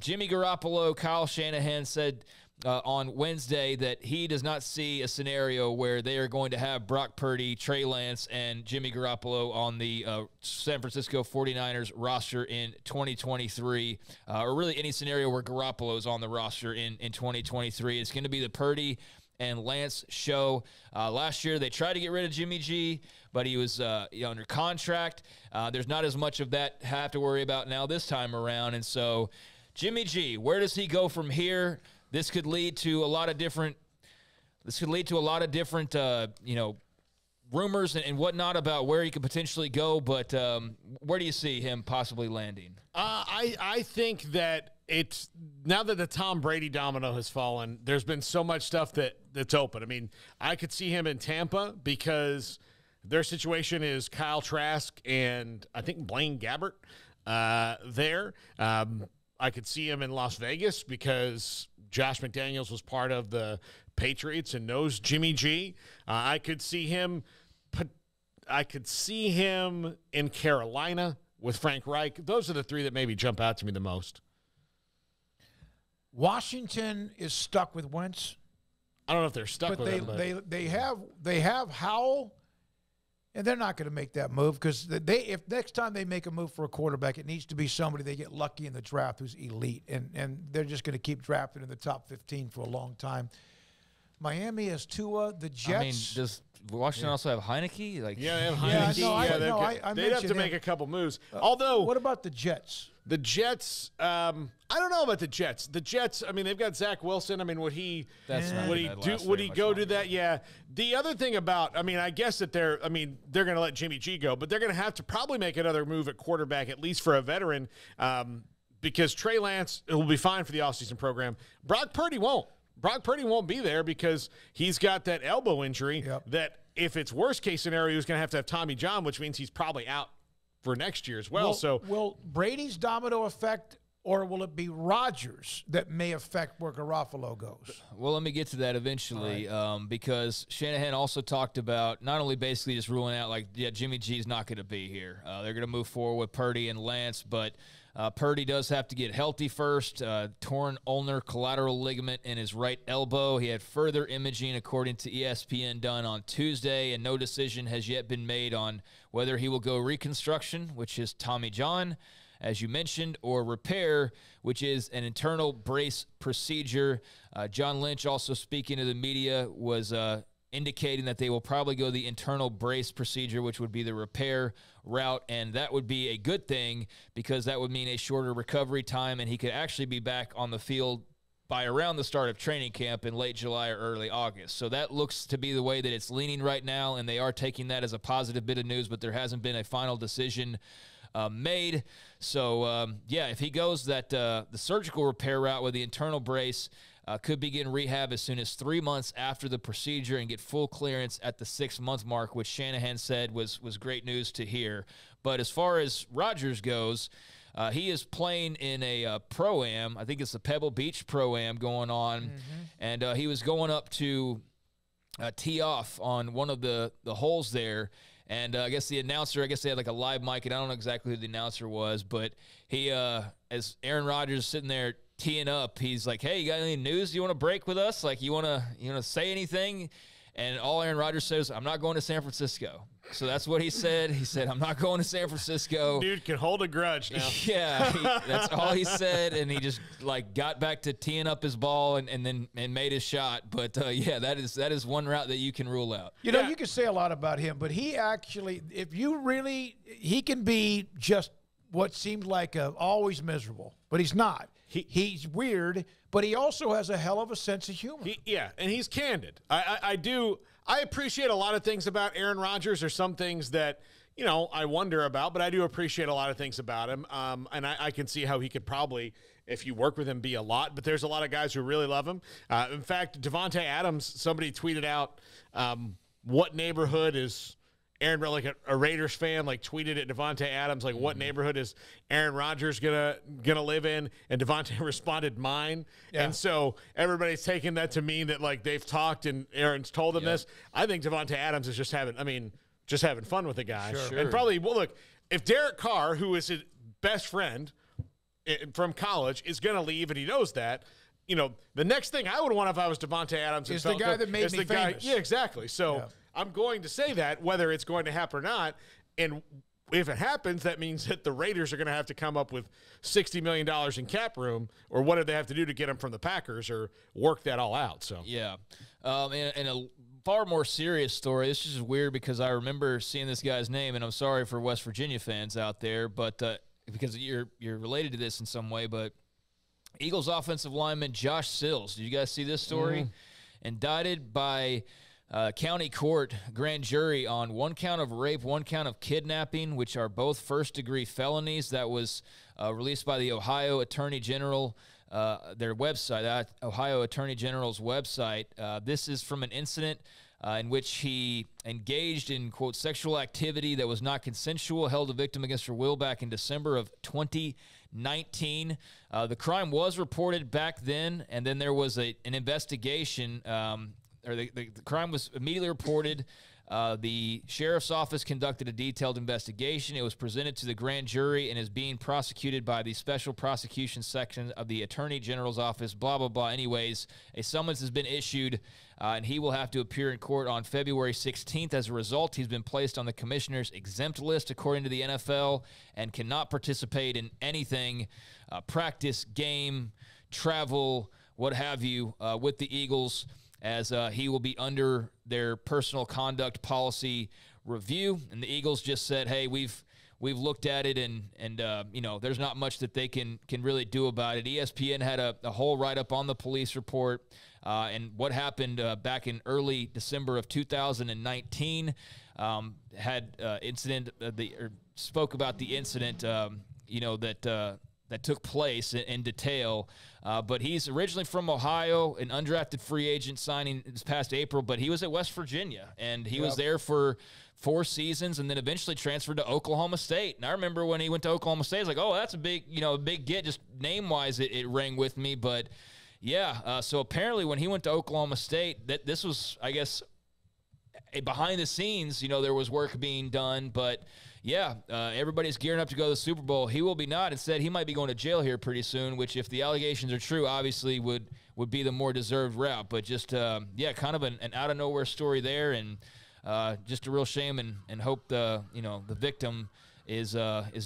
Jimmy Garoppolo, Kyle Shanahan said on Wednesday that he does not see a scenario where they are going to have Brock Purdy, Trey Lance, and Jimmy Garoppolo on the San Francisco 49ers roster in 2023, or really any scenario where Garoppolo is on the roster in 2023. It's going to be the Purdy and Lance show. Last year, they tried to get rid of Jimmy G, but he was under contract. There's not as much of that have to worry about now this time around. And so Jimmy G, where does he go from here? This could lead to a lot of different, you know, rumors and whatnot about where he could potentially go. But where do you see him possibly landing? I think that it's now that the Tom Brady domino has fallen, there's been so much stuff that's open. I mean, I could see him in Tampa because their situation is Kyle Trask and I think Blaine Gabbert there. I could see him in Las Vegas because Josh McDaniels was part of the Patriots and knows Jimmy G. I could see him in Carolina with Frank Reich. Those are the three that maybe jump out to me the most. Washington is stuck with Wentz. I don't know if they're stuck with him. But they have Howell, and they're not going to make that move because if next time they make a move for a quarterback, it needs to be somebody they get lucky in the draft who's elite, and they're just going to keep drafting in the top 15 for a long time. Miami has Tua, the Jets. I mean, does Washington also have Heineke? Like, yeah, they have Heineke. Yeah, they'd have to make a couple moves. Although, what about the Jets? The Jets, I don't know about the Jets. The Jets, I mean, they've got Zach Wilson. I mean, would he go do that? Yeah. The other thing about, I mean, I guess that they're going to let Jimmy G go, but they're going to have to probably make another move at quarterback, at least for a veteran, because Trey Lance will be fine for the offseason program. Brock Purdy won't. Brock Purdy won't be there because he's got that elbow injury that if it's worst-case scenario, he's going to have Tommy John, which means he's probably out for next year as well. Will Brady's domino effect Or will it be Rodgers that may affect where Garofalo goes? Well, let me get to that eventually, right. Because Shanahan also talked about not only basically just ruling out, like, yeah, Jimmy G's not going to be here. They're going to move forward with Purdy and Lance, but Purdy does have to get healthy first. Torn ulnar collateral ligament in his right elbow. He had further imaging, according to ESPN, done on Tuesday, and no decision has yet been made on whether he will go reconstruction, which is Tommy John, as you mentioned, or repair, which is an internal brace procedure. John Lynch, also speaking to the media, was indicating that they will probably go the internal brace procedure, which would be the repair route, and that would be a good thing because that would mean a shorter recovery time, and he could actually be back on the field by around the start of training camp in late July or early August. So that looks to be the way that it's leaning right now, and they are taking that as a positive bit of news, but there hasn't been a final decision made. So, yeah, if he goes that the surgical repair route with the internal brace, could begin rehab as soon as 3 months after the procedure and get full clearance at the 6-month mark, which Shanahan said was great news to hear. But as far as Rodgers goes, he is playing in a pro-am. I think it's the Pebble Beach pro-am going on. Mm-hmm. And he was going up to tee off on one of the holes there. And I guess the announcer, I guess they had like a live mic, and I don't know exactly who the announcer was, but he, as Aaron Rodgers is sitting there teeing up, he's like, "Hey, you got any news? You want to break with us? Like, you want to say anything?" And all Aaron Rodgers says, "I'm not going to San Francisco." So that's what he said. He said, "I'm not going to San Francisco." Dude can hold a grudge now. Yeah, that's all he said, and he just like got back to teeing up his ball and then made his shot. But yeah, that is one route that you can rule out. You know, yeah. You can say a lot about him, but he actually, if you really, he can be just what seemed like always miserable, but he's not. He's weird, but he also has a hell of a sense of humor. Yeah, and he's candid. I appreciate a lot of things about Aaron Rodgers, or some things that, you know, I wonder about, but I do appreciate a lot of things about him. And I can see how he could probably, if you work with him, be a lot, but there's a lot of guys who really love him. In fact, Devontae Adams, somebody tweeted out, what neighborhood is Aaron, like a Raiders fan, like tweeted at Devontae Adams, like, what neighborhood is Aaron Rodgers gonna live in? And Devontae responded, mine. Yeah. And so everybody's taking that to mean that, like, they've talked and Aaron's told them this. I think Devontae Adams is just having fun with the guy. Sure. And probably, well, look, if Derek Carr, who is his best friend from college, is gonna leave, and he knows that, you know, the next thing I would want if I was Devontae Adams is the guy that made me famous. Yeah, exactly. So. Yeah. I'm going to say that, whether it's going to happen or not, and if it happens, that means that the Raiders are going to have to come up with $60 million in cap room, or whatever they have to do to get them from the Packers, or work that all out. So yeah, and a far more serious story. This is weird because I remember seeing this guy's name, and I'm sorry for West Virginia fans out there, but because you're related to this in some way. But Eagles offensive lineman Josh Sills, did you guys see this story? Mm-hmm. Indicted by county court grand jury on 1 count of rape, 1 count of kidnapping, which are both first-degree felonies. That was released by the Ohio Attorney General, their website, Ohio Attorney General's website. This is from an incident in which he engaged in, quote, sexual activity that was not consensual, held a victim against her will back in December of 2019. The crime was reported back then, and then there was an investigation, or the crime was immediately reported. The sheriff's office conducted a detailed investigation. It was presented to the grand jury and is being prosecuted by the special prosecution section of the attorney general's office, blah, blah, blah. Anyways, a summons has been issued, and he will have to appear in court on February 16th. As a result, he's been placed on the commissioner's exempt list, according to the NFL, and cannot participate in anything, practice, game, travel, what have you, with the Eagles, as he will be under their personal conduct policy review. And the Eagles just said, hey, we've looked at it, and you know, there's not much that they can really do about it. ESPN had a whole write-up on the police report and what happened back in early December of 2019, spoke about the incident, you know, that that took place in detail. But he's originally from Ohio, an undrafted free agent signing this past April, but he was at West Virginia, and he was there for 4 seasons and then eventually transferred to Oklahoma State. And I remember when he went to Oklahoma State, I was like, oh, that's a big, you know, a big get. Just name-wise, it rang with me. But, yeah, so apparently when he went to Oklahoma State, this was, I guess, behind the scenes, you know, there was work being done, but yeah, everybody's gearing up to go to the Super Bowl. He will be not. Instead, he might be going to jail here pretty soon, which, if the allegations are true, obviously would be the more deserved route. But just, yeah, kind of an out-of-nowhere story there, and just a real shame, and hope the, you know, the victim is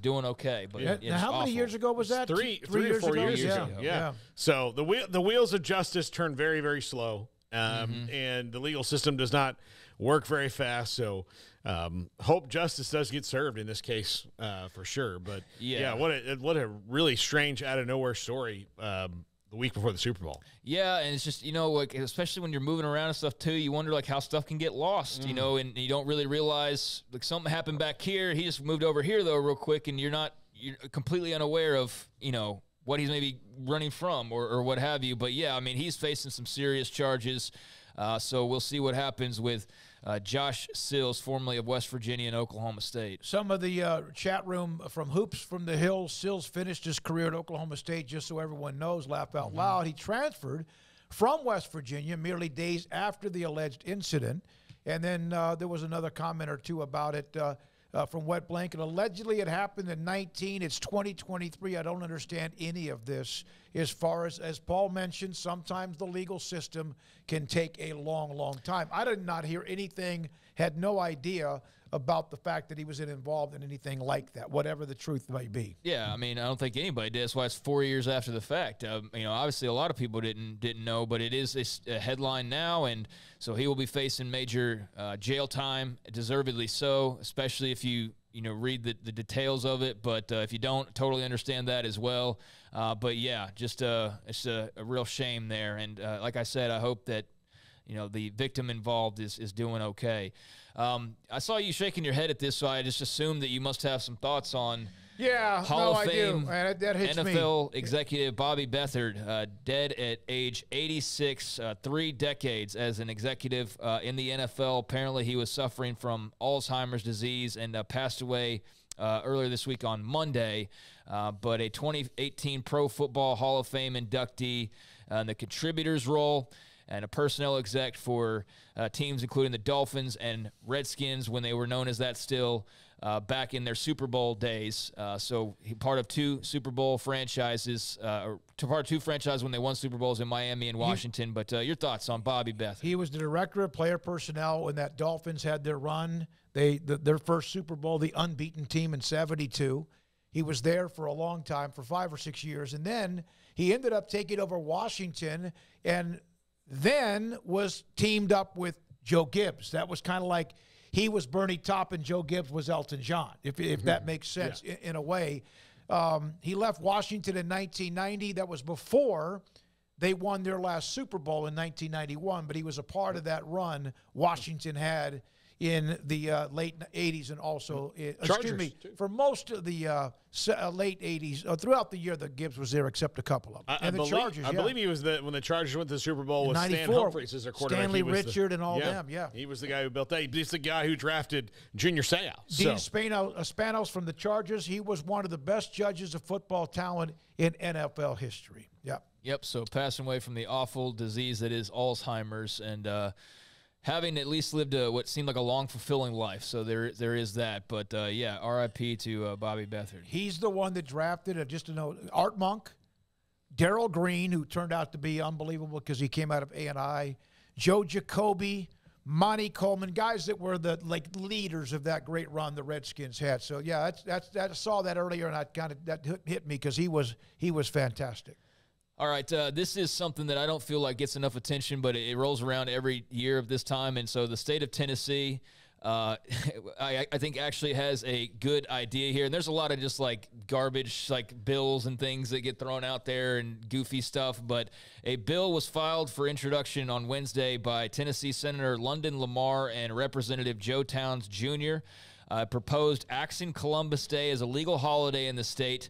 doing okay. But yeah. Now, how many years ago was that? Three or four years ago. Yeah. So the wheels of justice turn very, very slow, and the legal system does not work very fast, so hope justice does get served in this case, for sure. But yeah, what a really strange, out of nowhere story, the week before the Super Bowl. Yeah, and it's just, you know, like, especially when you're moving around and stuff too, you wonder like how stuff can get lost, you know, and you don't really realize like something happened back here. He just moved over here though real quick, and you're completely unaware of, you know, what he's maybe running from or what have you. But yeah, I mean, he's facing some serious charges. So we'll see what happens with Josh Sills, formerly of West Virginia and Oklahoma State. Some of the chat room from Hoops from the Hill, Sills finished his career at Oklahoma State, just so everyone knows, laugh out loud. He transferred from West Virginia merely days after the alleged incident. And then there was another comment or two about it from Wet Blanket. Allegedly it happened in 19. It's 2023. I don't understand any of this. As far as Paul mentioned, sometimes the legal system can take a long, long time. I did not hear anything, had no idea about the fact that he was involved in anything like that, whatever the truth might be. Yeah, I mean, I don't think anybody did. That's why it's 4 years after the fact. You know, obviously a lot of people didn't know, but it is a headline now, and so he will be facing major jail time, deservedly so, especially if you know, read the details of it. But if you don't, totally understand that as well. But yeah, just it's a real shame there. And like I said, I hope that, you know, the victim involved is doing okay. I saw you shaking your head at this, so I just assumed that you must have some thoughts on Hall of Fame that hits NFL me. Executive Bobby Beathard, dead at age 86, 3 decades as an executive in the NFL. Apparently he was suffering from Alzheimer's disease and passed away earlier this week on Monday. But a 2018 Pro Football Hall of Fame inductee in the contributors role, and a personnel exec for teams including the Dolphins and Redskins when they were known as that still, back in their Super Bowl days. So he part of two Super Bowl franchises, part of two franchises when they won Super Bowls in Miami and Washington. But your thoughts on Bobby Beathard? He was the director of player personnel when that Dolphins had their run, their first Super Bowl, the unbeaten team in 72. He was there for a long time, for 5 or 6 years, and then he ended up taking over Washington and then was teamed up with Joe Gibbs. That was kind of like he was Bernie Taupin, Joe Gibbs was Elton John, if that makes sense in a way. He left Washington in 1990. That was before they won their last Super Bowl in 1991, but he was a part of that run Washington had in the late 80s and also, for most of the late 80s, throughout the year that Gibbs was there, except a couple of them. I believe he was when the Chargers went to the Super Bowl with Stan Humphries as their quarterback. Stanley Richard and all them, yeah. He was the guy who built that. He's the guy who drafted Junior Seau. Dean Spanos from the Chargers, he was one of the best judges of football talent in NFL history. Yep, so passing away from the awful disease that is Alzheimer's, and having at least lived what seemed like a long, fulfilling life. So there is that. But, yeah, RIP to Bobby Beathard. He's the one that drafted, Art Monk, Darryl Green, who turned out to be unbelievable because he came out of A&I, Joe Jacoby, Monty Coleman, guys that were the leaders of that great run the Redskins had. So, yeah, I saw that earlier, and that hit me because he was fantastic. All right, this is something that I don't feel like gets enough attention, but it rolls around every year of this time. And so the state of Tennessee, I think, actually has a good idea here. And there's a lot of just, like, garbage, like, bills and things that get thrown out there and goofy stuff. But a bill was filed for introduction on Wednesday by Tennessee Senator London Lamar and Representative Joe Towns Jr. Proposed axing Columbus Day as a legal holiday in the state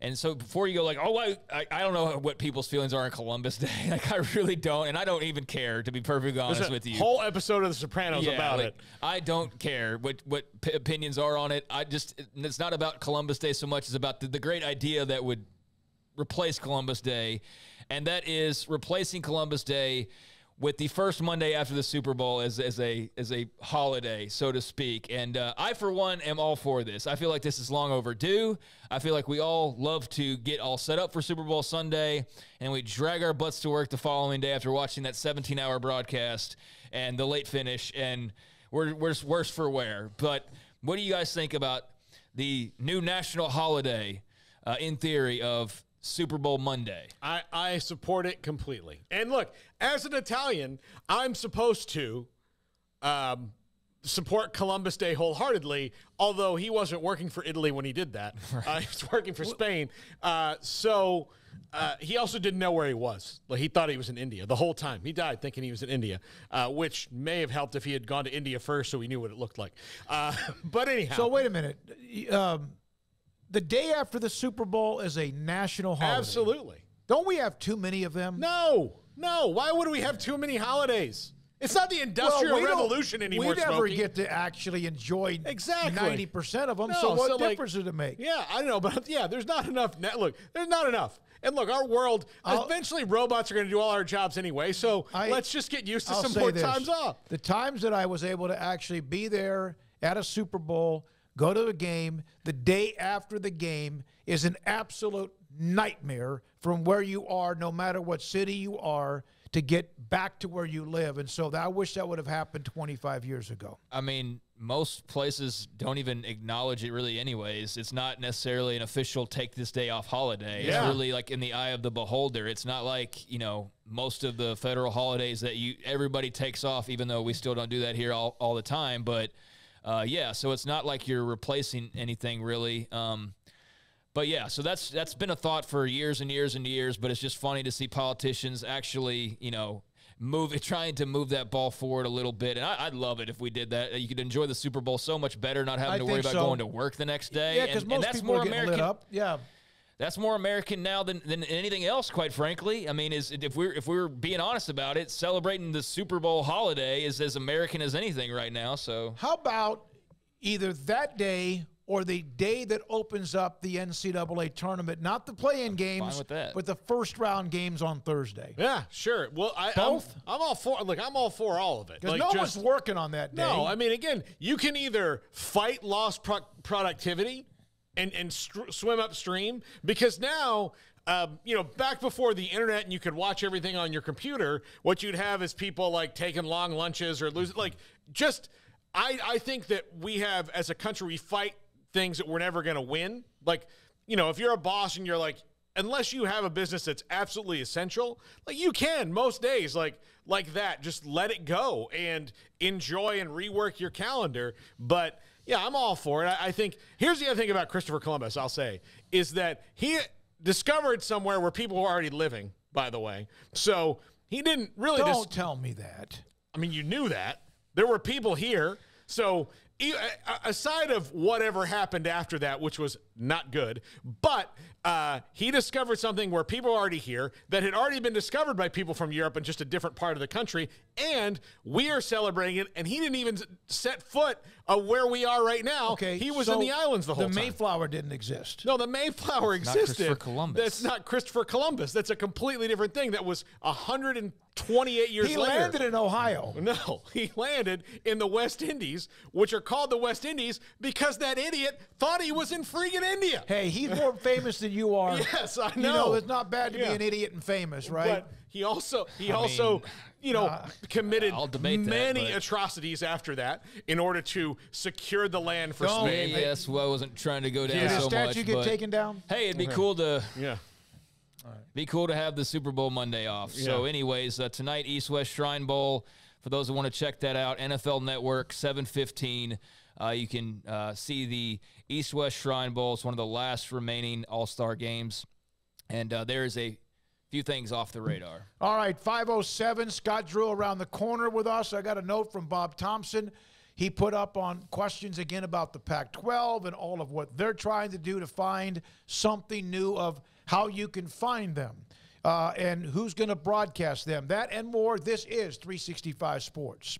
And so before you go like, oh, I don't know what people's feelings are on Columbus Day. Like, I really don't. And I don't even care, to be perfectly honest with you. Whole episode of The Sopranos about it. I don't care what opinions are on it. I just, it's not about Columbus Day so much as about the great idea that would replace Columbus Day. And that is replacing Columbus Day with the first Monday after the Super Bowl as a holiday, so to speak. And I, for one, am all for this. I feel like this is long overdue. I feel like we all love to get all set up for Super Bowl Sunday, and we drag our butts to work the following day after watching that 17-hour broadcast and the late finish, and we're just worse for wear. But what do you guys think about the new national holiday, in theory, of Super Bowl Monday? I support it completely. And look, as an Italian, I'm supposed to support Columbus Day wholeheartedly, although he wasn't working for Italy when he did that. Right. He was working for Spain. He also didn't know where he was. Like, he thought he was in India the whole time. He died thinking he was in India, which may have helped if he had gone to India first so he knew what it looked like. But anyhow. So wait a minute. The day after the Super Bowl is a national holiday. Absolutely. Don't we have too many of them? No. No. Why would we have too many holidays? It's not the Industrial Revolution anymore, Smokey. We never get to actually enjoy 90% of them, so what difference does it make? Yeah, I don't know, but yeah, there's not enough. Look, there's not enough. And look, our world, eventually robots are going to do all our jobs anyway, so let's just get used to some more times off. The times that I was able to actually be there at a Super Bowl, go to a game, the day after the game is an absolute nightmare from where you are, no matter what city you are, to get back to where you live. And so I wish that would have happened 25 years ago. I mean, most places don't even acknowledge it really anyways. It's not necessarily an official take this day off holiday. Yeah. It's really like in the eye of the beholder. It's not like, you know, most of the federal holidays that everybody takes off, even though we still don't do that here all the time. But yeah, so it's not like you're replacing anything really. But yeah, so that's been a thought for years and years and years, but it's just funny to see politicians actually, you know, trying to move that ball forward a little bit. And I'd love it if we did that. You could enjoy the Super Bowl so much better, not having to worry about going to work the next day. Yeah, because most people are getting lit up. Yeah. That's more American now than anything else, quite frankly. I mean, if we're being honest about it, celebrating the Super Bowl holiday is as American as anything right now. So how about either that day or the day that opens up the NCAA tournament, not the play-in games, but the first-round games on Thursday? Yeah, sure. Well, I'm all for. Look, I'm all for all of it. Because like, no one's working on that day. No, I mean, again, you can either fight lost productivity and swim upstream, because now, you know, back before the internet and you could watch everything on your computer, what you'd have is people like taking long lunches or losing, like, just, I think that we have, as a country, we fight things that we're never going to win. Like, you know, if you're a boss and you're like, unless you have a business that's absolutely essential, like you can most days, like that, just let it go and enjoy and rework your calendar. But yeah, I'm all for it. I think here's the other thing about Christopher Columbus, I'll say, is that he discovered somewhere where people were already living, by the way. So he didn't really Don't tell me that. I mean, you knew that. There were people here. So aside of whatever happened after that, which was not good, but he discovered something where people were already here that had already been discovered by people from Europe and just a different part of the country, and we are celebrating it, and he didn't even set foot of where we are right now. Okay, he was in the islands the whole time. The Mayflower didn't exist. No, the Mayflower existed. Not Christopher Columbus. That's not Christopher Columbus. That's a completely different thing. That was 128 years later. He landed in Ohio. No, he landed in the West Indies, which are called the West Indies because that idiot thought he was in freaking India. Hey, he's more famous than you are. Yes, I know. You know, it's not bad to be an idiot and famous, right? But he also, you know, committed many atrocities after that in order to secure the land for Spain. Yes, well, I wasn't trying to go down so much. Did the statue get taken down? Hey, it'd be cool to be cool to have the Super Bowl Monday off. Yeah. So anyways, tonight, East-West Shrine Bowl. For those who want to check that out, NFL Network, 7:15. You can see the East-West Shrine Bowl. It's one of the last remaining All-Star games. And there is a few things off the radar. All right, 5:07, Scott Drew around the corner with us. I got a note from Bob Thompson. He put up on questions again about the Pac-12 and all of what they're trying to do to find something new of how you can find them and who's going to broadcast them. That and more. This is 365 Sports.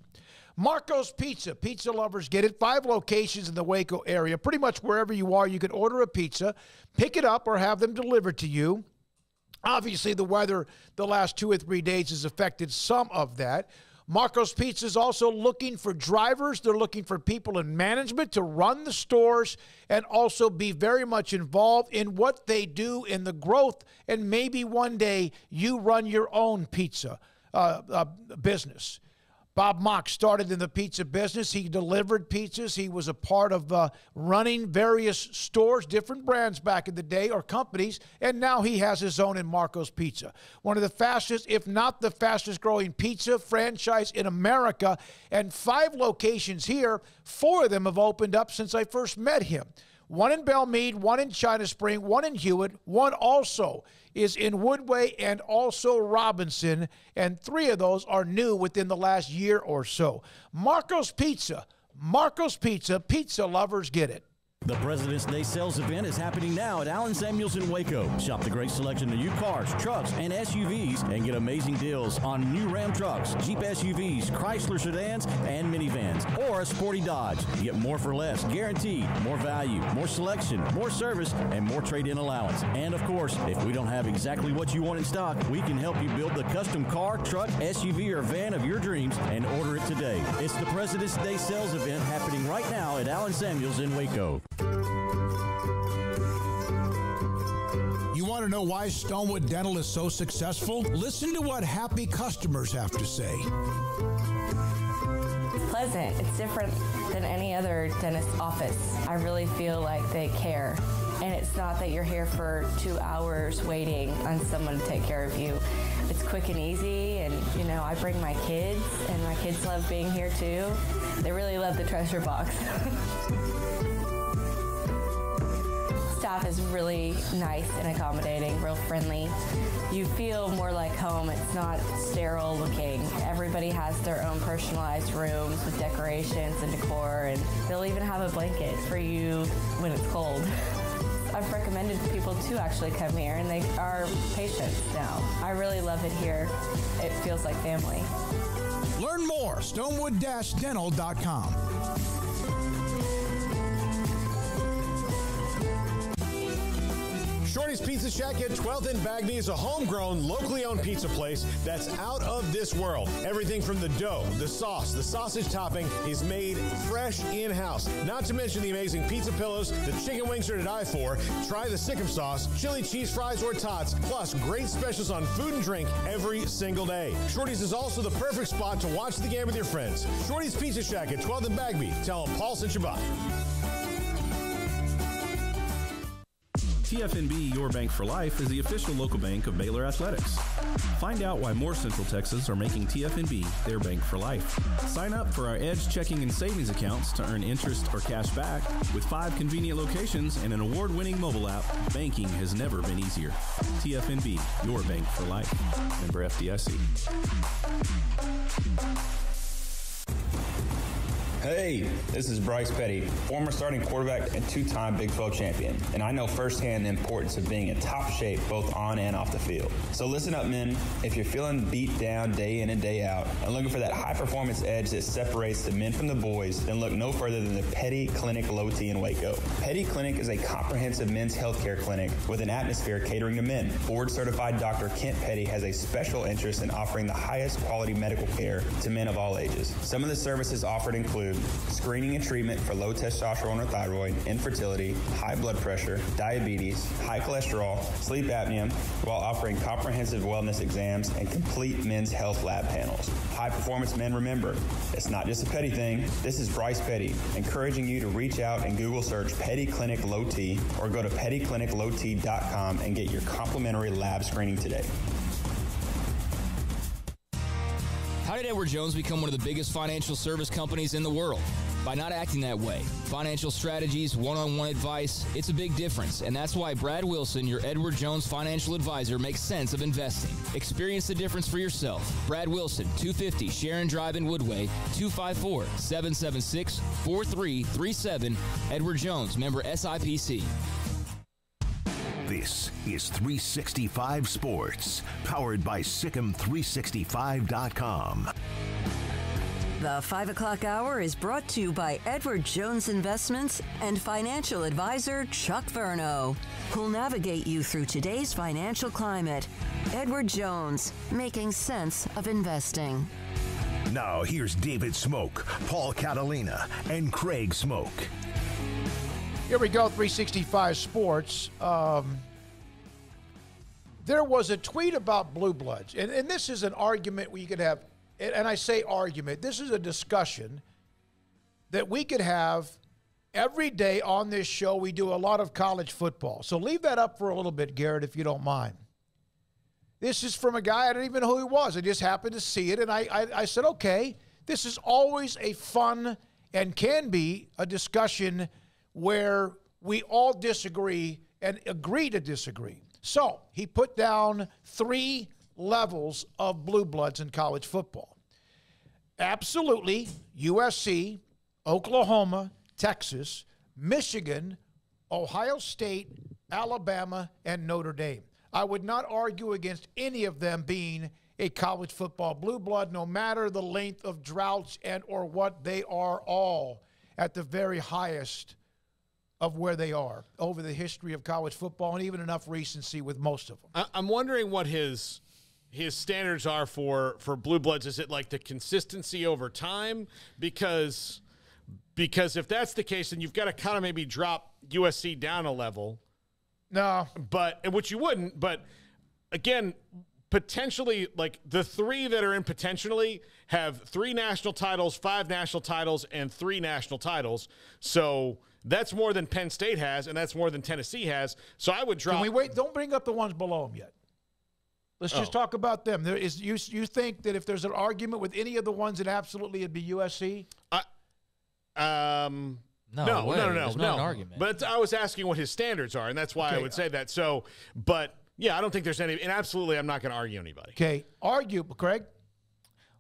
Marco's Pizza. Pizza lovers get it. 5 locations in the Waco area. Pretty much wherever you are, you can order a pizza, pick it up, or have them delivered to you. Obviously, the weather the last 2 or 3 days has affected some of that. Marco's Pizza is also looking for drivers. They're looking for people in management to run the stores and also be very much involved in what they do in the growth. And maybe one day you run your own pizza business. Bob Mock started in the pizza business. He delivered pizzas. He was a part of running various stores, different brands back in the day or companies, and now he has his own in Marco's Pizza. One of the fastest, if not the fastest growing pizza franchise in America, and 5 locations here. 4 of them have opened up since I first met him. 1 in Belmead, 1 in China Spring, 1 in Hewitt, 1 also is in Woodway and also Robinson, and 3 of those are new within the last year or so. Marco's Pizza. Marco's Pizza. Pizza lovers get it. The President's Day sales event is happening now at Allen Samuels in Waco. Shop the great selection of new cars, trucks, and SUVs and get amazing deals on new Ram trucks, Jeep SUVs, Chrysler sedans, and minivans, or a sporty Dodge. Get more for less, guaranteed, more value, more selection, more service, and more trade-in allowance. And, of course, if we don't have exactly what you want in stock, we can help you build the custom car, truck, SUV, or van of your dreams and order it today. It's the President's Day sales event happening right now at Allen Samuels in Waco. You want to know why Stonewood Dental is so successful? Listen to what happy customers have to say. It's pleasant. It's different than any other dentist's office. I really feel like they care. And it's not that you're here for 2 hours waiting on someone to take care of you. It's quick and easy, and, you know, I bring my kids, and my kids love being here, too. They really love the treasure box. Staff is really nice and accommodating, real friendly. You feel more like home. It's not sterile looking. Everybody has their own personalized rooms with decorations and decor, and they'll even have a blanket for you when it's cold. I've recommended people to actually come here, and they are patients now. I really love it here. It feels like family. Learn more, stonewood-dental.com. Shorty's Pizza Shack at 12th and Bagney is a homegrown, locally owned pizza place that's out of this world. Everything from the dough, the sauce, the sausage topping is made fresh in-house. Not to mention the amazing pizza pillows, the chicken wings are to die for. Try the Sikkim sauce, chili cheese fries or tots, plus great specials on food and drink every single day. Shorty's is also the perfect spot to watch the game with your friends. Shorty's Pizza Shack at 12th and Bagney. Tell them Paul sent you by. TFNB, Your Bank for Life, is the official local bank of Baylor Athletics. Find out why more Central Texas are making TFNB their bank for life. Sign up for our Edge checking and savings accounts to earn interest or cash back. With 5 convenient locations and an award-winning mobile app, banking has never been easier. TFNB, Your Bank for Life. Member FDIC. Hey, this is Bryce Petty, former starting quarterback and 2-time Big 12 champion, and I know firsthand the importance of being in top shape both on and off the field. So listen up, men. If you're feeling beat down day in and day out and looking for that high-performance edge that separates the men from the boys, then look no further than the Petty Clinic Low T in Waco. Petty Clinic is a comprehensive men's healthcare clinic with an atmosphere catering to men. Board-certified Dr. Kent Petty has a special interest in offering the highest quality medical care to men of all ages. Some of the services offered include screening and treatment for low testosterone or thyroid, infertility, high blood pressure, diabetes, high cholesterol, sleep apnea, while offering comprehensive wellness exams and complete men's health lab panels. High performance men remember, it's not just a Petty thing. This is Bryce Petty, encouraging you to reach out and Google search Petty Clinic Low T or go to pettycliniclowt.com and get your complimentary lab screening today. How did Edward Jones become one of the biggest financial service companies in the world? by not acting that way. Financial strategies, one-on-one advice, it's a big difference, and that's why Brad Wilson, your Edward Jones financial advisor, makes sense of investing. Experience the difference for yourself. Brad Wilson, 250 Sharon Drive in Woodway, 254-776-4337. Edward Jones, member SIPC. This is 365 Sports, powered by Sikkim365.com. The 5 o'clock hour is brought to you by Edward Jones Investments and financial advisor Chuck Verno, who'll navigate you through today's financial climate. Edward Jones, making sense of investing. Now here's David Smoke, Paul Catalina, and Craig Smoke. Here we go, 365 Sports. There was a tweet about Blue Bloods, and this is an argument we could have, and I say argument, this is a discussion that we could have every day on this show. We do a lot of college football. So leave that up for a little bit, Garrett, if you don't mind. This is from a guy, I don't even know who he was. I just happened to see it, and I said, okay, this is always a fun and can be a discussion where we all disagree and agree to disagree. So he put down three levels of blue bloods in college football. Absolutely, USC, Oklahoma, Texas, Michigan, Ohio State, Alabama, and Notre Dame. I would not argue against any of them being a college football blue blood, no matter the length of droughts and or what. They are all at the very highest of where they are over the history of college football, and even enough recency with most of them. I'm wondering what his standards are for blue bloods. Is it like the consistency over time? Because if that's the case, then you've got to kind of maybe drop USC down a level. No. But which you wouldn't, but again, potentially, like the three that are in potentially have three national titles, five national titles, and three national titles. So that's more than Penn State has, and that's more than Tennessee has. So I would drop. Can we wait? Don't bring up the ones below them yet. Let's just talk about them. There is you think that if there's an argument with any of the ones, that absolutely it'd be USC? No, an argument. But I was asking what his standards are, and that's why I would say that. So, but yeah, I don't think there's any, and absolutely I'm not going to argue anybody. Okay, argue, Craig.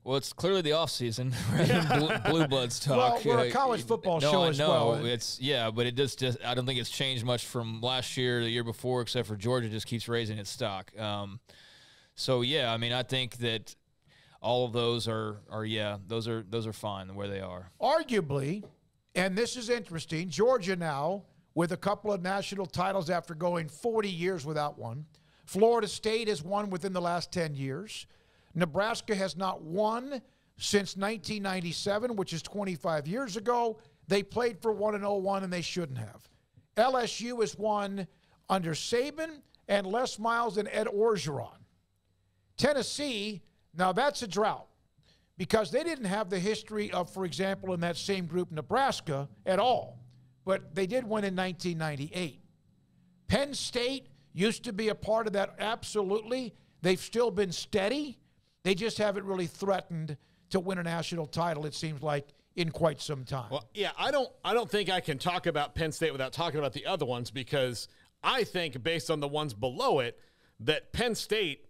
Well, it's clearly the offseason, right? Blue bloods talk. Well, we're a college football show as well. It's, yeah, but it just I don't think it's changed much from last year, the year before, except for Georgia just keeps raising its stock. So yeah, I mean, I think that all of those are fine where they are. Arguably, and this is interesting, Georgia now with a couple of national titles after going 40 years without one. Florida State has won within the last 10 years. Nebraska has not won since 1997, which is 25 years ago. They played for 1-0-1, and they shouldn't have. LSU has won under Saban and Les Miles and Ed Orgeron. Tennessee, now that's a drought because they didn't have the history of, for example, in that same group, Nebraska at all, but they did win in 1998. Penn State used to be a part of that, absolutely. They've still been steady. They just haven't really threatened to win a national title, it seems like, in quite some time. Well, yeah, I don't think I can talk about Penn State without talking about the other ones, because I think, based on the ones below it, that Penn State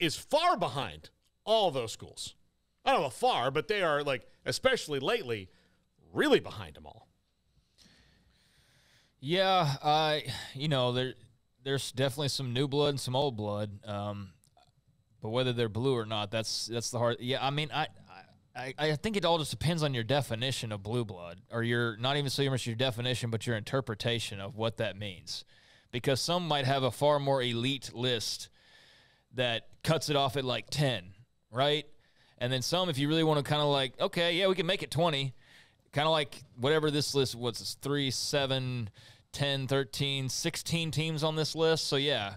is far behind all those schools. I don't know far, but they are, like, especially lately, really behind them all. Yeah, you know, there's definitely some new blood and some old blood. But whether they're blue or not, that's the hard. Yeah, I mean, I think it all just depends on your definition of blue blood, or your not even so much your definition, but your interpretation of what that means, because some might have a far more elite list that cuts it off at like 10, right? And then some, if you really want to kind of like, okay, yeah, we can make it 20, kind of like whatever this list was, 3, 7, 10, 13, 16 teams on this list. So yeah.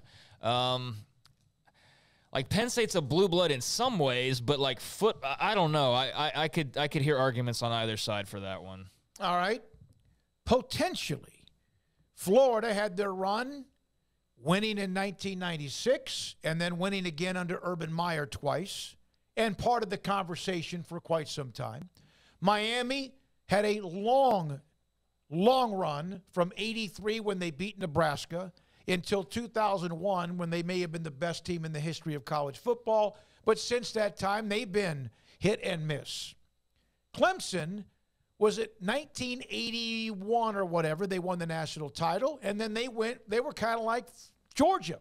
Like, Penn State's a blue blood in some ways, but, like, I don't know. I could hear arguments on either side for that one. All right. Potentially, Florida had their run, winning in 1996 and then winning again under Urban Meyer twice, and part of the conversation for quite some time. Miami had a long run from 83 when they beat Nebraska until 2001 when they may have been the best team in the history of college football. But since that time, they've been hit and miss. Clemson was at 1981 or whatever. They won the national title, and then they were kind of like Georgia.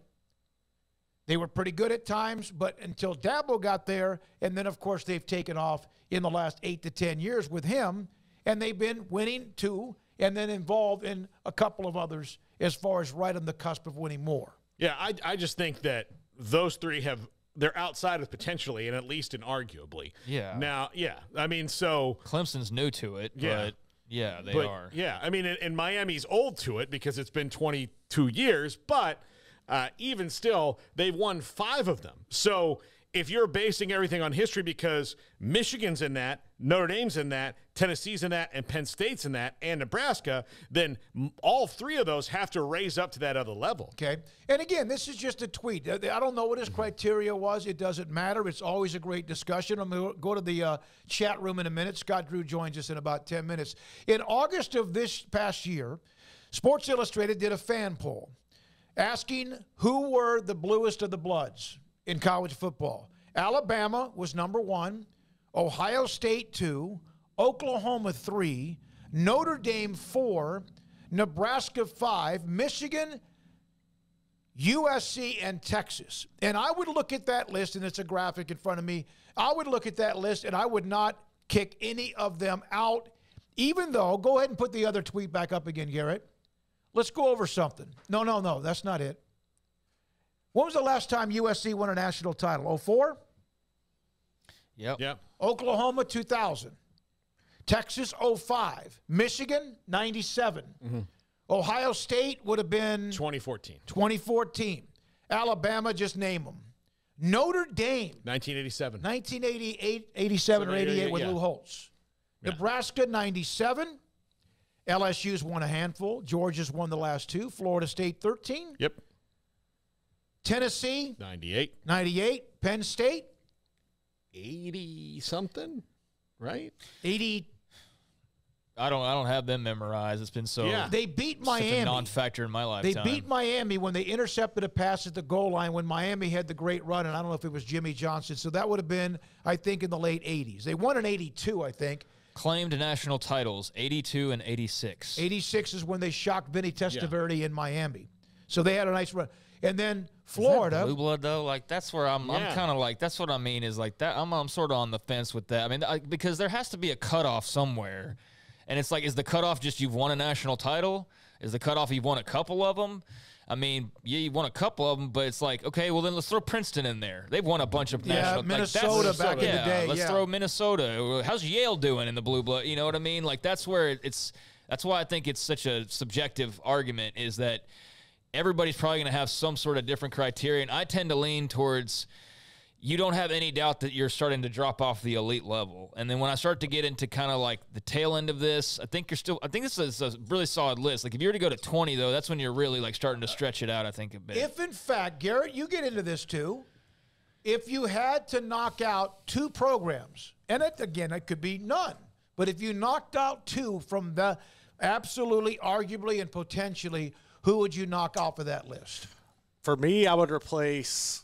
They were pretty good at times, but until Dabo got there, and then, of course, they've taken off in the last 8 to 10 years with him, and they've been winning two and then involved in a couple of others as far as right on the cusp of winning more. Yeah, I just think that those three have – they're outside of potentially and at least and arguably. Yeah. Now, yeah. I mean, so Clemson's new to it, yeah. But yeah, they are. Yeah. I mean, and Miami's old to it because it's been 22 years, but even still, they've won 5 of them. So if you're basing everything on history, because Michigan's in that, Notre Dame's in that, Tennessee's in that, and Penn State's in that, and Nebraska, then all 3 of those have to raise up to that other level. Okay. And again, this is just a tweet. I don't know what his criteria was. It doesn't matter. It's always a great discussion. I'm going to go to the chat room in a minute. Scott Drew joins us in about 10 minutes. In August of this past year, Sports Illustrated did a fan poll asking who were the bluest of the bloods in college football. Alabama was number 1. Ohio State 2, Oklahoma 3, Notre Dame 4, Nebraska 5, Michigan, USC, and Texas. And I would look at that list, and it's a graphic in front of me. I would look at that list, and I would not kick any of them out, even though, go ahead and put the other tweet back up again, Garrett. Let's go over something. No, no, no, that's not it. When was the last time USC won a national title? 04? Yep. Oklahoma, 2000. Texas, 05. Michigan, 97. Mm-hmm. Ohio State would have been... 2014. 2014. Alabama, just name them. Notre Dame. 1987. 1988, 87, or 88 with Lou Holtz. Yeah. Nebraska, 97. LSU's won a handful. Georgia's won the last 2. Florida State, 13. Yep. Tennessee. 98. 98. Penn State. 80-something, right? 80. I don't have them memorized. It's been so. Yeah. They beat Miami. A non-factor in my lifetime. They beat Miami when they intercepted a pass at the goal line when Miami had the great run, and I don't know if it was Jimmy Johnson. So that would have been, I think, in the late 80s. They won in 82, I think. Claimed national titles, 82 and 86. 86 is when they shocked Vinny Testaverde in Miami. So they had a nice run. And then Florida. Blue blood, though? Like, that's where I'm kind of like, that's what I mean is like that. I'm sort of on the fence with that. I mean, because there has to be a cutoff somewhere. And it's like, is the cutoff just you've won a national title? Is the cutoff you've won a couple of them? I mean, yeah, you won a couple of them, but it's like, okay, well, then let's throw Princeton in there. They've won a bunch of national. Minnesota like, back in the day. Let's throw Minnesota. How's Yale doing in the blue blood? You know what I mean? Like, that's where it's – that's why I think it's such a subjective argument is that – everybody's probably going to have some sort of different criteria, and I tend to lean towards you don't have any doubt that you're starting to drop off the elite level. And then when I start to get into kind of like the tail end of this, I think this is a really solid list. Like if you were to go to 20, though, that's when you're really like starting to stretch it out, I think, a bit. If, in fact, Garrett, you get into this too, if you had to knock out 2 programs, and it could be none, but if you knocked out 2 from the absolutely, arguably, and potentially – who would you knock off of that list? For me, I would replace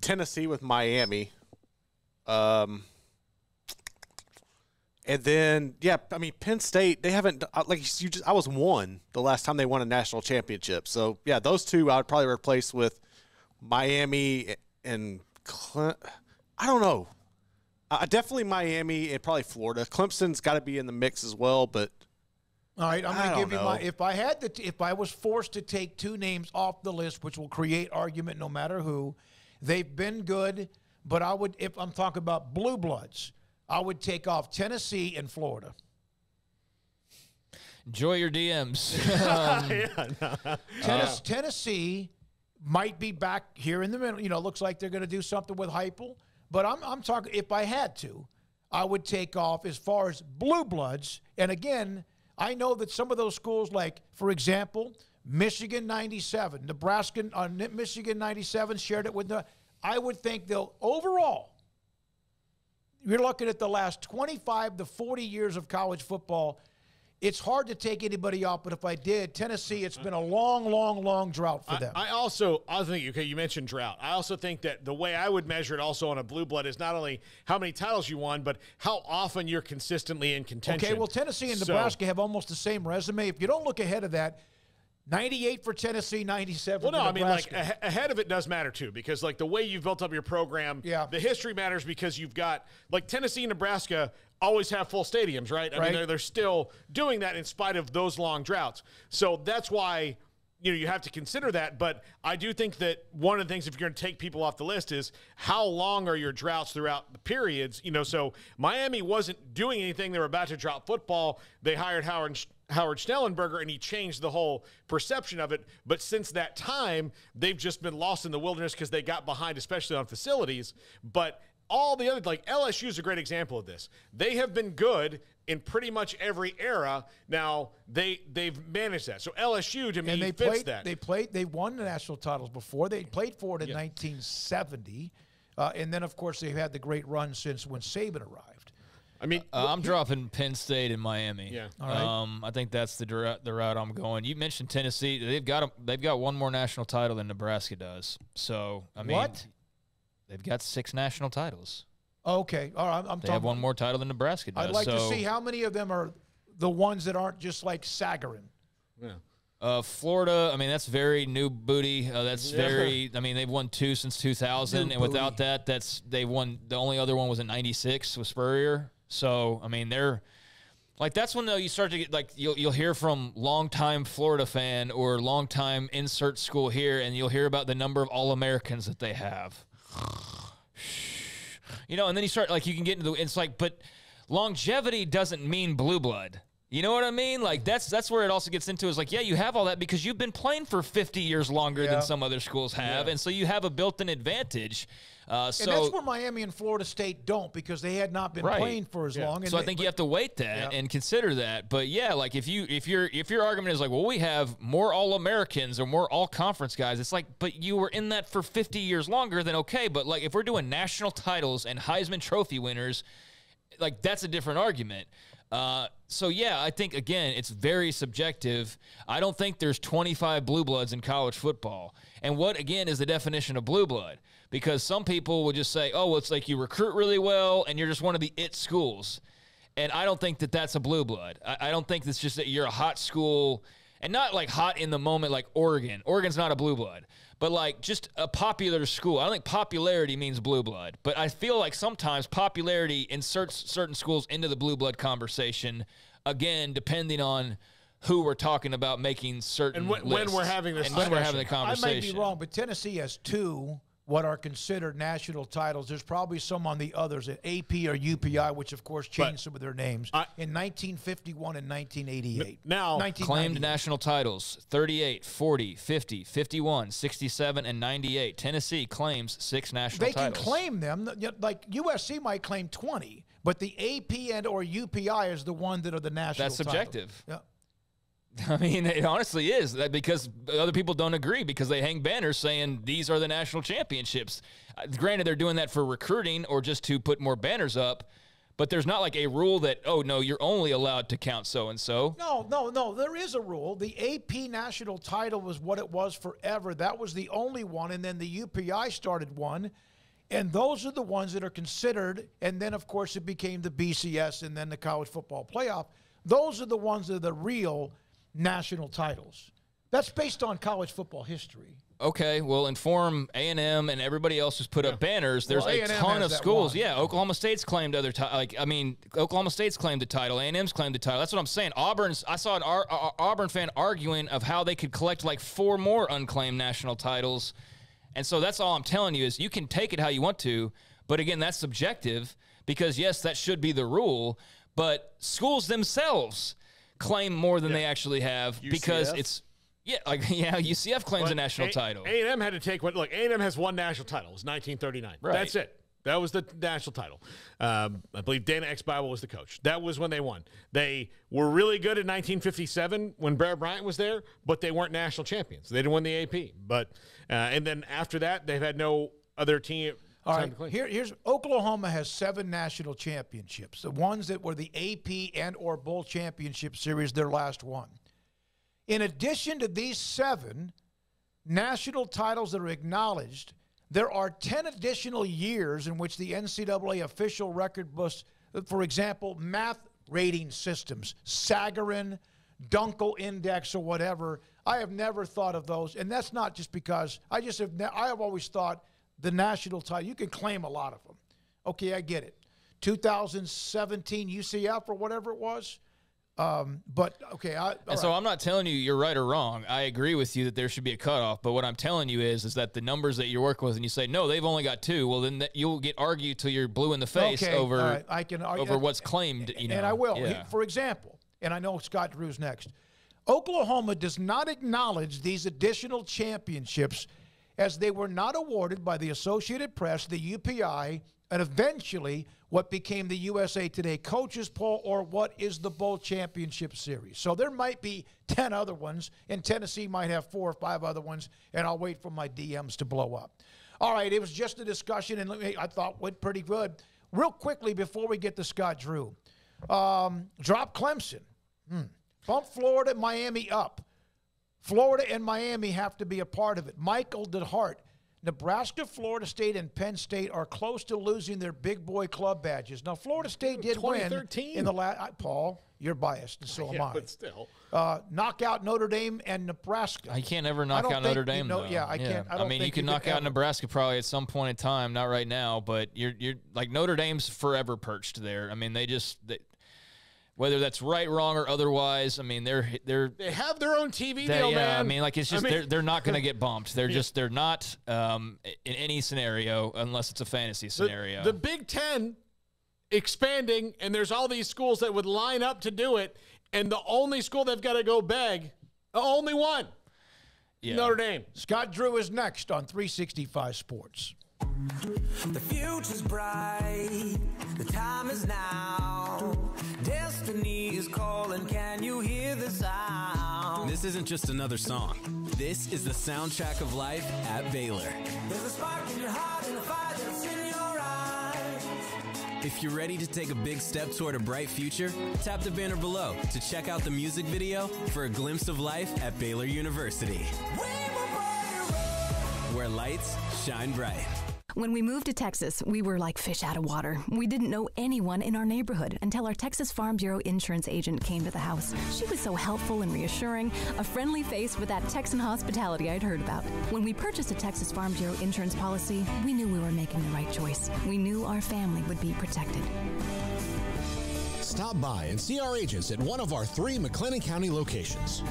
Tennessee with Miami. And then, yeah, I mean, Penn State, they haven't – like, I was 1 the last time they won a national championship. So, yeah, those 2 I would probably replace with Miami and – I don't know. Definitely Miami and probably Florida. Clemson's got to be in the mix as well, but – all right, I'm going to give you my. If I was forced to take 2 names off the list, which will create argument no matter who, they've been good. But I would, if I'm talking about blue bloods, I would take off Tennessee and Florida. Enjoy your DMs. Tennessee might be back here in the middle. You know, looks like they're going to do something with Heupel. But I'm talking. If I had to, I would take off as far as blue bloods, and again. I know that some of those schools, like, for example, Michigan 97, Nebraska, Michigan 97 shared it with – I would think they'll overall you're looking at the last 25 to 40 years of college football. It's hard to take anybody off, but if I did, Tennessee, it's been a long, long, long drought for them. I think, okay, you mentioned drought. I also think that the way I would measure it also on a blue blood is not only how many titles you won, but how often you're consistently in contention. Okay, well, Tennessee and Nebraska have almost the same resume. If you don't look ahead of that, 98 for Tennessee, 97 for Nebraska. Well, no, I mean, like, ahead of it does matter, too, because, like, the way you've built up your program, the history matters because you've got, like, Tennessee and Nebraska always have full stadiums, right? I mean, they're still doing that in spite of those long droughts. So that's why, you know, you have to consider that. But I do think that one of the things, if you're going to take people off the list, is how long are your droughts throughout the periods? You know, so Miami wasn't doing anything. They were about to drop football. They hired Howard Schnellenberger, and he changed the whole perception of it. But since that time, they've just been lost in the wilderness because they got behind, especially on facilities. But all the other, like LSU is a great example of this. They have been good in pretty much every era. Now they've managed that. So LSU to me and they won the national titles before. They played for it in 1970, and then of course they've had the great run since when Saban arrived. I mean, I'm dropping Penn State and Miami. Yeah, all right. I think that's the route I'm going. You mentioned Tennessee. They've got one more national title than Nebraska does. So I mean, what? They've got 6 national titles. Okay. All right. They have one more title than Nebraska does. I'd like to see how many of them are the ones that aren't just like Sagarin. Yeah. Florida, I mean, that's very new booty. That's very, I mean, they've won 2 since 2000. New and booty. Without that, they won. The only other one was in 96 with Spurrier. So, I mean, they're like, that's when, though, you start to get, like, you'll hear from longtime Florida fan or longtime insert school here, and you'll hear about the number of All-Americans that they have. You know, and then you start, like, you can get into the, it's like, but longevity doesn't mean blue blood. You know what I mean? Like, that's where it also gets into is, like, yeah, you have all that because you've been playing for 50 years longer than some other schools have, and so you have a built-in advantage. So and that's where Miami and Florida State don't because they had not been playing for as long. And so I think you have to weight that and consider that. But yeah, like if your argument is like, well, we have more All-Americans or more All-Conference guys, it's like, but you were in that for 50 years longer, then okay. But like if we're doing national titles and Heisman Trophy winners, like that's a different argument. So yeah, I think again it's very subjective. I don't think there's 25 blue bloods in college football. And what again is the definition of blue blood? Because some people will just say, oh, well, it's like you recruit really well and you're just one of the it schools. And I don't think that that's a blue blood. I don't think it's just that you're a hot school and not like hot in the moment like Oregon. Oregon's not a blue blood. But like just a popular school. I don't think popularity means blue blood. But I feel like sometimes popularity inserts certain schools into the blue blood conversation, again, depending on who we're talking about making certain lists. And when we're having this discussion. I might be wrong, but Tennessee has 2 what are considered national titles. There's probably some on the others at AP or UPI, which of course changed some of their names in 1951 and 1988. Now, claimed national titles 38, 40, 50, 51, 67, and 98. Tennessee claims 6 national titles. They can claim them. Like USC might claim 20, but the AP and or UPI is the one that are the national titles. That's subjective. Yeah. I mean, it honestly is that because other people don't agree because they hang banners saying these are the national championships. Granted, they're doing that for recruiting or just to put more banners up, but there's not like a rule that, oh, no, you're only allowed to count so-and-so. No, no, no. There is a rule. The AP national title was what it was forever. That was the only one, and then the UPI started one. And those are the ones that are considered, and then, of course, it became the BCS and then the college football playoff. Those are the ones that are the real national titles. That's based on college football history. Okay, well, inform A&M and everybody else who's put up banners. There's a ton of schools. Yeah, Oklahoma State's claimed other titles. Like, I mean, Oklahoma State's claimed the title. A&M's claimed the title. That's what I'm saying. Auburn's. I saw an Auburn fan arguing of how they could collect like 4 more unclaimed national titles. And so that's all I'm telling you is you can take it how you want to, but again, that's subjective because yes, that should be the rule, but schools themselves claim more than they actually have UCF? Because it's UCF claims a national title. A&M had to take what look A&M has one national title. It was 1939. Right. That's it. That was the national title. I believe Dana X Bible was the coach. That was when they won. They were really good in 1957 when Bear Bryant was there, but they weren't national champions. They didn't win the AP. But and then after that, they've had no other team. All right, here's Oklahoma has 7 national championships, the ones that were the AP and or Bowl Championship Series, their last one. In addition to these 7 national titles that are acknowledged, there are 10 additional years in which the NCAA official record books, for example, math rating systems, Sagarin, Dunkel Index, or whatever. I have never thought of those, and that's not just because I just have. I have always thought the national title, you can claim a lot of them. Okay, I get it. 2017 UCF or whatever it was. But, okay. So I'm not telling you you're right or wrong. I agree with you that there should be a cutoff. But what I'm telling you is that the numbers that you're working with and you say, no, they've only got 2, well, then you'll get argued till you're blue in the face over, I can argue, over what's claimed. You know. And I will. Yeah. For example, and I know Scott Drew's next, Oklahoma does not acknowledge these additional championships as they were not awarded by the Associated Press, the UPI, and eventually what became the USA Today Coaches Poll, or what is the Bowl Championship Series. So there might be 10 other ones, and Tennessee might have 4 or 5 other ones, and I'll wait for my DMs to blow up. All right, it was just a discussion, and I thought went pretty good. Real quickly before we get to Scott Drew, drop Clemson. Bump Florida, Miami up. Florida and Miami have to be a part of it. Michael DeHart, Nebraska, Florida State, and Penn State are close to losing their big boy club badges. Now, Florida State did win in the last. Paul, you're biased, and so am I. But still, knock out Notre Dame and Nebraska. I can't ever knock out Notre Dame. Though. Yeah, I can't. I mean, you can knock out Nebraska probably at some point in time, not right now, but you're like Notre Dame's forever perched there. I mean, they just. Whether that's right, wrong, or otherwise, I mean, they have their own TV deal, man. I mean, like it's just they're not going to get bumped. They're just they're not in any scenario unless it's a fantasy scenario. The Big Ten expanding, and there's all these schools that would line up to do it, and the only school they've got to go beg, the only one, Notre Dame. Scott Drew is next on 365 Sports. The future's bright. The time is now. Destiny is calling. Can you hear the sound? This isn't just another song. This is the soundtrack of life at Baylor. There's a spark in your heart and a fire that's in your eyes. If you're ready to take a big step toward a bright future, tap the banner below to check out the music video for a glimpse of life at Baylor University. We will road. Where lights shine bright. When we moved to Texas, we were like fish out of water. We didn't know anyone in our neighborhood until our Texas Farm Bureau insurance agent came to the house. She was so helpful and reassuring, a friendly face with that Texan hospitality I'd heard about. When we purchased a Texas Farm Bureau insurance policy, we knew we were making the right choice. We knew our family would be protected. Stop by and see our agents at one of our 3 McLennan County locations.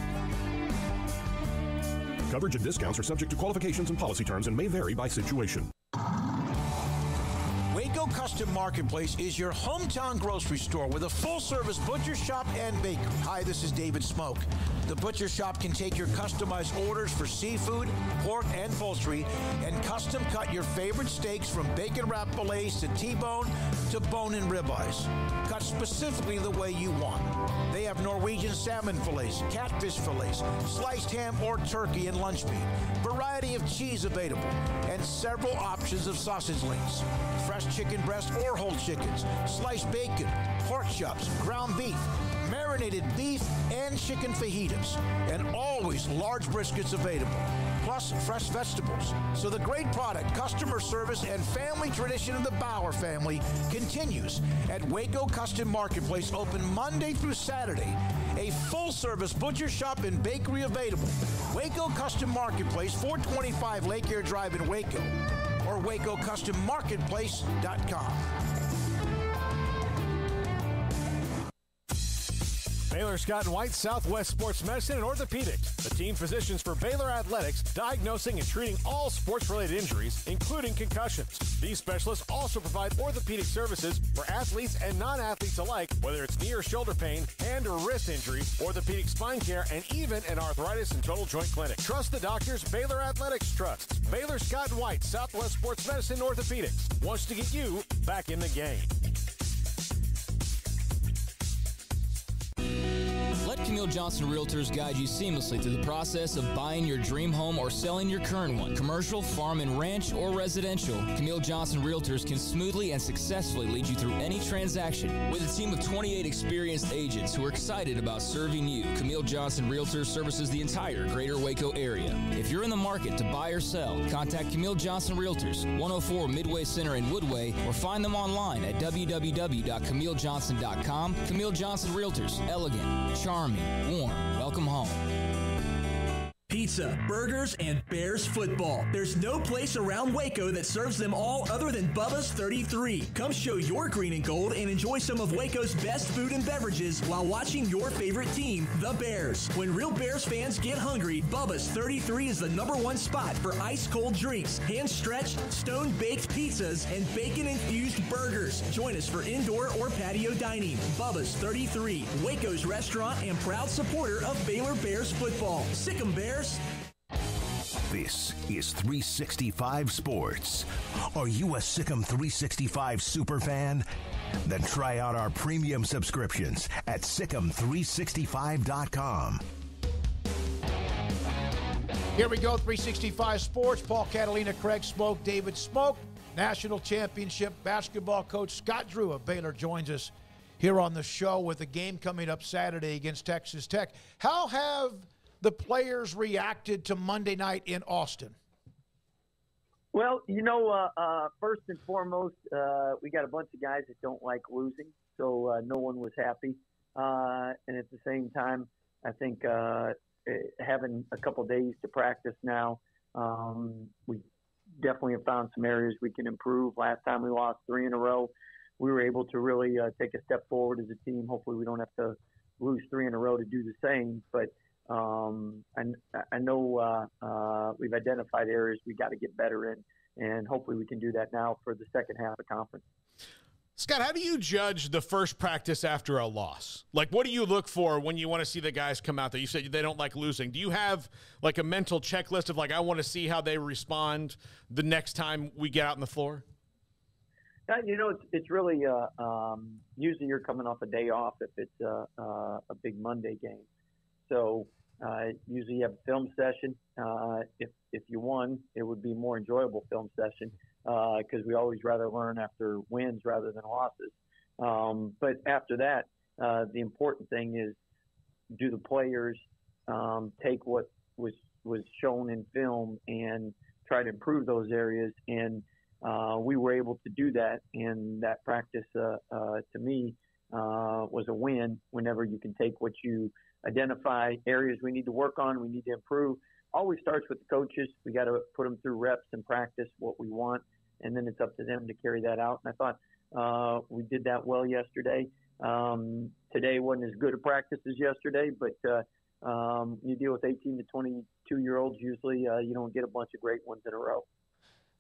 Coverage and discounts are subject to qualifications and policy terms and may vary by situation. Waco Custom Marketplace is your hometown grocery store with a full-service butcher shop and bakery. Hi, this is David Smoke. The butcher shop can take your customized orders for seafood, pork, and poultry, and custom cut your favorite steaks from bacon wrap fillets to T-bone to bone-in ribeyes. Cut specifically the way you want. They have Norwegian salmon fillets, catfish fillets, sliced ham or turkey and lunch meat, variety of cheese available, and several options of sausage links. Fresh chicken breast or whole chickens, sliced bacon, pork chops, ground beef, marinated beef and chicken fajitas, and always large briskets available, plus fresh vegetables. So the great product, customer service, and family tradition of the Bauer family continues at Waco Custom Marketplace, open Monday through Saturday. A full-service butcher shop and bakery available. Waco Custom Marketplace, 425 Lake Air Drive in Waco, or WacoCustomMarketplace.com. Baylor Scott & White Southwest Sports Medicine and Orthopedics, the team physicians for Baylor Athletics, diagnosing and treating all sports-related injuries, including concussions. These specialists also provide orthopedic services for athletes and non-athletes alike, whether it's knee or shoulder pain, hand or wrist injury, orthopedic spine care, and even an arthritis and total joint clinic. Trust the doctors Baylor Athletics trusts. Baylor Scott & White Southwest Sports Medicine and Orthopedics wants to get you back in the game. Camille Johnson Realtors guide you seamlessly through the process of buying your dream home or selling your current one. Commercial, farm and ranch, or residential, Camille Johnson Realtors can smoothly and successfully lead you through any transaction. With a team of 28 experienced agents who are excited about serving you, Camille Johnson Realtors services the entire greater Waco area. If you're in the market to buy or sell, contact Camille Johnson Realtors, 104 Midway Center in Woodway, or find them online at www.CamilleJohnson.com. Camille Johnson Realtors, elegant, charming, warm, welcome home. Pizza, burgers, and Bears football. There's no place around Waco that serves them all other than Bubba's 33. Come show your green and gold and enjoy some of Waco's best food and beverages while watching your favorite team, the Bears. When real Bears fans get hungry, Bubba's 33 is the #1 spot for ice-cold drinks, hand-stretched, stone-baked pizzas, and bacon-infused burgers. Join us for indoor or patio dining. Bubba's 33, Waco's restaurant and proud supporter of Baylor Bears football. Sikkim Bears. This is 365 Sports. Are you a Sikkim365 superfan? Then try out our premium subscriptions at Sikkim365.com. Here we go, 365 Sports. Paul Catalina, Craig Smoke, David Smoke. National Championship basketball coach Scott Drew of Baylor joins us here on the show with a game coming up Saturday against Texas Tech. How have the players reacted to Monday night in Austin? Well, you know, first and foremost, we got a bunch of guys that don't like losing, so no one was happy. And at the same time, I think having a couple days to practice now, we definitely have found some areas we can improve. Last time we lost 3 in a row, we were able to really take a step forward as a team. Hopefully we don't have to lose 3 in a row to do the same, but I know we've identified areas we got to get better in, and hopefully we can do that now for the second half of conference. Scott, how do you judge the first practice after a loss? Like, what do you look for when you want to see the guys come out there? You said they don't like losing. Do you have, like, a mental checklist of, like, I want to see how they respond the next time we get out on the floor? You know, it's really usually you're coming off a day off if it's a big Monday game. So usually you have a film session. If you won, it would be a more enjoyable film session because we always rather learn after wins rather than losses. But after that, the important thing is, do the players take what was shown in film and try to improve those areas? And we were able to do that, and that practice, to me, was a win whenever you can take what you – identify areas we need to work on, we need to improve. Always starts with the coaches. We got to put them through reps and practice what we want, and then it's up to them to carry that out. And I thought we did that well yesterday. Today wasn't as good a practice as yesterday, but you deal with 18 to 22-year-olds usually. You don't get a bunch of great ones in a row.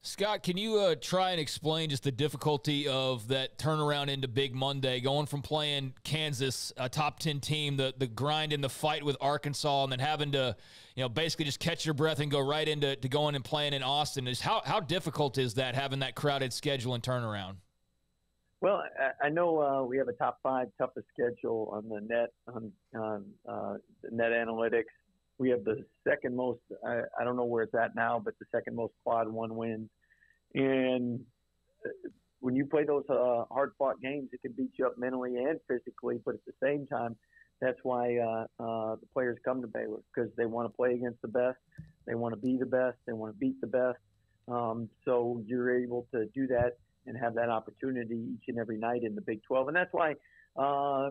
Scott, can you try and explain just the difficulty of that turnaround into Big Monday, going from playing Kansas, a top 10 team, the grind and the fight with Arkansas, and then having to, you know, basically just catch your breath and go right into going and playing in Austin? Is how difficult is that, having that crowded schedule and turnaround? Well, I know we have a top 5 toughest schedule on the net, the net analytics. We have the second most, I don't know where it's at now, but the second most quad-1 wins. And when you play those hard-fought games, it can beat you up mentally and physically. But at the same time, that's why the players come to Baylor, because they want to play against the best. They want to be the best. They want to beat the best. So you're able to do that and have that opportunity each and every night in the Big 12. And that's why,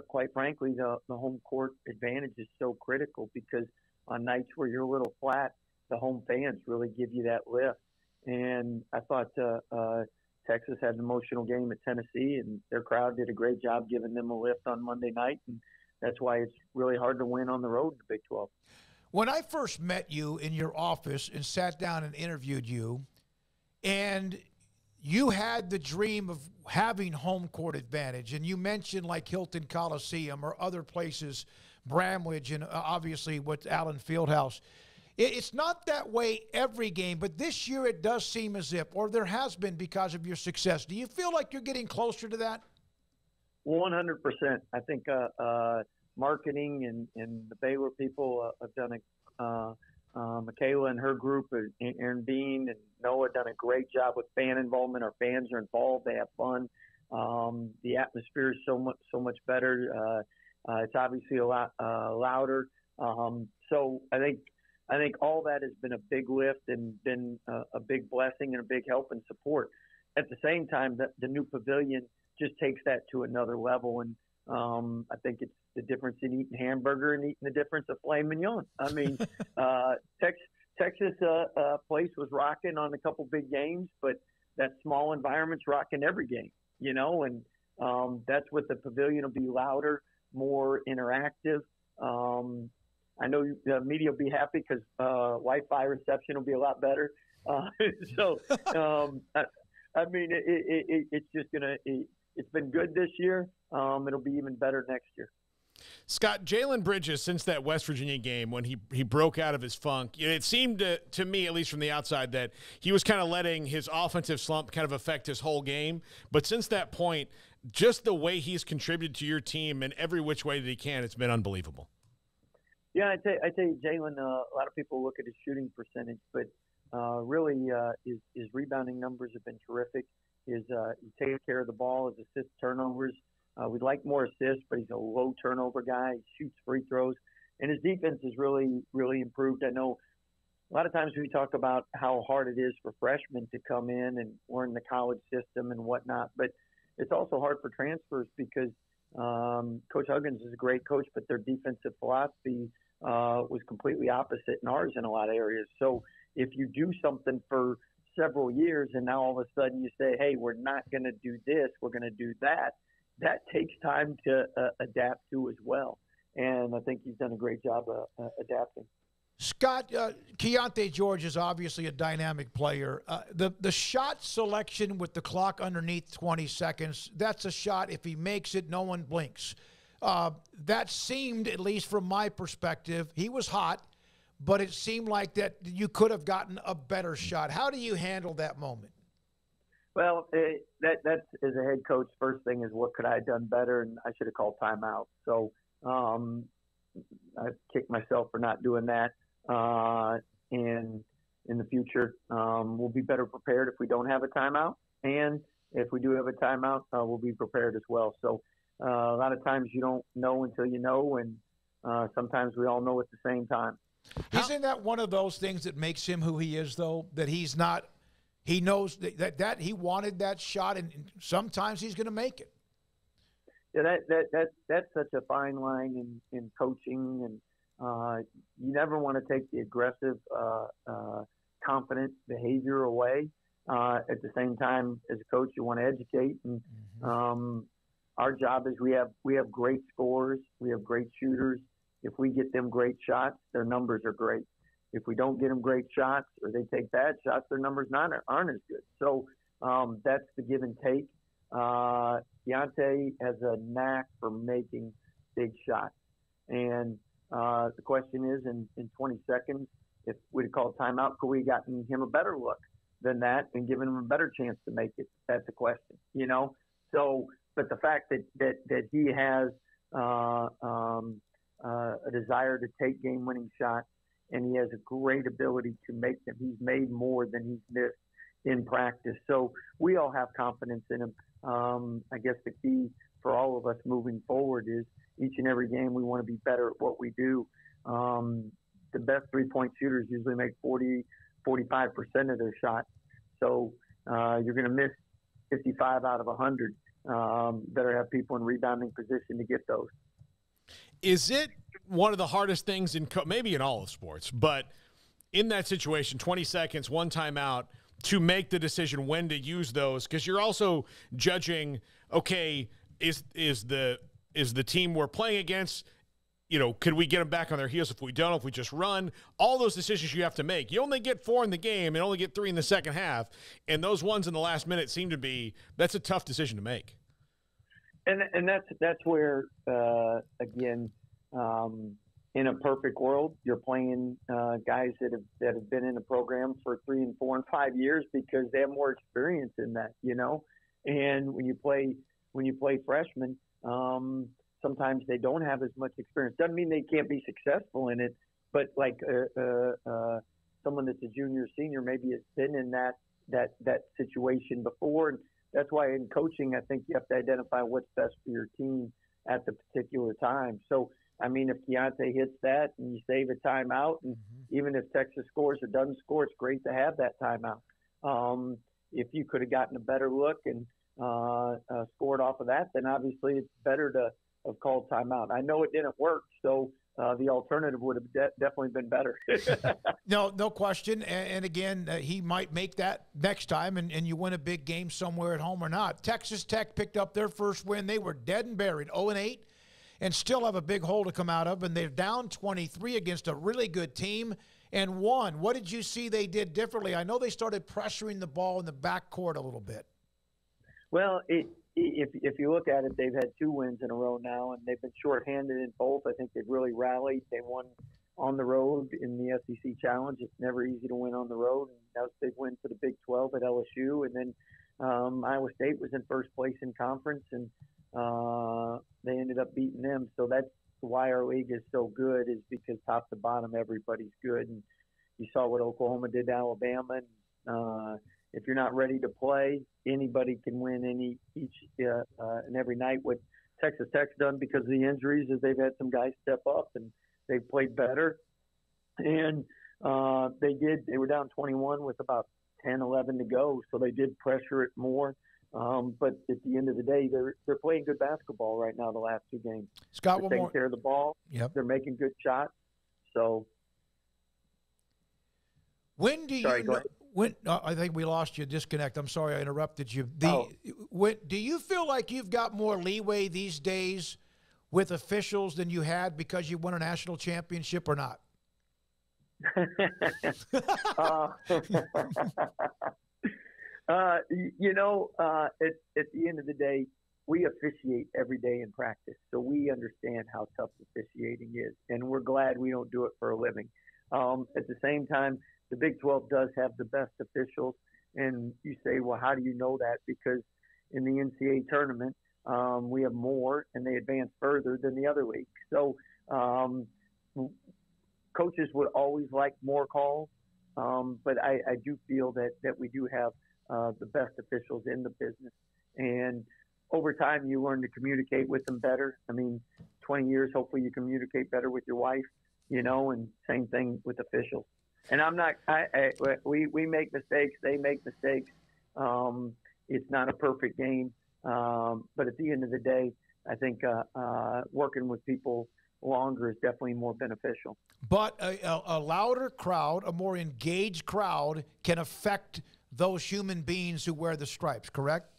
quite frankly, the home court advantage is so critical, because on nights where you're a little flat, the home fans really give you that lift. And I thought Texas had an emotional game at Tennessee, and their crowd did a great job giving them a lift on Monday night. And that's why it's really hard to win on the road in the Big 12. When I first met you in your office and sat down and interviewed you, and you had the dream of having home court advantage, and you mentioned like Hilton Coliseum or other places, Bramlage, and obviously with Allen Fieldhouse. It's not that way every game, but this year it does seem as if, or there has been because of your success. Do you feel like you're getting closer to that? 100%. I think marketing and the Baylor people have done a Michaela and her group, and Aaron Bean and Noah, have done a great job with fan involvement. Our fans are involved. They have fun. The atmosphere is so much better. It's obviously a lot louder. So I think all that has been a big lift and been a big blessing and a big help and support. At the same time, the new pavilion just takes that to another level. And I think it's the difference in eating hamburger and eating the difference of filet mignon. I mean, Texas place was rocking on a couple big games, but that small environment's rocking every game, you know, and that's what the pavilion will be louder, more interactive. I know the media will be happy because Wi-Fi reception will be a lot better. I mean, it's just going to – it's been good this year. It'll be even better next year. Scott, Jalen Bridges, since that West Virginia game when he broke out of his funk, it seemed to me, at least from the outside, that he was kind of letting his offensive slump kind of affect his whole game. But since that point, just the way he's contributed to your team in every which way that he can, it's been unbelievable. Yeah, I tell you, Jalen, a lot of people look at his shooting percentage, but really his rebounding numbers have been terrific. He takes care of the ball, his assist turnovers. We'd like more assists, but he's a low turnover guy. He shoots free throws, and his defense has really, really improved. I know a lot of times we talk about how hard it is for freshmen to come in and learn the college system and whatnot, but it's also hard for transfers because Coach Huggins is a great coach, but their defensive philosophy was completely opposite in ours in a lot of areas. So if you do something for several years and now all of a sudden you say, hey, we're not going to do this, we're going to do that, that takes time to adapt to as well. And I think he's done a great job adapting. Scott, Keontae George is obviously a dynamic player. The shot selection with the clock underneath 20 seconds, that's a shot. If he makes it, no one blinks. That seemed, at least from my perspective, he was hot, but it seemed like that you could have gotten a better shot. How do you handle that moment? Well, that's as a head coach, first thing is what could I have done better, and I should have called timeout. So I kicked myself for not doing that. And in the future, we'll be better prepared if we don't have a timeout. And if we do have a timeout, we'll be prepared as well. So a lot of times you don't know until you know, and sometimes we all know at the same time. Isn't that one of those things that makes him who he is, though, that he's not – he knows that he wanted that shot, and sometimes he's going to make it? Yeah, that's such a fine line in coaching, and you never want to take the aggressive, confident behavior away. At the same time, as a coach, you want to educate, and our job is we have great scorers, we have great shooters. If we get them great shots, their numbers are great. If we don't get them great shots, or they take bad shots, their numbers aren't as good. So that's the give and take. Deontay has a knack for making big shots. And the question is, in 20 seconds, if we'd have called timeout, could we have gotten him a better look than that and given him a better chance to make it? That's a question, you know? So, but the fact that he has a desire to take game-winning shots, and he has a great ability to make them. He's made more than he's missed in practice. So we all have confidence in him. I guess the key for all of us moving forward is each and every game we want to be better at what we do. The best three-point shooters usually make 40-45% of their shots. So you're going to miss 55 out of 100. Better have people in rebounding position to get those. Is it one of the hardest things in maybe in all of sports, but in that situation, 20 seconds, one timeout, to make the decision when to use those? Because you're also judging, okay, is the team we're playing against, you know, could we get them back on their heels if we don't, if we just run? All those decisions you have to make. You only get 4 in the game and only get 3 in the second half, and those ones in the last minute seem to be, that's a tough decision to make. And that's where, again, in a perfect world, you're playing guys that have been in the program for 3 and 4 and 5 years because they have more experience in that, you know. And when you play freshmen, Sometimes they don't have as much experience. Doesn't mean they can't be successful in it, but like someone that's a junior or senior maybe has been in that situation before. And that's why in coaching, I think you have to identify what's best for your team at the particular time. So, I mean, if Keontae hits that and you save a timeout, and even if Texas scores or doesn't score, it's great to have that timeout. If you could have gotten a better look and scored off of that, then obviously it's better to have called timeout. I know it didn't work, so the alternative would have definitely been better. No question. And again, he might make that next time, and you win a big game somewhere at home or not. Texas Tech picked up their first win. They were dead and buried, 0-8. And still have a big hole to come out of, and they're down 23 against a really good team and won. What did you see they did differently? I know they started pressuring the ball in the backcourt a little bit. Well, if you look at it, they've had two wins in a row now, and they've been shorthanded in both. I think they've really rallied. They won on the road in the SEC Challenge. It's never easy to win on the road. And that was a big win for the Big 12 at LSU, and then Iowa State was in first place in conference, and they ended up beating them. So that's why our league is so good, is because top to bottom everybody's good. And you saw what Oklahoma did to Alabama. If you're not ready to play, anybody can win each and every night. What Texas Tech's done because of the injuries is they've had some guys step up and they've played better. And they were down 21 with about 10, 11 to go. So they did pressure it more. But at the end of the day, they're playing good basketball right now. The last two games, Scott, they're taking care of the ball. Yep. They're making good shots. So, when do you? I think we lost you. Disconnect. I'm sorry, I interrupted you. Do you feel like you've got more leeway these days with officials than you had because you won a national championship or not? At the end of the day, we officiate every day in practice, so we understand how tough officiating is, and we're glad we don't do it for a living. At the same time, the Big 12 does have the best officials, and you say, well, how do you know that? Because in the NCAA tournament, we have more, and they advance further than the other league. So coaches would always like more calls, but I do feel that we do have the best officials in the business. And over time, you learn to communicate with them better. I mean, 20 years, hopefully you communicate better with your wife, and same thing with officials. And we make mistakes. They make mistakes. It's not a perfect game. But at the end of the day, I think working with people longer is definitely more beneficial. But a louder crowd, a more engaged crowd can affect those human beings who wear the stripes, correct?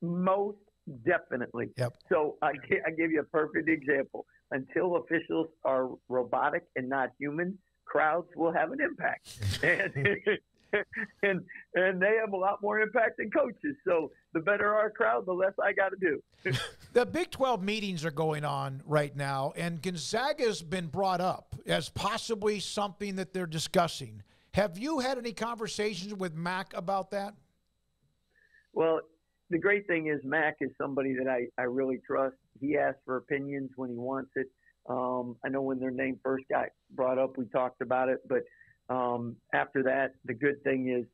Most definitely. Yep. So I give you a perfect example. Until officials are robotic and not human, crowds will have an impact. and they have a lot more impact than coaches. So the better our crowd, the less I got to do. The Big 12 meetings are going on right now, and Gonzaga's been brought up as possibly something that they're discussing. Have you had any conversations with Mac about that? Well, the great thing is Mac is somebody that I really trust. He asks for opinions when he wants it. I know when their name first got brought up, we talked about it. But after that, the good thing is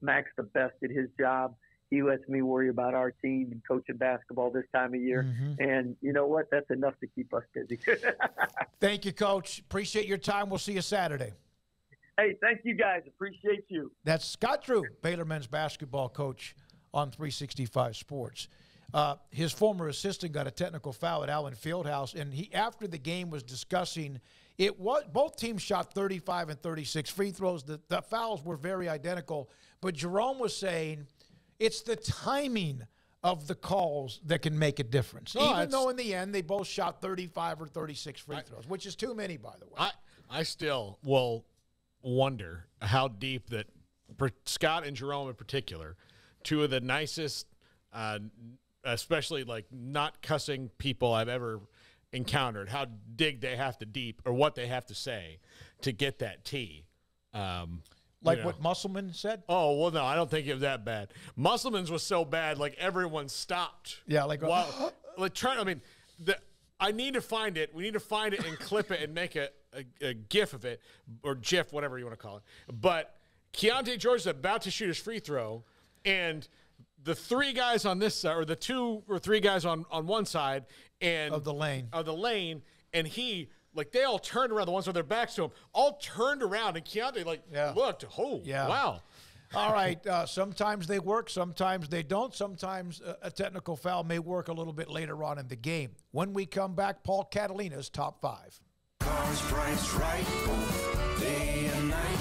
Mac's the best at his job. He lets me worry about our team and coaching basketball this time of year. And you know what? That's enough to keep us busy. Thank you, Coach. Appreciate your time. We'll see you Saturday. Hey, thank you guys. Appreciate you. That's Scott Drew, Baylor men's basketball coach on 365 Sports. His former assistant got a technical foul at Allen Fieldhouse, and he, after the game, was discussing it. Was both teams shot 35 and 36 free throws. The fouls were very identical, but Jerome was saying it's the timing of the calls that can make a difference. No, even though in the end they both shot 35 or 36 free throws, which is too many, by the way. I still will wonder how deep that Scott and Jerome in particular, two of the nicest, especially like not cussing people I've ever encountered, how dig they have to deep or what they have to say to get that T. Like what Musselman said? Oh, well, no, I don't think it was that bad. Musselman's was so bad, like everyone stopped. Yeah, like I need to find it. We need to find it and clip it and make a GIF of it, or GIF, whatever you want to call it. But Keontae George is about to shoot his free throw, and the three guys on this side, or the two or three guys on one side and of the lane, and he, like, they all turned around, the ones with their backs to him, all turned around, and Keontae, like, looked, wow. All right, sometimes they work, sometimes they don't. Sometimes a technical foul may work a little bit later on in the game. When we come back, Paul Catalina's Top 5. Cars priced right, both day and night.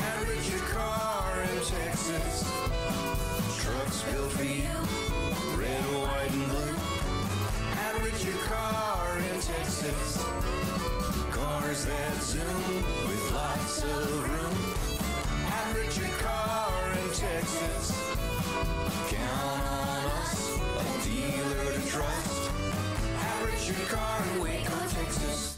Average your car in Texas. Trucks built for you, red, white, and blue. Average your car in Texas. Cars that zoom with lots of room. Average your car in Texas. Count on us, a dealer to trust. Average your car in Waco, Texas.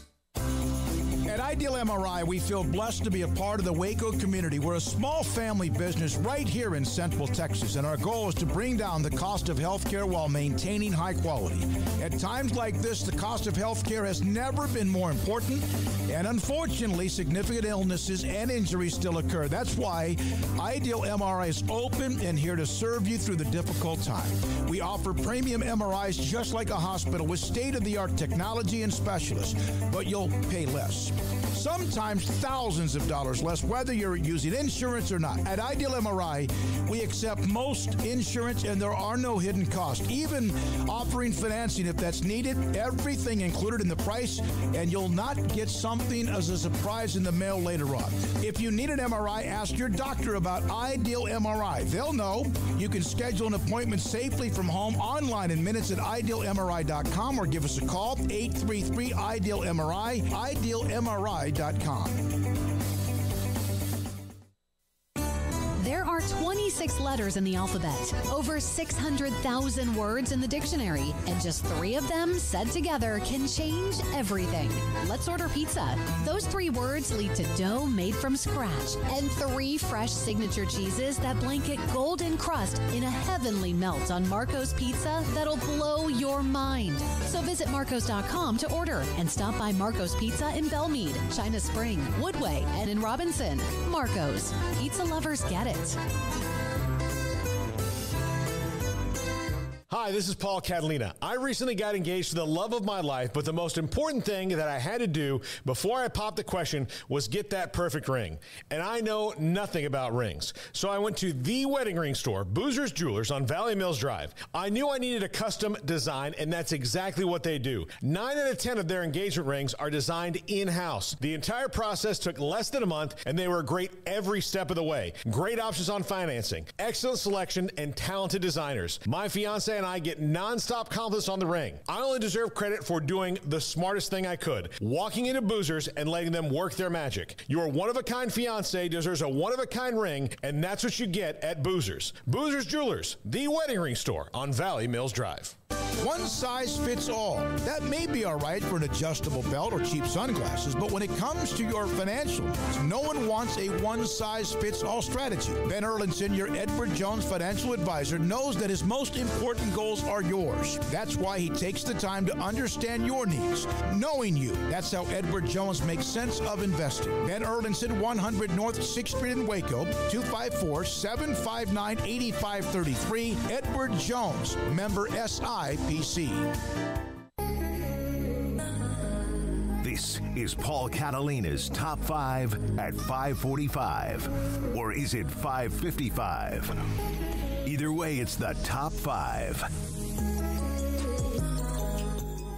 At Ideal MRI, we feel blessed to be a part of the Waco community. We're a small family business right here in Central Texas, and our goal is to bring down the cost of health care while maintaining high quality. At times like this, the cost of health care has never been more important, and unfortunately, significant illnesses and injuries still occur. That's why Ideal MRI is open and here to serve you through the difficult time. We offer premium MRIs just like a hospital with state-of-the-art technology and specialists, but you'll pay less. Sometimes thousands of dollars less, whether you're using insurance or not. At Ideal MRI, we accept most insurance, and there are no hidden costs, even offering financing if that's needed, everything included in the price, and you'll not get something as a surprise in the mail later on. If you need an MRI, ask your doctor about Ideal MRI. They'll know. You can schedule an appointment safely from home, online in minutes at IdealMRI.com, or give us a call, 833-IDEAL-MRI, IdealMRI.com. There are 26 letters in the alphabet, over 600,000 words in the dictionary, and just 3 of them said together can change everything. Let's order pizza. Those 3 words lead to dough made from scratch and 3 fresh signature cheeses that blanket golden crust in a heavenly melt on Marco's Pizza that'll blow your mind. So visit Marco's.com to order and stop by Marco's Pizza in Belmead, China Spring, Woodway, and in Robinson. Marco's. Pizza lovers get it. Hi, this is Paul Catalina. I recently got engaged to the love of my life, but the most important thing that I had to do before I popped the question was get that perfect ring. And I know nothing about rings. So I went to the wedding ring store, Boozer's Jewelers on Valley Mills Drive. I knew I needed a custom design, and that's exactly what they do. 9 out of 10 of their engagement rings are designed in-house. The entire process took less than a month, and they were great every step of the way. Great options on financing, excellent selection, and talented designers. My fiance and I get nonstop compliments on the ring. I only deserve credit for doing the smartest thing I could, walking into Boozer's and letting them work their magic. Your one-of-a-kind fiance deserves a one-of-a-kind ring, and that's what you get at Boozer's. Boozer's Jewelers, the wedding ring store on Valley Mills Drive. One size fits all. That may be all right for an adjustable belt or cheap sunglasses, but when it comes to your financial needs, no one wants a one-size-fits-all strategy. Ben Erlinson, your Edward Jones financial advisor, knows that his most important goals are yours. That's why he takes the time to understand your needs, knowing you. That's how Edward Jones makes sense of investing. Ben Erlinson, 100 North 6th Street in Waco, 254-759-8533. Edward Jones, member SI. This is Paul Catalina's Top 5 at 5:45. Or is it 5:55? Either way, it's the Top 5.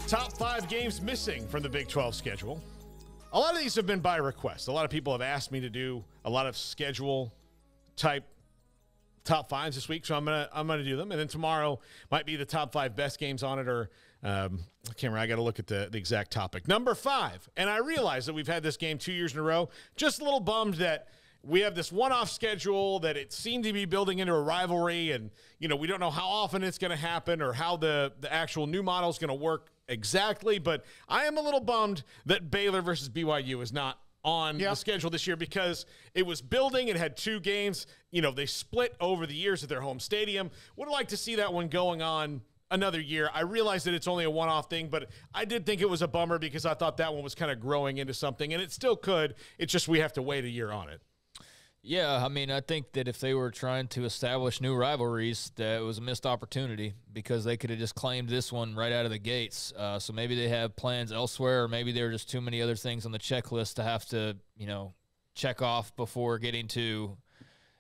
Top 5 games missing from the Big 12 schedule. A lot of these have been by request. A lot of people have asked me to do a lot of schedule type top fives this week, so I'm gonna do them, and then tomorrow might be the top 5 best games on it, or Cameron, I gotta look at the exact topic. Number 5, and I realize that we've had this game 2 years in a row. Just a little bummed that we have this one-off schedule that it seemed to be building into a rivalry, and you know, we don't know how often it's gonna happen or how the actual new model is gonna work exactly. But I am a little bummed that Baylor versus BYU is not on the schedule this year, because it was building and had 2 games. You know, they split over the years at their home stadium. Would like to see that one going on another year. I realize that it's only a one-off thing, but I did think it was a bummer because I thought that one was kind of growing into something, and it still could. It's just we have to wait a year on it. Yeah, I mean, I think that if they were trying to establish new rivalries, that it was a missed opportunity because they could have just claimed this one right out of the gates. So maybe they have plans elsewhere, or maybe there are just too many other things on the checklist to have to, you know, check off before getting to,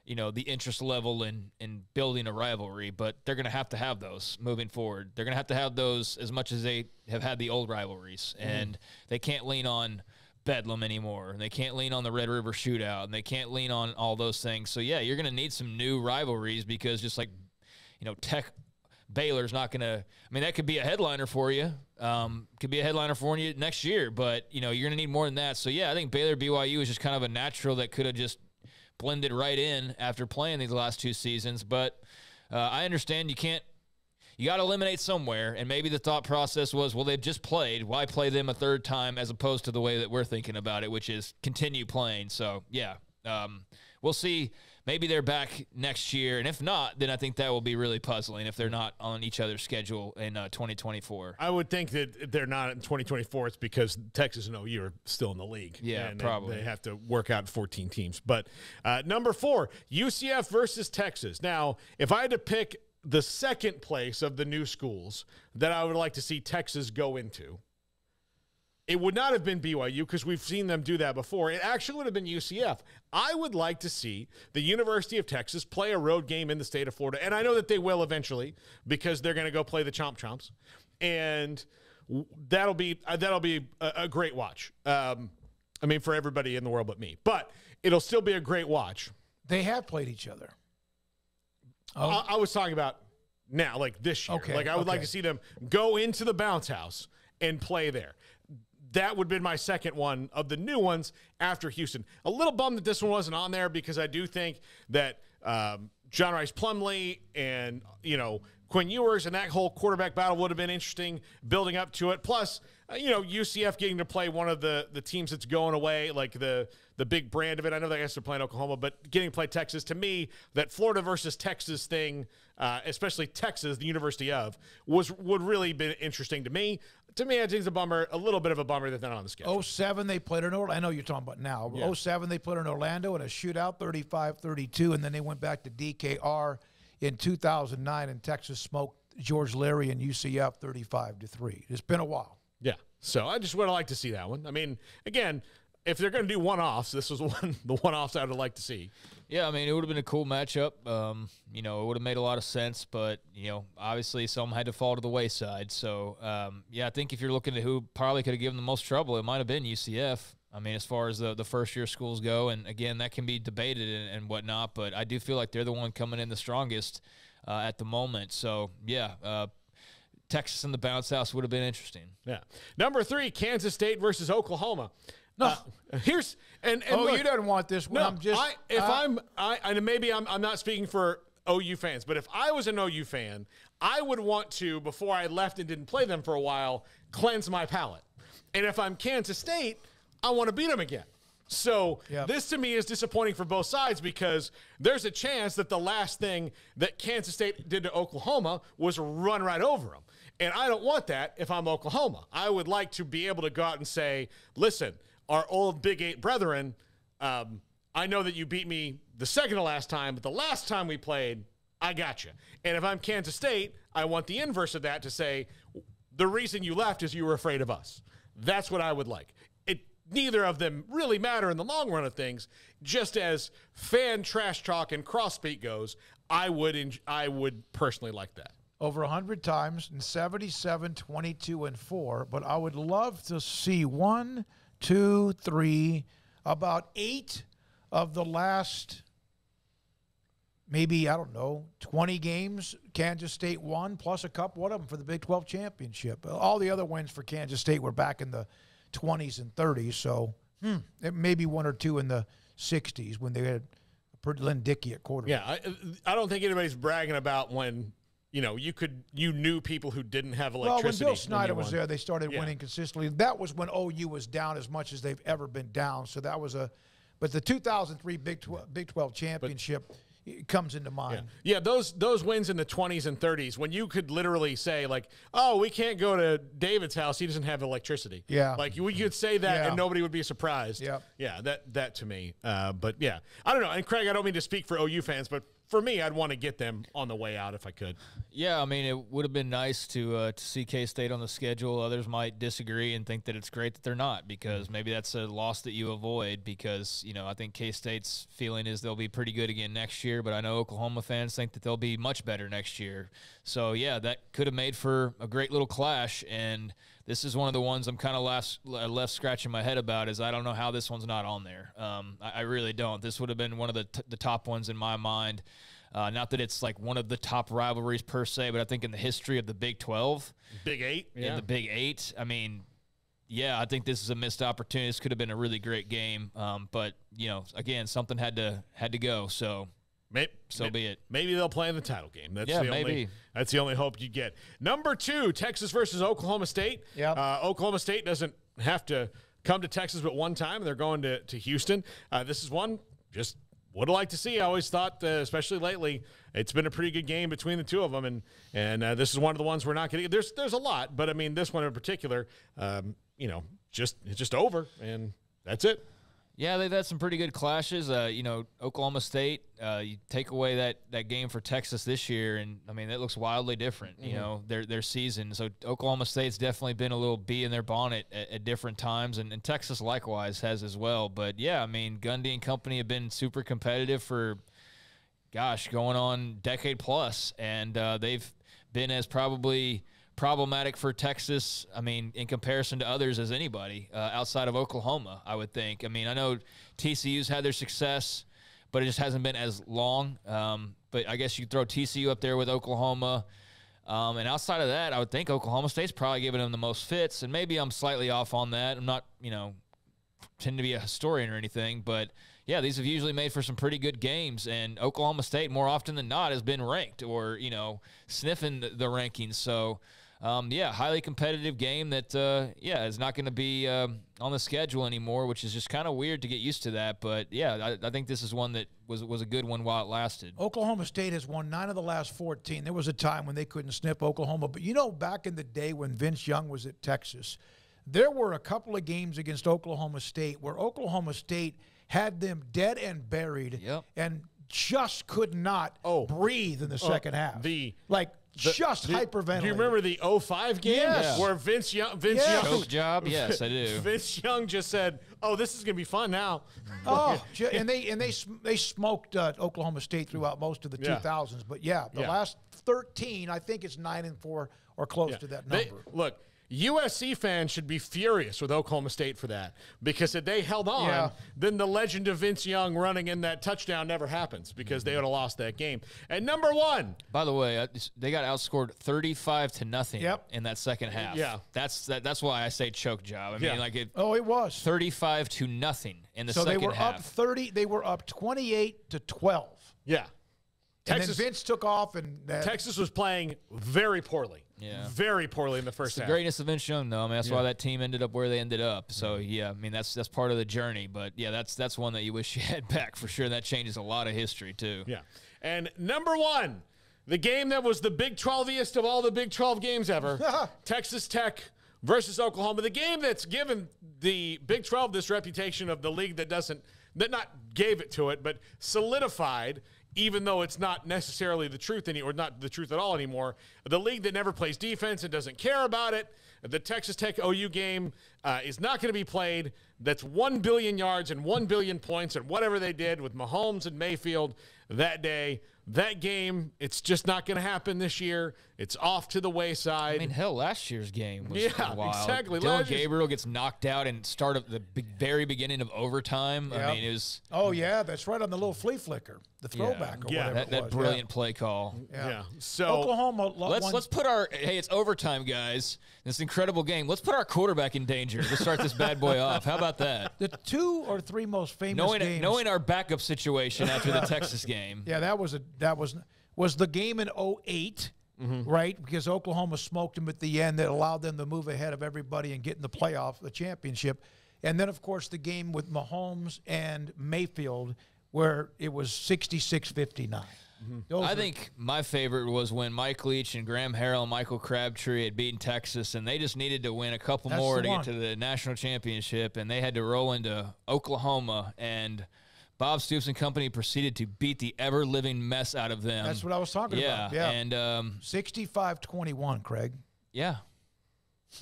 you know, the interest level in building a rivalry. But they're going to have those moving forward. They're going to have those as much as they have had the old rivalries. Mm-hmm. And they can't lean on Bedlam anymore, and they can't lean on the Red River Shootout, and they can't lean on all those things. So yeah, you're going to need some new rivalries, because just like, you know, Tech Baylor's not going to, I mean, that could be a headliner for you. Could be a headliner for you next year, but you know, you're going to need more than that. So yeah, I think Baylor BYU is just kind of a natural that could have just blended right in after playing these last two seasons. But I understand you can't, you got to eliminate somewhere, and maybe the thought process was, well, they've just played. Why play them a third time, as opposed to the way that we're thinking about it, which is continue playing. So, yeah, we'll see. Maybe they're back next year, and if not, then I think that will be really puzzling if they're not on each other's schedule in 2024. I would think that if they're not in 2024, it's because Texas and OU are still in the league. Yeah, and probably. They have to work out 14 teams. But number 4, UCF versus Texas. Now, if I had to pick the second place of the new schools that I would like to see Texas go into, it would not have been BYU, because we've seen them do that before. It actually would have been UCF. I would like to see the University of Texas play a road game in the state of Florida, and I know that they will eventually, because they're going to go play the Chomp Chomps, and that'll be a great watch. I mean, for everybody in the world but me, but it'll still be a great watch. They have played each other. Oh. I was talking about now, like this year. Okay, like, I would like to see them go into the bounce house and play there. That would have been my second one of the new ones after Houston. A little bummed that this one wasn't on there, because I do think that John Rice Plumlee and, you know, Quinn Ewers and that whole quarterback battle would have been interesting building up to it. Plus, you know, UCF getting to play one of the teams that's going away, like the big brand of it. I know they guess they're playing Oklahoma, but getting to play Texas, to me, that Florida versus Texas thing, especially Texas, the University of, would really been interesting to me. To me, I think it's a bummer, a little bit of a bummer that they're not on the schedule. 2007, they played in Orlando. I know you're talking about now. Yeah. 2007, they played in Orlando in a shootout, 35-32, and then they went back to DKR in 2009, and Texas smoked George Larry and UCF 35-3. It's been a while. Yeah, so I just would have liked to see that one. I mean, again, if they're going to do one-offs, this was the one-offs I would have liked to see. Yeah, I mean, it would have been a cool matchup. You know, it would have made a lot of sense, but, you know, obviously some had to fall to the wayside. So, yeah, I think if you're looking at who probably could have given the most trouble, it might have been UCF. I mean, as far as the first-year schools go, and, again, that can be debated and whatnot, but I do feel like they're the one coming in the strongest at the moment. So, yeah, Texas in the bounce house would have been interesting. Yeah. Number 3, Kansas State versus Oklahoma. No, here's and look, you don't want this one. No, I'm just maybe I'm not speaking for OU fans, but if I was an OU fan, I would want to, before I left and didn't play them for a while, cleanse my palate. And if I'm Kansas State, I want to beat them again. So This to me is disappointing for both sides, because there's a chance that the last thing that Kansas State did to Oklahoma was run right over them. And I don't want that if I'm Oklahoma. I would like to be able to go out and say, listen, our old Big 8 brethren, I know that you beat me the second to last time, but the last time we played, I got you. And if I'm Kansas State, I want the inverse of that, to say the reason you left is you were afraid of us. That's what I would like. Neither of them really matter in the long run of things. Just as fan trash talk and cross-speak goes, I would personally like that. Over 100 times, and 77, 22, and 4. But I would love to see 1, 2, 3, about 8 of the last, maybe, I don't know, 20 games, Kansas State won, plus a couple, one of them for the Big 12 championship. All the other wins for Kansas State were back in the 20s and 30s, so maybe 1 or 2 in the 60s when they had Lynn Dickey at quarterback. Yeah, I don't think anybody's bragging about when, you know, you knew people who didn't have electricity. Well, when Bill Snyder was there, they started winning consistently. That was when OU was down as much as they've ever been down, so that was but the 2003 Big 12 championship comes into mind. Yeah, those wins in the 20s and 30s when you could literally say, like, oh, we can't go to David's house, he doesn't have electricity. Yeah, like we could say that and nobody would be surprised. Yeah, yeah, that to me. But yeah, I don't know. And Craig, I don't mean to speak for OU fans, but for me, I'd want to get them on the way out if I could. Yeah, I mean, it would have been nice to see K-State on the schedule. Others might disagree and think that it's great that they're not, because maybe that's a loss that you avoid, because, you know, I think K-State's feeling is they'll be pretty good again next year, but I know Oklahoma fans think that they'll be much better next year. So, yeah, that could have made for a great little clash, and this is one of the ones I'm kind of left scratching my head about, is I don't know how this one's not on there. I really don't. This would have been one of the top ones in my mind. Not that it's like one of the top rivalries per se, but I think in the history of the Big 12. Big 8. Yeah. And the Big 8. I mean, yeah, I think this is a missed opportunity. This could have been a really great game. But, you know, again, something had to go. So Maybe, so be it. Maybe they'll play in the title game. That's that's the only hope you get. Number 2, Texas versus Oklahoma State. Yep. Oklahoma State doesn't have to come to Texas but one time. They're going to Houston. This is one just would like to see. I always thought, especially lately, it's been a pretty good game between the two of them, and this is one of the ones we're not getting. There's a lot, but I mean this one in particular, you know, it's just over, and that's it. Yeah, they've had some pretty good clashes. You know, Oklahoma State, you take away that game for Texas this year, and, I mean, that looks wildly different, you know, their season. So Oklahoma State's definitely been a little bee in their bonnet at different times, and Texas likewise has as well. But, yeah, I mean, Gundy and company have been super competitive for, gosh, going on decade plus, and they've been as probably problematic for Texas, I mean, in comparison to others as anybody outside of Oklahoma, I would think. I mean, I know TCU's had their success, but it just hasn't been as long. But I guess you throw TCU up there with Oklahoma. And outside of that, I would think Oklahoma State's probably giving them the most fits, and maybe I'm slightly off on that. I'm not, you know, tend to be a historian or anything, but yeah, these have usually made for some pretty good games, and Oklahoma State more often than not has been ranked or, you know, sniffing the rankings. So, yeah, highly competitive game that, yeah, is not going to be on the schedule anymore, which is just kind of weird to get used to that. But, yeah, I think this is one that was a good one while it lasted. Oklahoma State has won 9 of the last 14. There was a time when they couldn't snip Oklahoma. But, you know, back in the day when Vince Young was at Texas, there were a couple of games against Oklahoma State where Oklahoma State had them dead and buried and just could not breathe in the second half. Just hyperventilating. Do you remember the 05 game? Yes. Where Vince Young. Coach job. Yes, I do. Vince Young just said, "Oh, this is going to be fun now." Oh, and they smoked Oklahoma State throughout most of the 2000s. But yeah, the last 13, I think it's 9 and 4 or close to that number. Look, USC fans should be furious with Oklahoma State for that, because if they held on, then the legend of Vince Young running in that touchdown never happens, because they would have lost that game. And number 1, by the way, they got outscored 35-0 in that second half. Yeah, that's why I say choke job. I mean, like it was 35-0 in the second half. So they were up 30. They were up 28-12. Yeah. Texas, and then Vince took off, and Texas was playing very poorly. Yeah, very poorly in the first half. The greatness of Vince Young, though. I mean, that's why that team ended up where they ended up. So yeah, I mean that's part of the journey. But yeah, that's one that you wish you had back for sure. That changes a lot of history too. Yeah, and number 1, the game that was the Big 12-iest of all the Big 12 games ever, Texas Tech versus Oklahoma. The game that's given the Big 12 this reputation of the league that not gave it to it, but solidified, even though it's not necessarily the truth or not the truth at all anymore. The league that never plays defense and doesn't care about it. The Texas Tech OU game is not going to be played. That's 1 billion yards and 1 billion points and whatever they did with Mahomes and Mayfield that day. That game, it's just not going to happen this year. It's off to the wayside. I mean, hell, last year's game was wild. Exactly. Dylan Gabriel gets knocked out and start at the very beginning of overtime. Yep. I mean, it was – oh, yeah, that's right, on the little flea flicker, the throwback or whatever that was. That brilliant play call. Yeah. So Oklahoma – let's put our – hey, it's overtime, guys. This incredible game. Let's put our quarterback in danger to start this bad boy off. How about that? The 2 or 3 most famous games. Knowing our backup situation after the Texas game. Yeah, that was – That was the game in 08, right? Because Oklahoma smoked them at the end that allowed them to move ahead of everybody and get in the playoff, the championship. And then, of course, the game with Mahomes and Mayfield where it was 66-59. Mm-hmm. I think my favorite was when Mike Leach and Graham Harrell and Michael Crabtree had beaten Texas, and they just needed to win a couple more to get to the national championship, and they had to roll into Oklahoma, and Bob Stoops and company proceeded to beat the ever-living mess out of them. That's what I was talking about. Yeah, and 65-21, Craig. Yeah.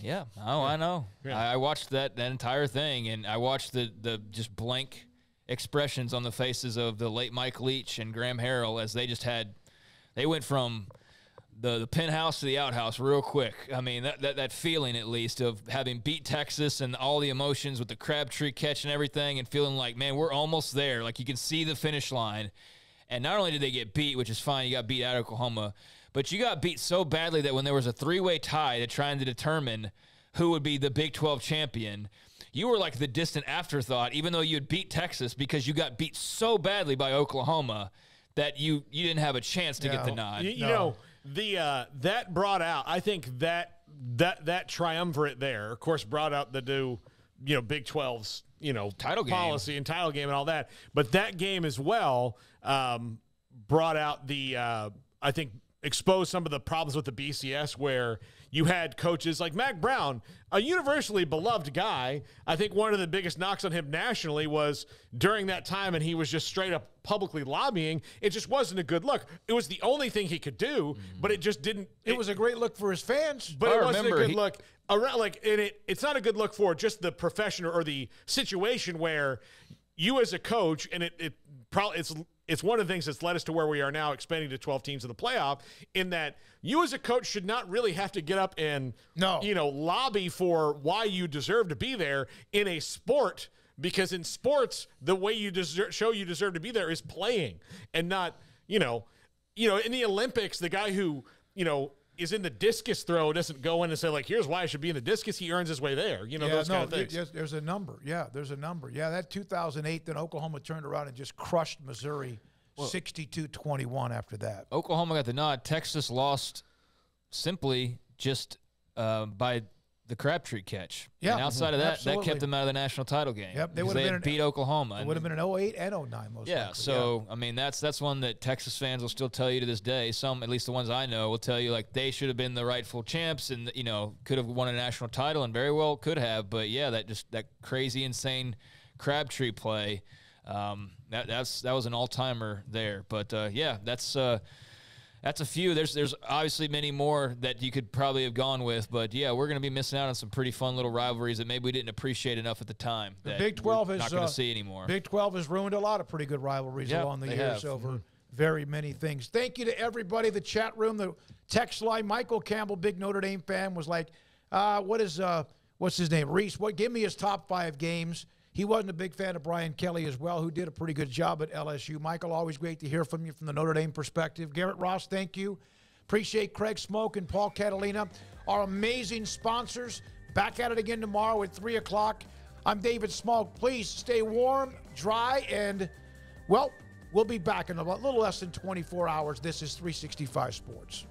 Yeah. Oh, yeah. I know. Yeah. I watched that entire thing, and I watched the just blank expressions on the faces of the late Mike Leach and Graham Harrell as they just had – they went from the penthouse to the outhouse real quick. I mean, that feeling at least of having beat Texas and all the emotions with the Crabtree catch and everything and feeling like, man, we're almost there. Like, you can see the finish line. And not only did they get beat, which is fine, you got beat out of Oklahoma, but you got beat so badly that when there was a three-way tie to trying to determine who would be the Big 12 champion – you were like the distant afterthought, even though you had beat Texas, because you got beat so badly by Oklahoma that you didn't have a chance to get the nod. You know, the that brought out, I think that triumvirate there, of course, brought out the Big 12's title policy game and title game and all that. But that game as well brought out the I think exposed some of the problems with the BCS where you had coaches like Mack Brown, a universally beloved guy. I think one of the biggest knocks on him nationally was during that time, and he was just straight up publicly lobbying. It just wasn't a good look. It was the only thing he could do, but it just didn't. It was a great look for his fans, but it wasn't a good look. It's not a good look for just the profession or the situation where you as a coach, and it's one of the things that's led us to where we are now, expanding to 12 teams in the playoff, in that you as a coach should not really have to get up and lobby for why you deserve to be there in a sport, because in sports the way you show you deserve to be there is playing and not, in the Olympics, the guy who, is in the discus throw doesn't go in and say, like, here's why I should be in the discus. He earns his way there. Those kind of things. There's a number. Yeah, there's a number. Yeah, that 2008, then Oklahoma turned around and just crushed Missouri 62-21 after that. Oklahoma got the nod. Texas lost simply just by the Crabtree catch. Yeah. And outside of that, absolutely, that kept them out of the national title game. Yep, they beat Oklahoma. It would have been an 08 and 09 most likely. So, I mean, that's one that Texas fans will still tell you to this day. Some, at least the ones I know, will tell you, like, they should have been the rightful champs and, could have won a national title and very well could have. But, yeah, that crazy, insane Crabtree play, that was an all-timer there. But, yeah, that's a few. There's obviously many more that you could probably have gone with, but yeah, we're going to be missing out on some pretty fun little rivalries that maybe we didn't appreciate enough at the time. The Big 12 is not going to see anymore. Big 12 has ruined a lot of pretty good rivalries along the years over very many things. Thank you to everybody. The chat room, the text line. Michael Campbell, big Notre Dame fan, was like, what's his name? Reese. Give me his top 5 games. He wasn't a big fan of Brian Kelly as well, who did a pretty good job at LSU. Michael, always great to hear from you from the Notre Dame perspective. Garrett Ross, thank you. Appreciate Craig Smoke and Paul Catalina, our amazing sponsors. Back at it again tomorrow at 3 o'clock. I'm David Smoke. Please stay warm, dry, and, well, we'll be back in a little less than 24 hours. This is 365 Sports.